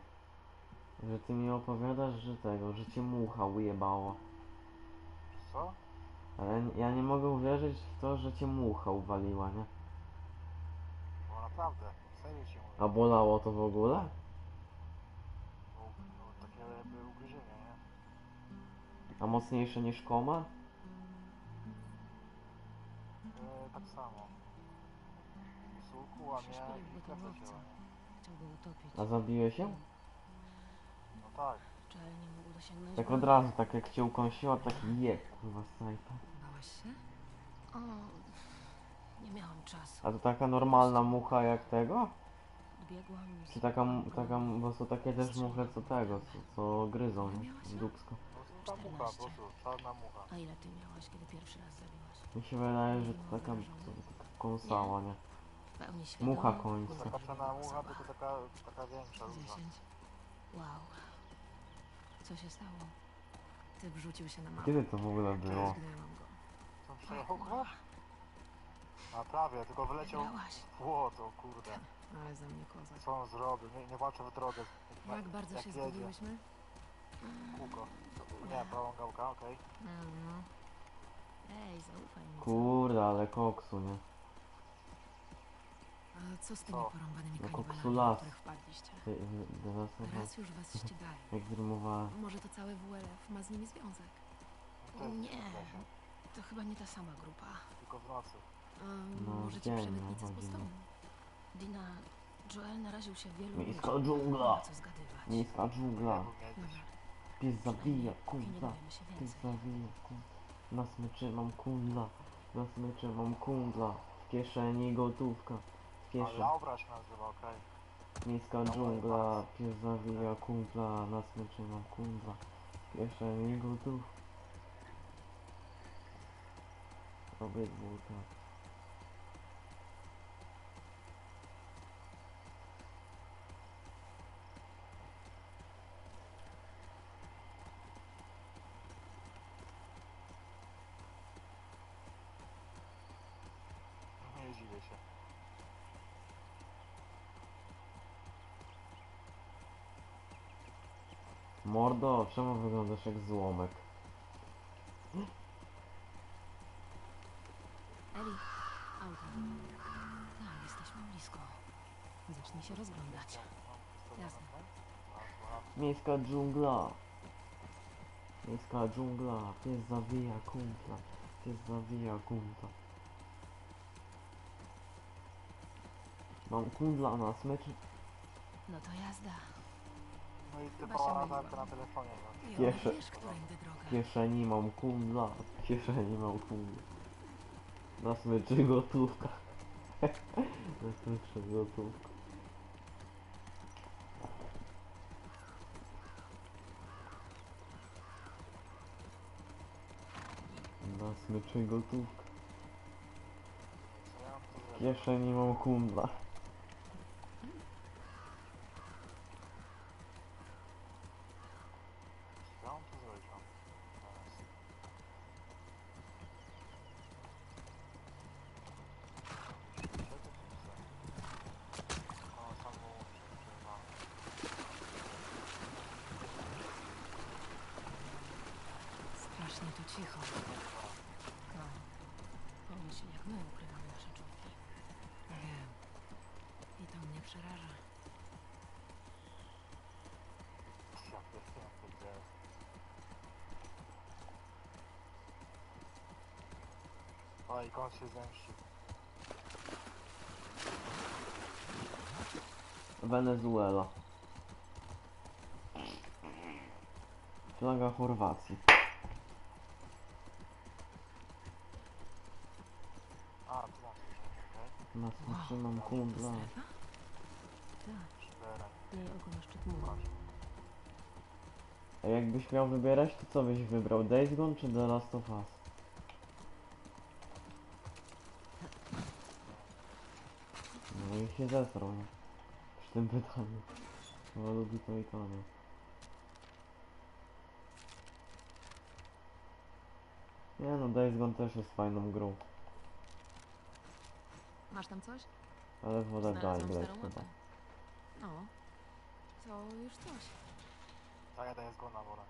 Że ty mi opowiadasz, że tego, że cię mucha ujebało. Co? Ale ja nie mogę uwierzyć w to, że cię mucha uwaliła, nie? No naprawdę, serio cię mówię. A bolało to w ogóle? No takie ugryzienie, nie? A mocniejsze niż koma? Tak samo. Usłuchła mnie i kasa cię. A zabiłeś się? Tak. Tak od razu, tak jak cię ukąsiła, tak jeb, kurwa snajpa. Bałaś się? O, nie miałam czasu. A to taka normalna mucha jak tego? Czy taka po prostu takie też muchy co tego, co gryzą, nie? Dupsko. Ta mucha, po prostu, czarna mucha. A ile ty miałaś, kiedy pierwszy raz zabiłaś? Mi się wydaje, że to taka kąsała, nie? Mucha końca. Taka czarna mucha, tylko taka większa różna. Wow. Co się stało? Ty wrzucił się na mapę. Kiedy to w ogóle było? Co, przejął go? A prawie, tylko wyleciał w błoto, kurde. Ale za mnie kozak. Co on zrobił? Nie walczę w drogę. Jak bardzo jak się zgubiłyśmy? Kółko. Nie, prawą gałka, okej. No. Ej, zaufaj mi. Kurde, ale koksu, nie? Co z tymi porąbanymi kanibalami, których wpadliście? Raz już was ścigają. Jak wyrymowała. Może to całe WLF ma z nimi związek? Nie, to chyba nie ta sama grupa. Tylko w nocy. Może ci przemytnicy z Bostonu. Dina, Joel naraził się wielu... Miejska dżungla! Miejska dżungla! Pies zabija, kunda! Pies zabija, kunda! Na smyczy mam kundla! Na smyczy mam kundla! W kieszeni gotówka! Pieszy. Ale obraź nazywa, okej. Miejska dżungla, pies zawija kumpla, na smyczy mam kumpla. Piesze nie gotów. Obydwu, tak. Nie dziwię się. Mordo, czemu wyglądasz jak złomek? Eli, auto. Tak, jesteśmy blisko. Zacznij się rozglądać. Jasne. Miejska dżungla. Miejska dżungla. Pies zawija kumpla. Pies zawija kumpla. Mam kundla na smyczy. No to jazda. No i typowa latarka na telefonie. No. W kieszeni mam kumla, w kieszeni mam kumla. Na smyczy gotówka. Na smyczy gotówka. Na smyczy gotówka. W kieszeni mam kumla. Cicho. No, oni się jak my ukrywamy nasze czubki. Wiem. I to mnie przeraża. O, i koń się zemści. Wenezuela. Flaga Chorwacji. Nas trzymam kumbla. A jakbyś miał wybierać, to co byś wybrał? Days Gone czy The Last of Us? No i się zesrał przy tym pytaniu. Chyba lubi to i koniec. Nie no, Days Gone też jest fajną grą. Masz tam coś? Ale woda dalej grać chyba. No, to już coś. A ja daję zgon na wodę.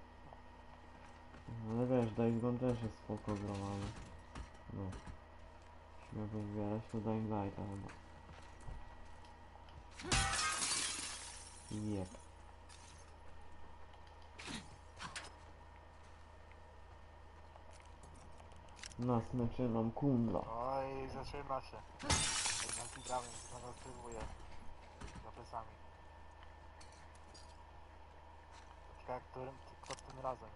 Ale wiesz, daj zgon też jest spoko grą, ale... No. Musimy wybierać to Dying Light'a chyba. Jep. Nas zaczynam kumla. Oj, zaczyna się. Zaczynamy, zaraz próbuję. Za plecami. Ciekawe, kto tym razem,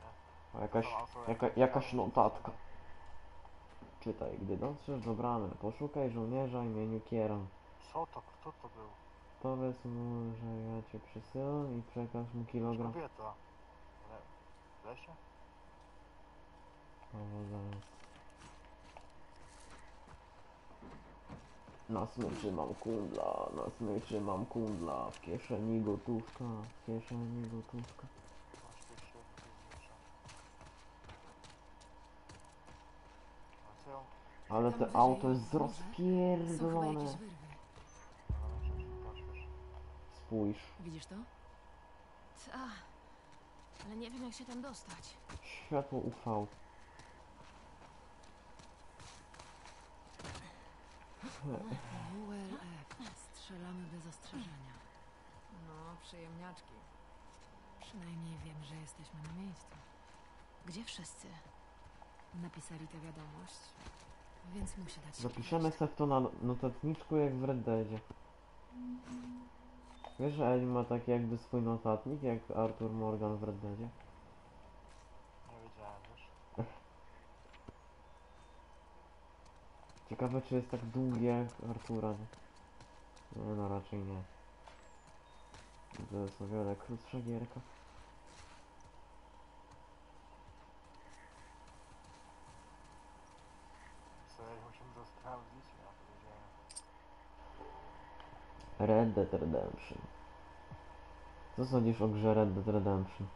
nie? Jakaś notatka. Czytaj, gdy dotrzesz do bramy, poszukaj żołnierza imieniu Kieran. Co to? Kto to był? Powiedz mu, że ja cię przesyłam i przekaż mu kilogram. To kobieta. W lesie? No, zaraz. Na smyczy mam kundla, na smyczy mam kundla, w kieszeni gotówka, w kieszeni gotówka. Ale to auto jest rozpierdolone. Spójrz. Widzisz to? Ta, ale nie wiem jak się tam dostać. Światło UV. Strzelamy bez ostrzeżenia. No, przyjemniaczki. Przynajmniej wiem, że jesteśmy na miejscu. Gdzie wszyscy? Napisali tę wiadomość, więc musi dać się. Zapiszemy sobie to na notatniczku jak w Red Deadzie. Wiesz, że Eli ma taki jakby swój notatnik, jak Arthur Morgan w Red Deadzie? Nie wiedziałem, wiesz? Ciekawe, czy jest tak długie jak Artura. Nie no, raczej nie. To jest o wiele krótsza gierka. Sobie musimy to sprawdzić, ja powiedziałem. Red Dead Redemption. Co sądzisz o grze Red Dead Redemption?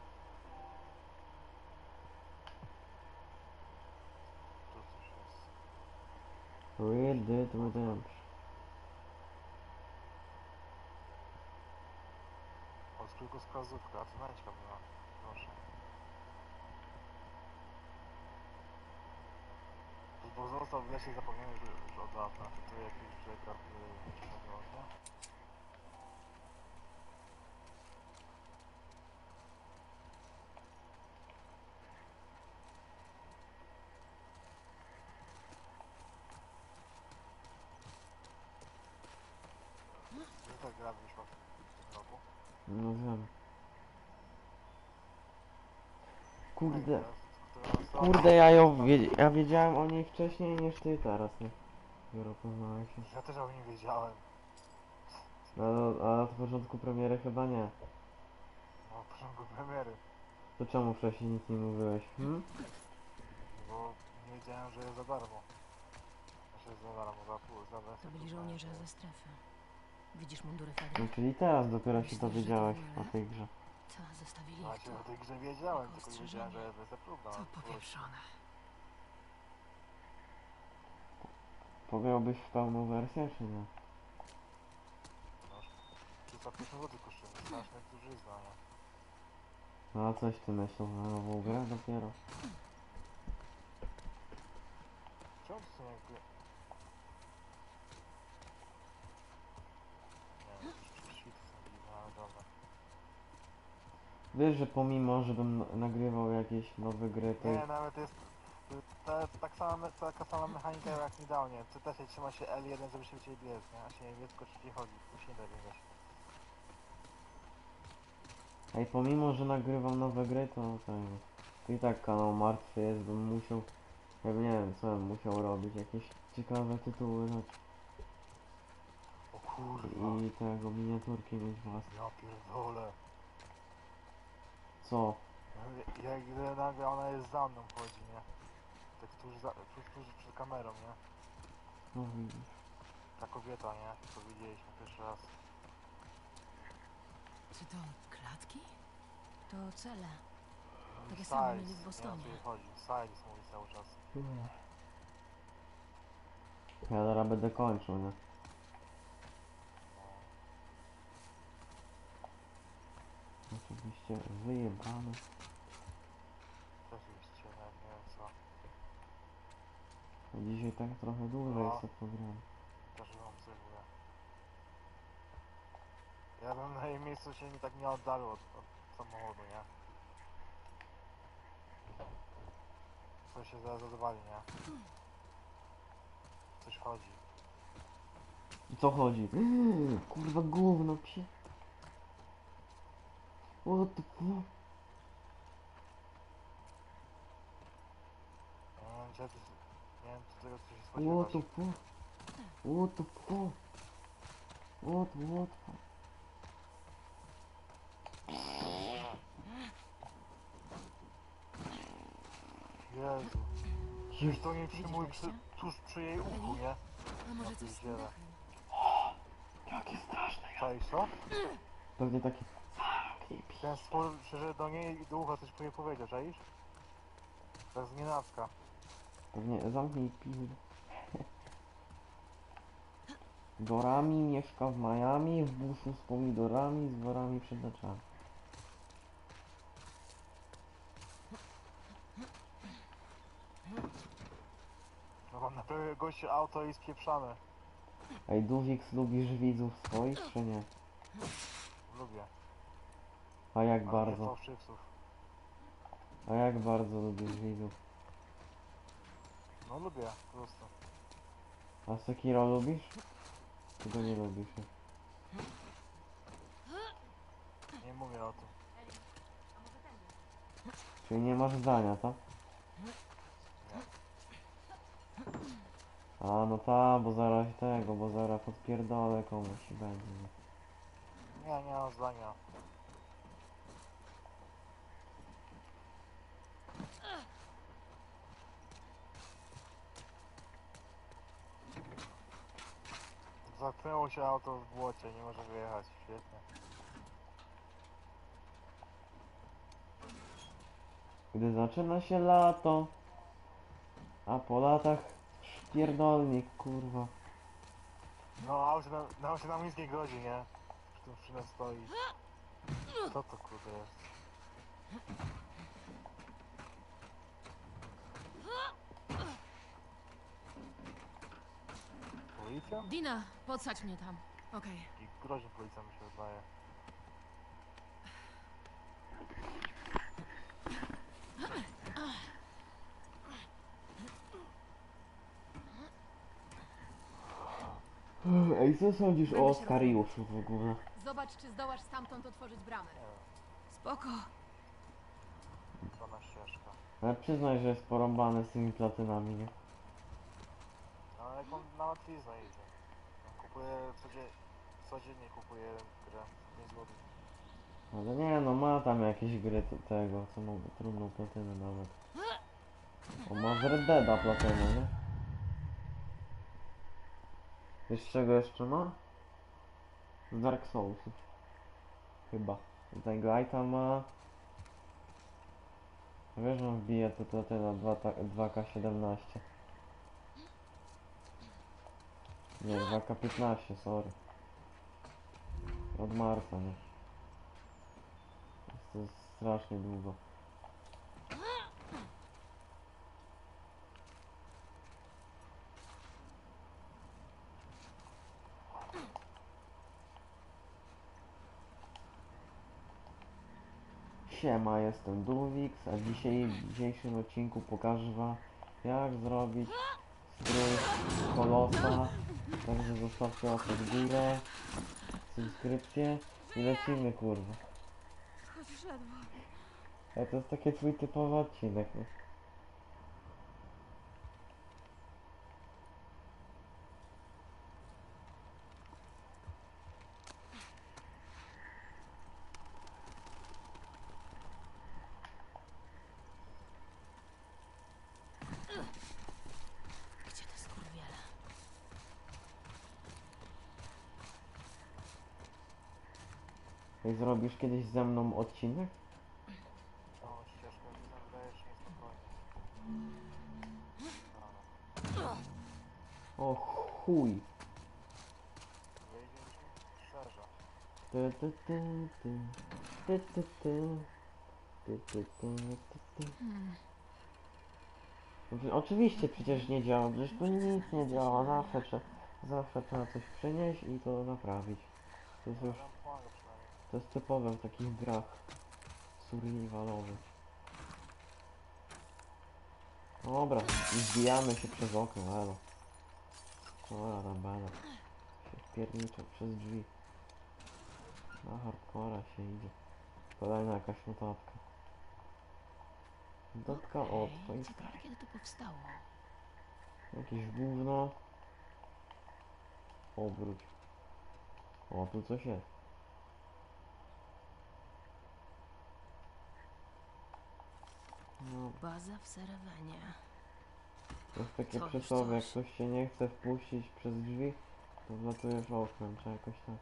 Red Dead Redemption. O, tylko skazówka, a co najczęściej była? Proszę. Bo został w lesie, zapomniałem już od dawna. To jakiś przekaz wygląda. No wiem. Kurde. Kurde, ja wiedziałem o niej wcześniej niż ty teraz, nie? Biuro poznałem się. Ja też o niej wiedziałem. A od początku premiery chyba nie. No, od początku premiery. To czemu wcześniej nic nie mówiłeś? Hmm? Bo nie wiedziałem, że jest za darmo. Znaczy za darmo, za byli żołnierze ze strefy. Widzisz mundury Federa? No, czyli teraz dopiero się dowiedziałeś o tej grze. Co, zostawili ich tu? O tej grze wiedziałem, tylko nie wiedziałem, że jest próbna. To powieszone. Pograłbyś w pełną wersję, czy nie? No, 350 zł kosztuje, strasznie dużo. No, a coś ty myślisz na nową grę dopiero? Czemu to są jakby... Wiesz, że pomimo, żebym nagrywał jakieś nowe gry, to... Nie, nawet jest... taka sama mechanika jak niedawno. Ty też się trzyma się L1, żeby szybciej biec, nie? A się nie biec, tylko szybciej chodzi. Już nie da biegać. Ej, pomimo, że nagrywam nowe gry, to i tak kanał martwy jest, bym musiał... Ja nie wiem, co bym musiał robić. Jakieś ciekawe tytuły, no... O kurwa. I tego miniaturki mieć własne. Ja pierdolę. Co? Jak gdy nagle ona jest za mną chodzi, nie? Tak tuż przed kamerą, nie? No widzisz. Ta kobieta, nie? To widzieliśmy pierwszy raz. Czy to klatki? To cele. Takie same mieli w Bostonie. Nie, chodzi. Siles mówi cały czas. Ja zaraz będę kończył, nie? Oczywiście wyjebane. Oczywiście, ja nie wiem co. A dzisiaj tak trochę dłużej jest to program. Też mam cywilę. Ja bym na jej miejscu się nie tak nie oddalił od samochodu, nie? Coś się zaraz odwali, nie? Coś chodzi. I co chodzi? Kurwa gówno psie. What the fuck? What the fuck? What the fuck? What the fuck? Jezu. Przecież to nie przy mój tuż przy jej uchu, nie? A może coś zdziela? O! Jakie straszne! Czaj, co? Pewnie taki... Ten spór przyszedł do niej i do ucha coś po niej powiedział, czaisz? To jest nienacka. Pewnie zamknij pizdę. Dorami mieszka w Miami, w buszu z pomidorami, z worami przed oczami. No mam naprawdę gościu auto i spieprzamy. Ej, Duwix, lubisz widzów swoich, czy nie? Lubię. A jak bardzo? A jak bardzo lubisz widzów? No lubię, po prostu. A Sekiro lubisz? Czy go nie lubisz? Nie mówię o tym. Czyli nie masz zdania, tak? Nie. A no ta, bo zaraz tego, bo zaraz podpierdolę komuś i będzie. Nie, nie mam zdania. Zatknęło się auto w błocie, nie może wyjechać, świetnie. Gdy zaczyna się lato, a po latach szpierdolnik, kurwa. No, auto nam się nam nic nie grozi, nie? Przy tym szyna stoi. Co to kurde jest? Policja? Dina, podsadź mnie tam. Okej. I groźna policja mi się wydaje. Ej, co sądzisz o Oskariuszu w ogóle? Zobacz, czy zdołasz stamtąd otworzyć bramę. Spoko. To na ścieżkę. Ale przyznaj, że jest porąbane z tymi platynami, nie? No ale jak on na łatwiznę idzie. On kupuje codziennie kupuje grę, 5 zł. Ale nie no, ma tam jakieś gry tego, co ma trudną platynę nawet. On ma z Red Deada platynę, nie? Wiesz czego jeszcze ma? Z Dark Soulsów. Chyba. Ten Glajta ma... Wiesz, on wbije to platyna 2K17. Nie, 2K15, sorry. Od marca, nie? To jest strasznie długo. Siema, jestem Duwix, a dzisiaj w dzisiejszym odcinku pokażę wam, jak zrobić strój kolosa. Także zostawcie łapkę w górę, subskrypcję i lecimy, kurwa. Ale to jest taki twój typowy odcinek, nie? I zrobisz kiedyś ze mną odcinek? No, ścieżkę dajesz mi spokojnie. O chuj! Ty ty ty ty ty ty ty ty ty ty. Oczywiście przecież nie działa, przecież tu nic nie działa, zawsze trzeba coś przenieść i to naprawić. To jest już... To jest typowe w takich grach survivalowych. Dobra, zbijamy się przez okno, elo. Kora tam bada. Się wpierniczę przez drzwi. Na hardcora się idzie. Kolejna jakaś notatka. Notatka od końca. Ciekawe, kiedy to powstało. Jakieś gówno. Obróć. O, tu coś jest. No. Baza w Sarawanie. To jest takie przysłowie, jak ktoś się nie chce wpuścić przez drzwi, to wlatujesz oknem, czy jakoś tak.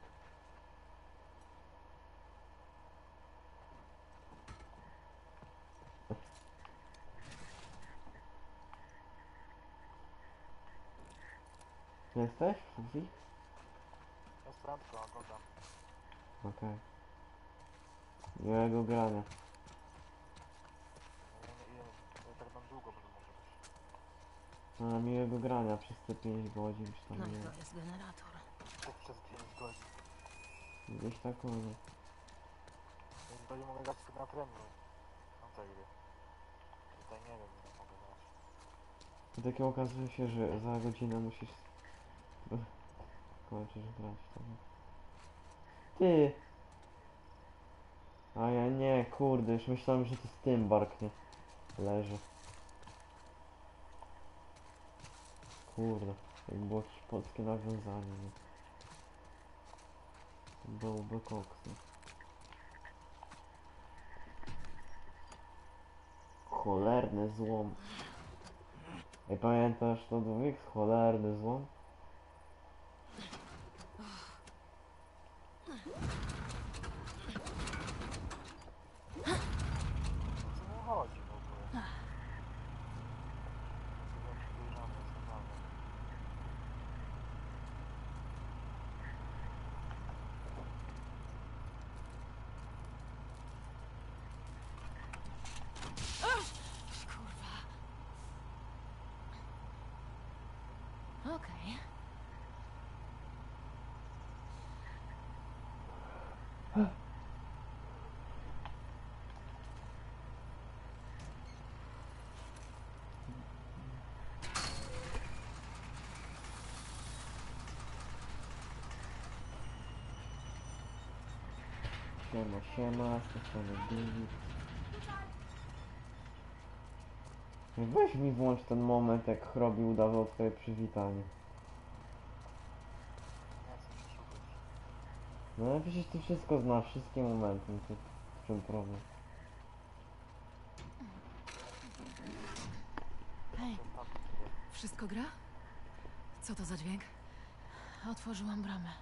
Jesteś w drzwi? Jestem, to oglądam. Okej. Miłego grania. No, miłego grania przez te 5 godzin, czy tam no, nie. To jest generator. Przez 5 godzin. Gdzieś tak u mnie. To nie mogę grać sobie na premium. Mam tak gry. Tutaj nie wiem, ile mogę grać. I takie okazuje się, że za godzinę musisz... Kończysz grać tam. Ty! A ja nie, kurde, już myślałem, że to jest Tymbark, nie? Leży. Kurde, jak było jakieś polskie nawiązanie, nie? Byłby koks, nie? Cholerny złom. Ej, pamiętasz to, Duwix? Cholerny złom? Okej. Okay. Siema, siema, to są Weź mi włącz ten moment, jak Chrobi udawał swoje przywitanie. No przecież ty wszystko znasz, wszystkie momenty, to w czym problem? Hej, wszystko gra? Co to za dźwięk? Otworzyłam bramę.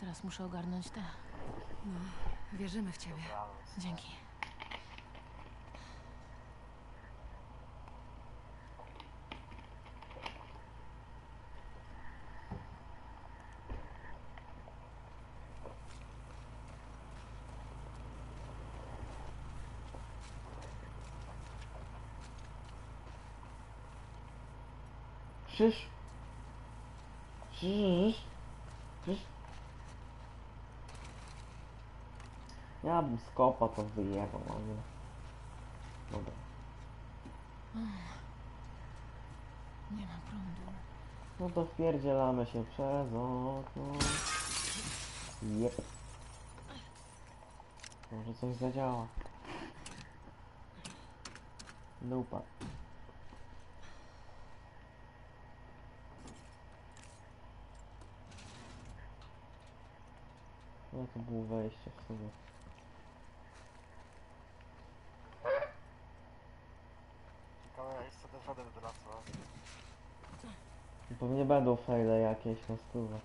Teraz muszę ogarnąć te... No, wierzymy w ciebie. Dzięki. Krzyż. Krzyż. Ja bym z kopa to wyjechał, ale... Dobra. Nie ma prądu. No to wpierdzielamy się przez okno. Jep. Może coś zadziała. No upadł. No to było wejście w sumie. Ciekawe jest co do The Last of Us. Pewnie będą fejle jakieś na stówę.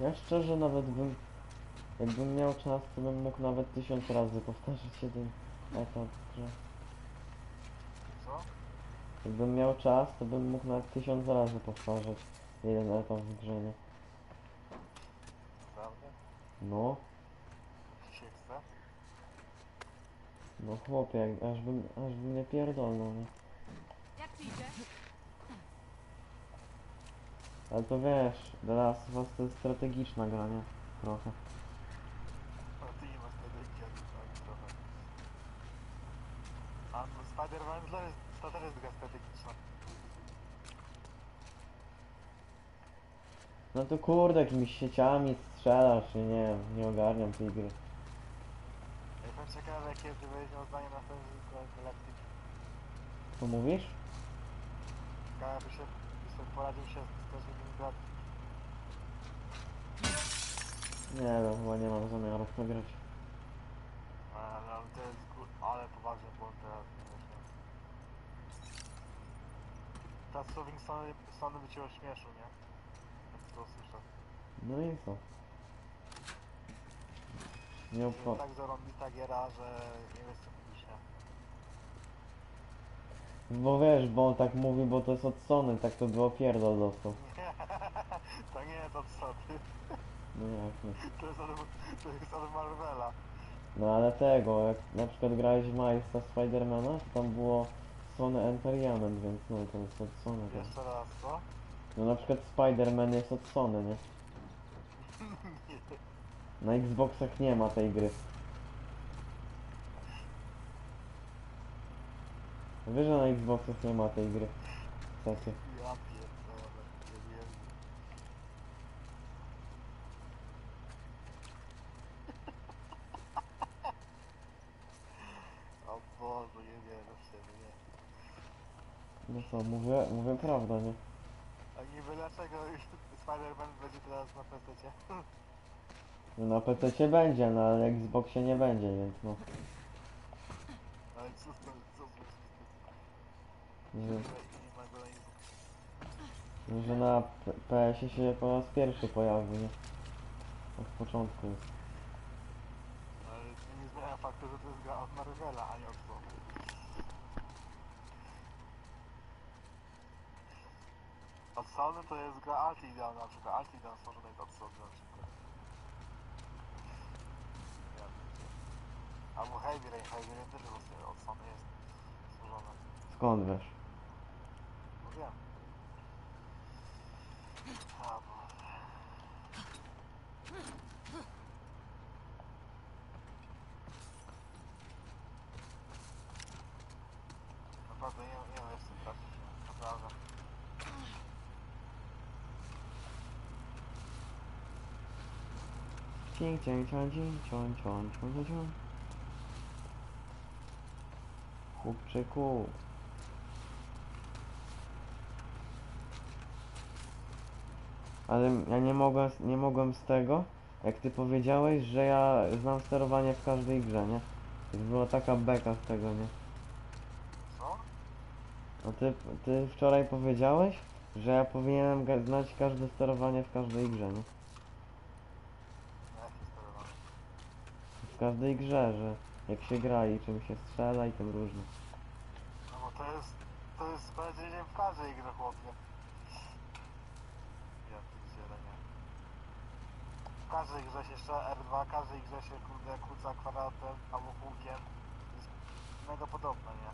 Ja szczerze nawet bym... Jakbym miał czas, to bym mógł nawet 1000 razy powtarzać jeden etap, że... Gdybym miał czas, to bym mógł nawet 1000 razy powtarzać jeden etap w grze. Prawda? No. No chłopie, aż bym nie pierdolnął. Jak ci idzie? Ale to wiesz, teraz was to jest strategiczna gra, nie? Trochę. A ty nie masz strategii, trochę. A to Spider-Man jest... To też jest gra strategiczna. No to kurde, jakimiś sieciami strzelasz i nie ogarniam tej gry. Jestem ciekawy, jakie ty będziesz miał zdanie na temat galaktyki. Co mówisz? Ciekawe, byś poradził się z strażnikiem galaktyki. Nie no, chyba nie mam zamiaru w to grać. Ale to jest ale poważny błąd teraz. Teraz słownik Sony by cię ośmieszył, nie? Jak to usłyszę. No i co? Nie opłacę. Tak zarąbita giera, że nie wiesz co mówisz, nie? Bo wiesz, bo on tak mówi, bo to jest od Sony, tak to było pierdol dostał. To nie jest od Sony. No jak nie? To jest od Marvela. No ale tego, jak na przykład grałeś w Majsta Spidermana, to tam było... Sony Enteriamen, więc no to jest od Sony. Jeszcze raz, co? No na przykład Spider-Man jest od Sony, nie? Na Xboxach nie ma tej gry. Wiesz, że na Xboxach nie ma tej gry. Sesy. Ja pierdolę, nie wiem. O Boże, nie wiem, nie. No co, mówię prawdę, nie? A niby dlaczego Spider-Man będzie teraz na PC-cie? No na PC-cie będzie, no ale Xboxie nie będzie, więc no. Ale co że na PS-ie się po raz pierwszy pojawi, nie? Od początku jest. Ale nie zmienia faktu, że to jest gra od Marvela, a nie od Sony. Od Sony to jest gra Altidown na przykład, Altidown może dać od Sony na przykład. Albo Heavy Rain, też od Sony jest stworzone. Skąd wiesz? No wiem. Naprawdę nie wiem, jak się trafić, naprawdę. Chłopczyku. Ale ja nie mogłem z tego, jak ty powiedziałeś, że ja znam sterowanie w każdej grze, nie? To była taka beka z tego, nie? Co? No ty wczoraj powiedziałeś, że ja powinienem znać każde sterowanie w każdej grze, nie? Jakie sterowanie? W każdej grze, że jak się gra i czym się strzela i tym różne. No bo to jest bardziej nie w każdej grze, chłopie. W każdej grze się jeszcze R2, w każdej grze się kurde kłóca kwadratem albo kółkiem. Jest mega podobne, nie?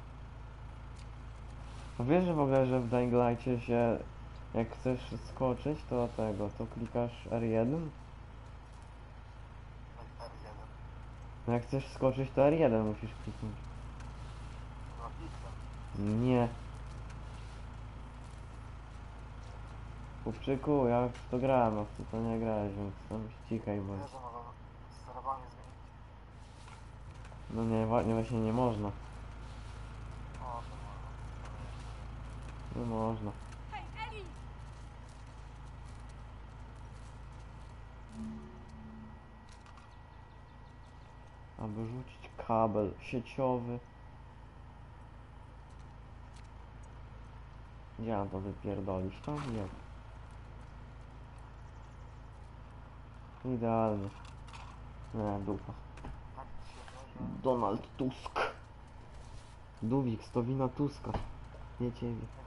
No wiesz, że w ogóle, że w Dying Light'cie się, jak chcesz skoczyć, to to klikasz R1? R1. No jak chcesz skoczyć, to R1 musisz kliknąć. No kliknę. Nie. Chłopczyku, ja w to grałem, a w to nie grałeś, więc tam ścikaj, bo... sterowanie zmienić. No nie, właśnie nie można. Nie można. Aby rzucić kabel sieciowy. Gdzie mam to wypierdolić? Tam nie. Idealnie. Nie, dupa. Donald Tusk. Duwik, to wina Tuska. Nie ciebie. Dupa.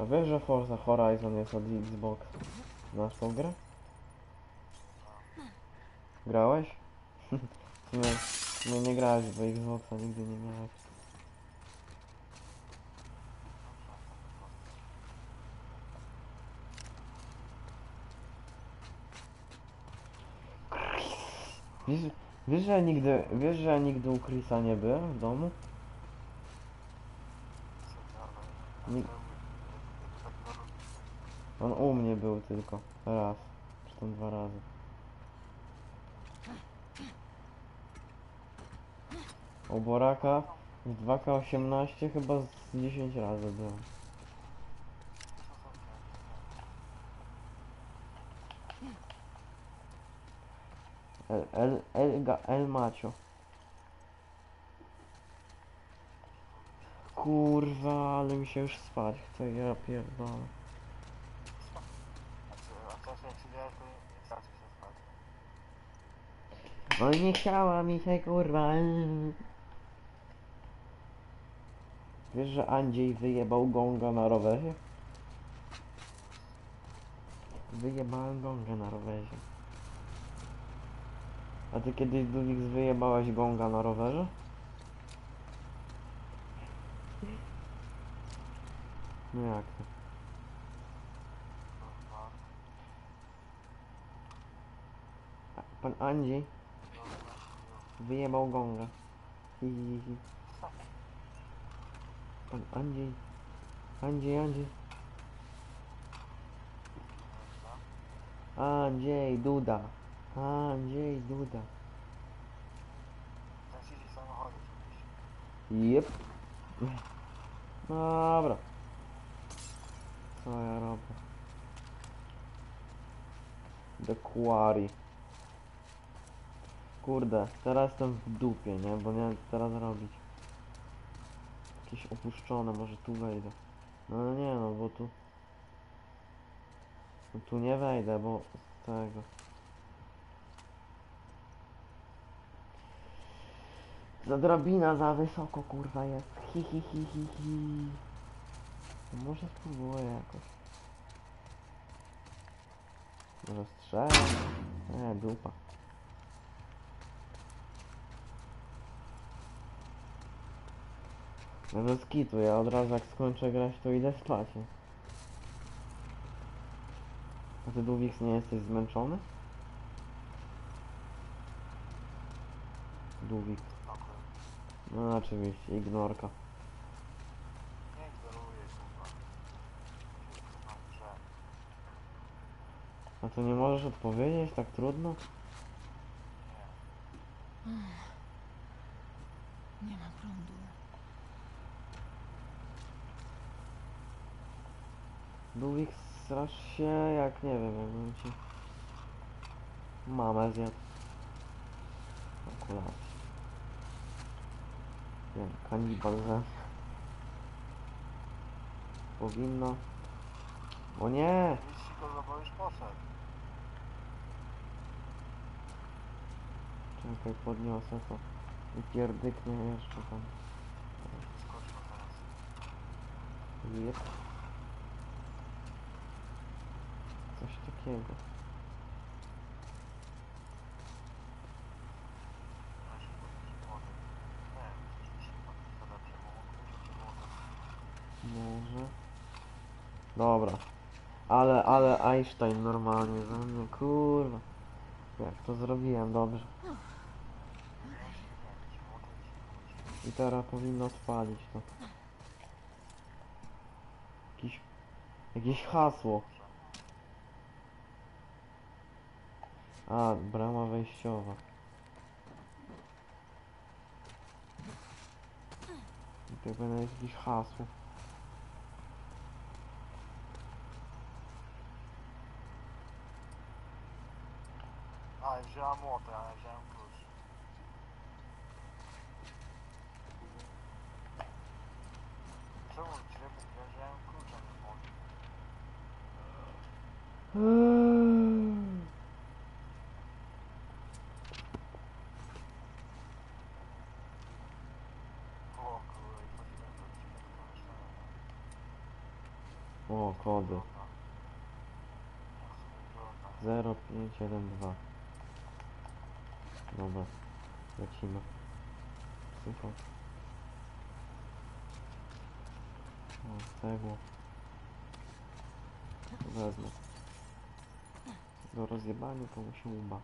A wiesz, że Forza Horizon jest od Xbox? Znasz tą grę? Grałeś? nie grałeś, bo Xboxa nigdy nie miałeś. Wiesz, że ja nigdy u Chrisa nie byłem w domu? On u mnie był tylko raz, czy tam dwa razy. U Boraka w 2K18 chyba z 10 razy byłem. El Macio. Kurwa, ale mi się już spać chce, ja pierdolę. No nie chciała mi się, kurwa. Wiesz, że Andrzej wyjebał gonga na rowerze? Wyjebałem gonga na rowerze. A ty kiedyś, Duwix, wyjebałeś gonga na rowerze? No jak to? Pan Andrzej wyjebał gonga. Hihihi. Pan Andrzej. Andrzej Duda. Zasili samochody. Jep. Dobra. Co ja robię? The Quarry. Kurde, teraz jestem w dupie, nie? Bo nie wiem, co teraz robić. Jakieś opuszczone, może tu wejdę. No nie no, bo tu... No, tu nie wejdę, bo... z tego... Za drabina za wysoko, kurwa, jest. Hihihihihi. No, może spróbuję jakoś. Może strzelę? Dupa. No bez kitu, ja od razu jak skończę grać, to idę spać. A ty, Duwix, nie jesteś zmęczony? Duwix. No oczywiście, ignorka. Nie ignoruję, kurwa. A to nie możesz odpowiedzieć? Tak trudno? Nie ma prądu. Duwix, strasz się, jak nie wiem, jakbym ci... mamę zjadł. Akurat. Nie wiem, kanibal, że... powinno... O nie! Jeśli go zawołujesz, poszedł. Czekaj, podniosę to. I pierdyknie jeszcze tam. Skoczę teraz. Jep. Coś takiego. Może. Dobra. Ale Einstein normalnie za mnie, kurwa. Jak to zrobiłem, dobrze. I teraz powinno odpalić to. Jakieś hasło. A, brama wejściowa. I tak będę jakieś hasło. A, ja wzięłam młotę, a ja wziąłem klucz. Czemu ja wziąłem klucza nie mogę? O, kody 0512. Dobra, lecimy. Super. O, cegło. Wezmę. Do rozjebania to musi łba.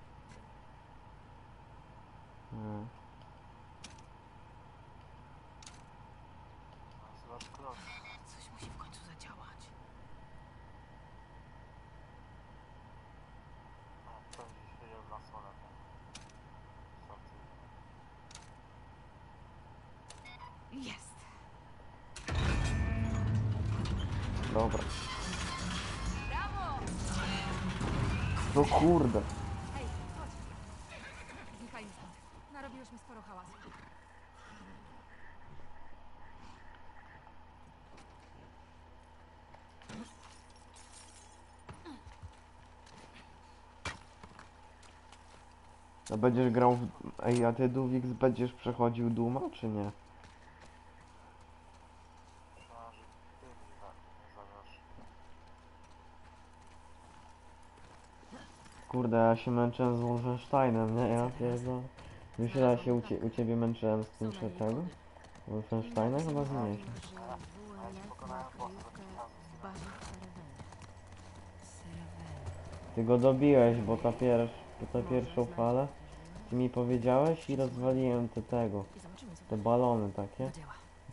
Jest. Dobra. No kurde. Hej, chodź. Znikaj mi stąd. Narobiłyśmy sporo hałasu. A będziesz grał w... Ej, a ty, Duwix, będziesz przechodził Duma, czy nie? Kurde, ja się męczyłem z Wolfensteinem, nie? Ja pierdolę. Już raz się u ciebie męczyłem z tym tego? Wolfensteinem chyba zmienię się. Ty go dobiłeś, bo ta pierwszą falę ty mi powiedziałeś i rozwaliłem te tego. Te balony takie.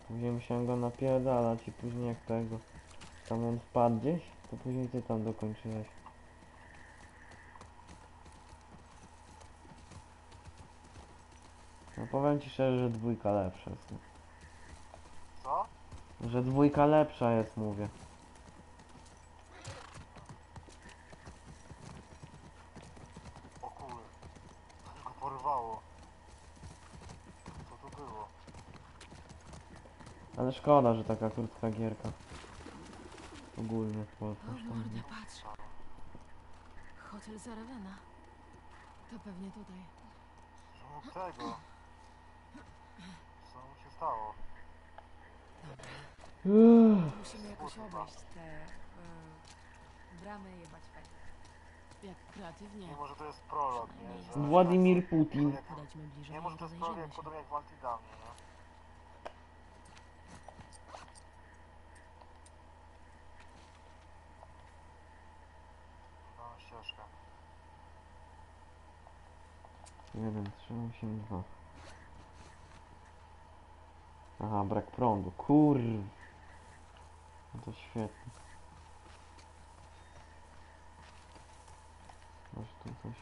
Później musiałem go napierdalać i później jak tego. Tam on wpadł gdzieś, to później ty tam dokończyłeś. No powiem ci szczerze, że dwójka lepsza jest. Co? Że dwójka lepsza jest, mówię. O kurde, tylko porwało. Co to było? Ale szkoda, że taka krótka gierka. Ogólnie w Polsce. O mordę, patrz. Hotel Zaravena. To pewnie tutaj. Czemu tego? Co mu się stało? Musimy jakoś obejść te... bramy jebać fajnie. Jak kreatywnie... Nie, może to jest prolog, nie? Że... Władimir Putin. Nie, może to jest prolog, jak podobnie jak w Antidamie, nie? ścieżkę. 1, 3, 8, 2. Aha, brak prądu, kurwa. No to świetnie. Masz tu coś.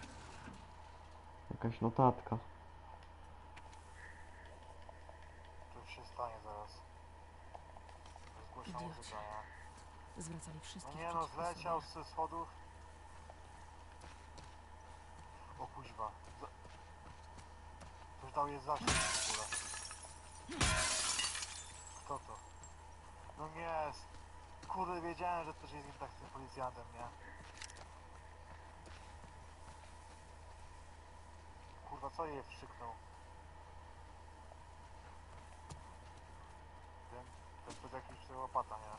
Jakaś notatka. Tu się stanie zaraz. Zgłaszam używania. Zwracali wszystkich. No nie no, zleciał ze schodów. O kuźwa. Ktoś dał je zasięg w ogóle. Kto to? No nie, kurde, wiedziałem, że to się z nim tak z tym policjantem, nie? Kurwa, co je wstrzyknął? To jest jakiś łopata, nie?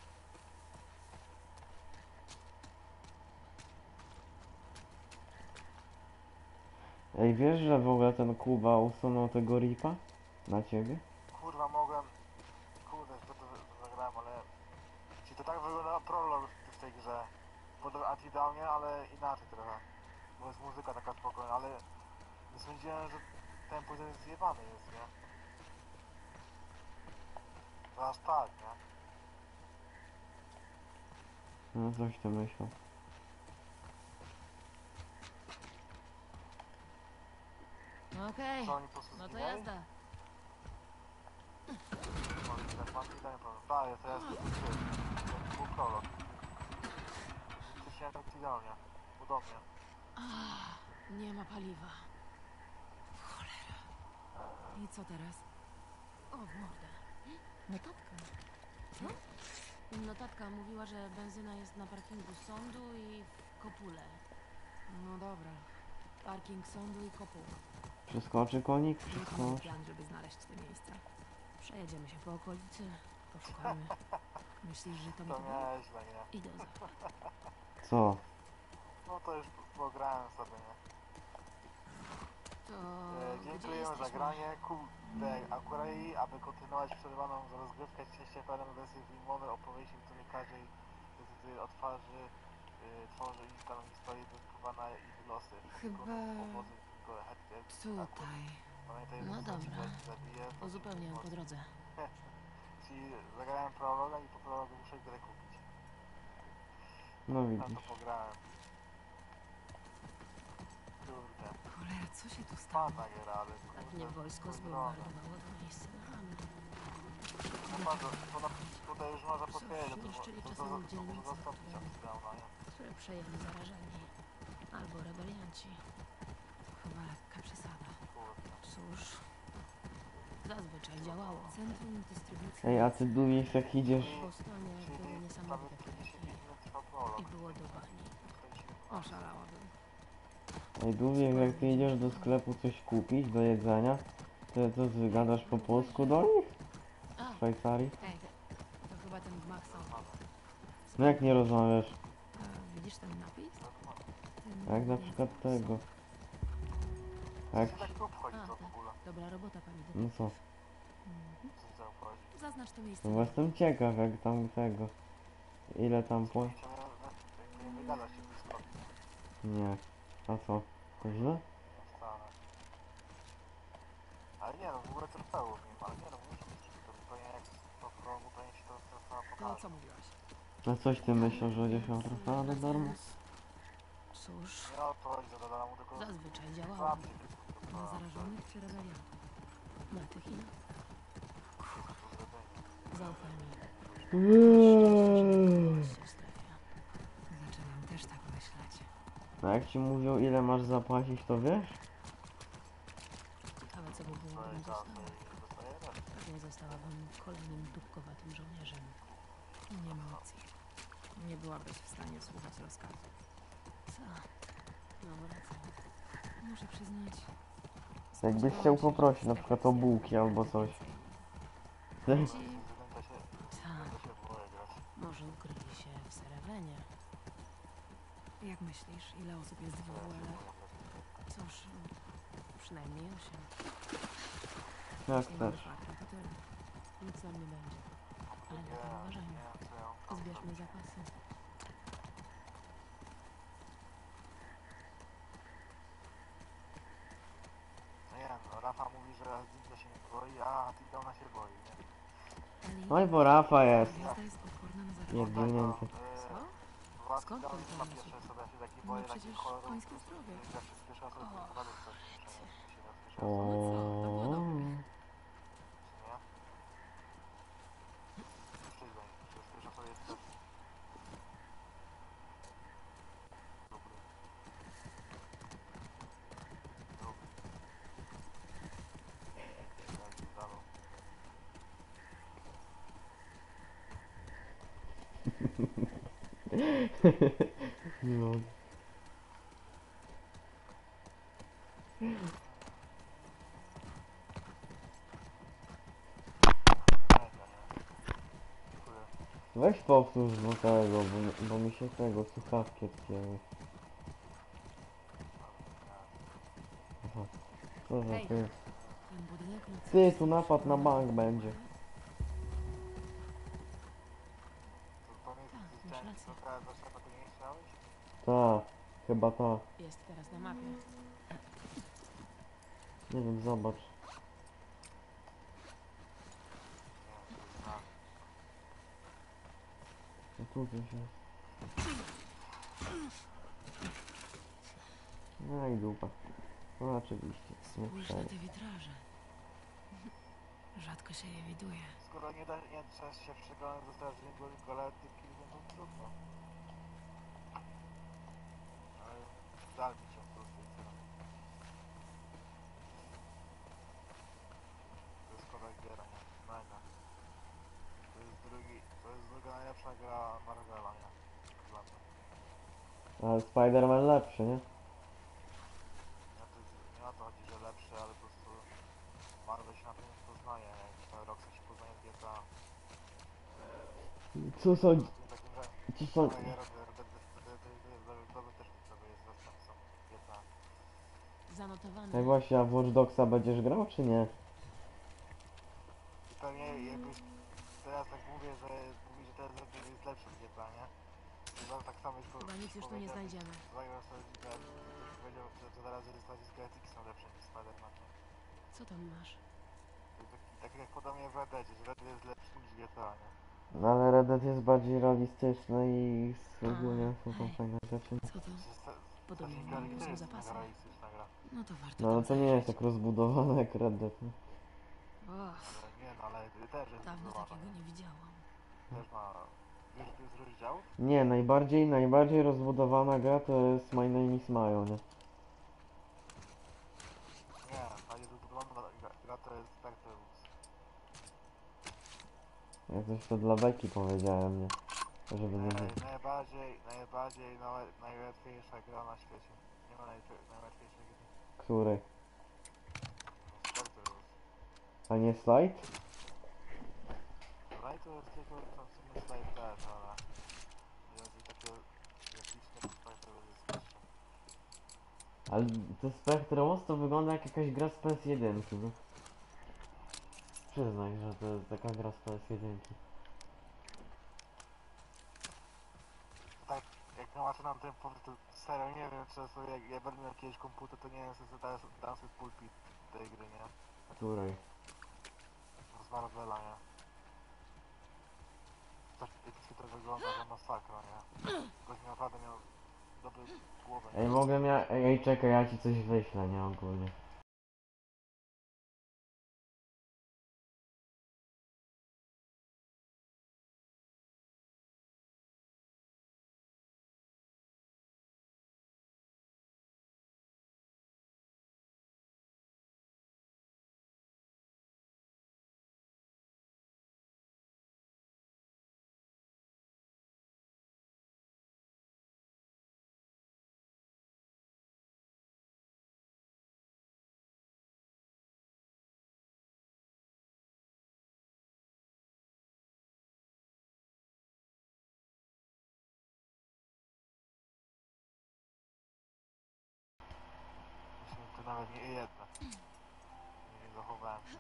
Ej, wiesz, że w ogóle ten Kuba usunął tego ripa? Na ciebie? Kurwa, mogłem... Kurde, to zagrałem, ale... Czyli to tak wygląda prolog w tej grze. Pod anti-downie, ale inaczej trochę. Bo jest muzyka taka spokojna, ale... Nie sądziłem, że ten poziom jest zjebany, jest, nie? To aż tak, nie? No coś to myślał. Okej, no to jazda. Daję, to jest prolog. Coś jak idealnie, podobnie. Nie ma paliwa. Cholera. I co teraz? O morda. Notatka. No? Notatka mówiła, że benzyna jest na parkingu sądu i w Kopule. No dobra. Parking sądu i Kopuł. Przeskoczy konik? Przeskoczy. Plan, żeby znaleźć te miejsca. Przejedziemy się po okolicy, poszukamy. Myślisz, że to mi to było? Idę za. Co? No to już pograłem sobie, nie? Dziękuję za granie, Akurei, aby kontynuować przerwaną rozgrywkę z częścią wersji filmowej opowieści, w której każdej otwarzy, tworzy i staną historię wypływana ich losy. Chyba... tutaj... No dobra, uzupełniam po drodze. Czyli zagrałem prologa i po prologu muszę grę kupić. No widzisz. Na to pograłem. Cholera, co się tu stało? Pewnie wojsko zbombardowało to miejsce na ramy. Tutaj już można potwierdzić, to może zastąpić odstrzelania. Które przejęli zarażeni. Albo rebelianci. Chyba lekka przesada. Cóż, zazwyczaj działało. Centrum dystrybucji. Ej, a ty dumnie jak idziesz? Były niesamowite kwiatki. I było do bani. Oszalałabym. Najdłużej jak ty idziesz do sklepu coś kupić, do jedzenia, to wygadasz po polsku do nich? W Szwajcarii? No jak nie rozumiesz? Widzisz ten napis? Jak na przykład tego. Jak? Dobra robota, pani. No co? Zaznacz to miejsce. No bo jestem ciekaw jak tam tego. Ile tam płacę? Nie. A co? To źle? Ale nie no, w ogóle trwało w nim, ale nie no, muszę być, to zupełnie jak po progu, to nie się to trwało pokaże. No co mówiłaś? No coś ty myślisz, że będzie się trafała do darmu? Cóż... Nie o to chodzi, że do darmu, tylko... Zazwyczaj działało. Na zarażonych czy rebeliantów. Na tych i na... Zaufaj mi. Zaczynam też tak myśleć. A jak ci mówią ile masz zapłacić, to wiesz? Ale co by było, gdybym została? Pewnie zostałabym kolejnym dupkowatym żołnierzem. Nie ma opcji. Nie byłabyś w stanie słuchać rozkazów. Co? No wracam. Muszę przyznać... Jakbyś chciał poprosić na przykład o bułki albo coś. Ty? Może ukryli się w Serewenie. Jak myślisz, ile osób jest w ogóle? Cóż, przynajmniej 8. Jak też. Nic nam nie będzie. Ale lepiej uważajmy. Zbierzmy zapasy. No i bo Rafa jest. Pierdolnięty. Skąd to no przecież pańskie zdrowie. O. Nie mogę. Weź powtórz do tego, bo mi się tego słuchawki odcięły. Aha, co za ty? Ty, tu napad na bank będzie. Ta, chyba ta. Jest teraz na mapie. Nie wiem, zobacz. No tu gdzieś jest. No i dupa. No oczywiście. Spójrz na te witraże. Rzadko się je widuje. Skoro nie da się przekonać, została z niego galaktyki, no to trudno. Ale dal mi się po prostu. To jest kolejna gra, najna. To jest druga najlepsza gra Marvela, nie? Ale Spider-Man lepszy, nie? Nie na to chodzi, że lepszy, ale po prostu Marvel się na tym nie poznaje. Roxa się poznaje z GTA. Co sądzi? Co sądzi? Tak właśnie, a w Watch Dogsa będziesz grał, czy nie? Pewnie jakoś teraz tak mówię, że teraz jest lepszy w GTA, nie? Tak samo jest po... Chyba nic już tu nie znajdziemy. Zagrał sobie z GTA, ktoś powiedział, że to zaraz jest z GTA są lepsze niż Spider-Man. Co tam masz? Tak jak podamy w Red Dead, że Red Dead jest lepszy niż GTA, nie? No ale Red Dead jest bardziej realistyczny i ogólnie są tam fajne rzeczy. Co to? Podobnie nie są zapasy. No to warto. No ale to nie jest tak rozbudowane jak Red Dead, nie? Nie, no ale też jest. Dawno takiego nie widziałam. Też ma... Wiesz, to jest rozdział? Nie, najbardziej rozbudowana gra to jest My Name is Mayo, nie? Ja coś to dla Beki powiedziałem, nie? Żeby nie... najłatwiejsza gra na świecie. Nie ma najłatwiejszej gry. Której? A nie Slide? Slide to jest tylko tam w sumie Slide też, ale... Jeżeli takie graficzne to Spectre jest jeszcze. Ale to Spectre Wars to wygląda jak jakaś gra z PS1 chyba. Przyznaj, że to jest taka gra z PS1. Tak, jak tłumaczę nam ten port, to serio nie wiem, czy sobie, jak będę miał jakiś komputer, to nie wiem, czy dam sobie pulpit tej gry, nie? Której? Z Marvela, nie? Tak, jak to wygląda, że masakra, nie? Ktoś mi naprawdę miał dobry głowę. Ej, mogę ja... Ej, czekaj, ja ci coś wyślę, nie? Ogólnie. Nawet nie jedna. Nie zachowałem się.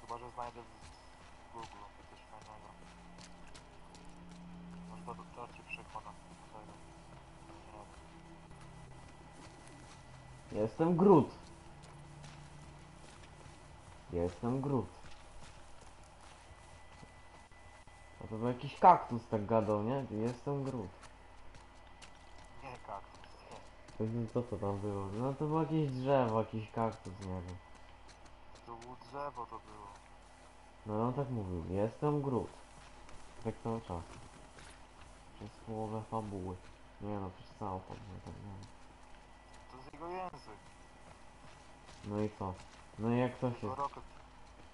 Chyba, że znajdę w Google coś fajnego. Może to cię przekonam. Jestem Groot. jestem Groot. A to był jakiś kaktus tak gadał, nie? Jestem Groot. Nie kaktus, nie. To co tam było? No to było jakieś drzewo, jakiś kaktus, nie wiem. To było drzewo, to było. No on tak mówił, jestem Groot. Tak cały czas. Przez połowę fabuły. Nie no, przez całą fabułę, tak nie wiem. To jest jego język. No i co? No i jak to się...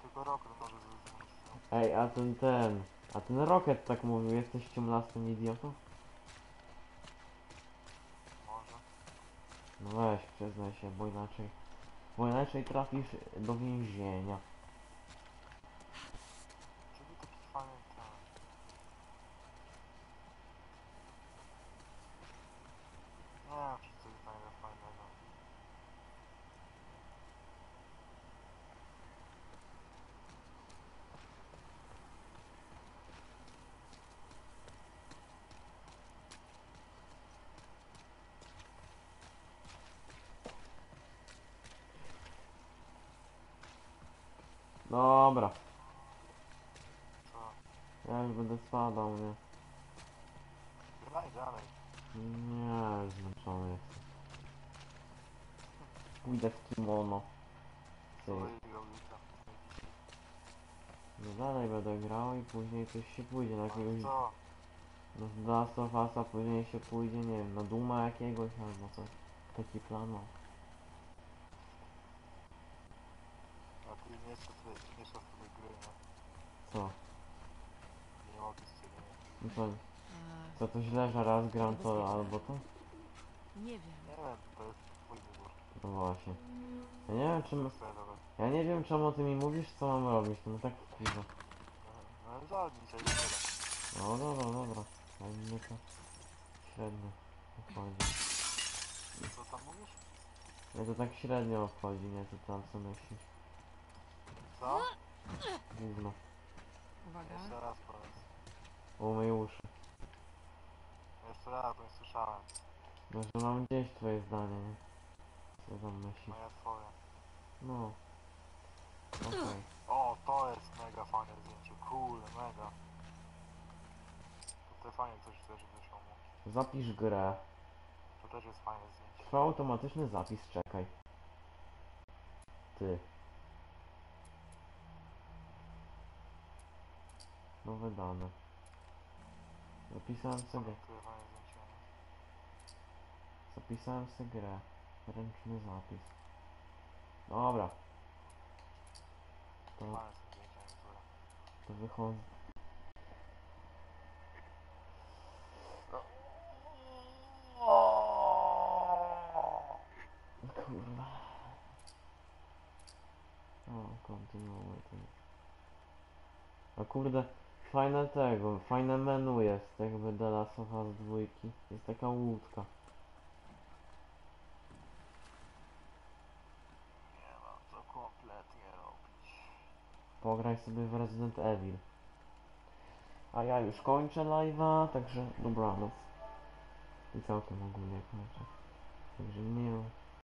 Tylko Rocket może zrozumieć. Ej, a ten... A ten Rocket tak mówił, jesteś ciemlastym idiotą? Może. No weź, przyznaj się, bo inaczej... Bo inaczej trafisz do więzienia. Czyli taki fajny ten... Nie, wszyscy znajdę fajnego. Dobra. Co? Ja już będę spadał, nie? Graj dalej. Nie, już zmęczony jestem. Pójdę w kimono. No dalej będę grał i później coś się pójdzie na jakiegoś... Co? No z The Last of Us'a później się pójdzie, nie wiem, na Dooma jakiegoś albo coś. Taki plan ma. Nie mieszasz sobie gry, no. Co? Nie mogę z ciebie. No to... Co to źle, że raz gram to albo to? Nie wiem. Nie wiem, to jest twój wybór. No właśnie. Ja nie wiem czym... Ja nie wiem czemu ty mi mówisz, co mam robić, to no tak wkurza. No zadnij się, nie. No dobra, dobra. A mnie to... średnio obchodzi. Co tam mówisz? Ja to tak średnio obchodzi, nie? To tam co myślisz. Co? Gówno. Uwaga. Jeszcze raz po raz. O moje uszy. Jeszcze raz, bo nie słyszałem. No, że mam gdzieś twoje zdanie, nie? Co tam myślisz? No ja twoje. No. Okej. Okay. O, to jest mega fajne zdjęcie. Cool, mega. Tutaj fajnie coś też wyszło mu. Zapisz grę. To też jest fajne zdjęcie. Trwa automatyczny zapis, czekaj. Ty. Nowe dane. Zapisałem sobie. Zapisałem sobie grę. Ręczny zapis. Dobra. To wychodzi. Kurwa. O, kontynuuję to. A kurde. Fajne tego, fajne menu jest, jakby The Last of Us dwójki. Jest taka łódka. Nie ma co kompletnie robić. Pograj sobie w Resident Evil. A ja już kończę live'a, także dobranoc. I całkiem ogólnie kończę. Także nie.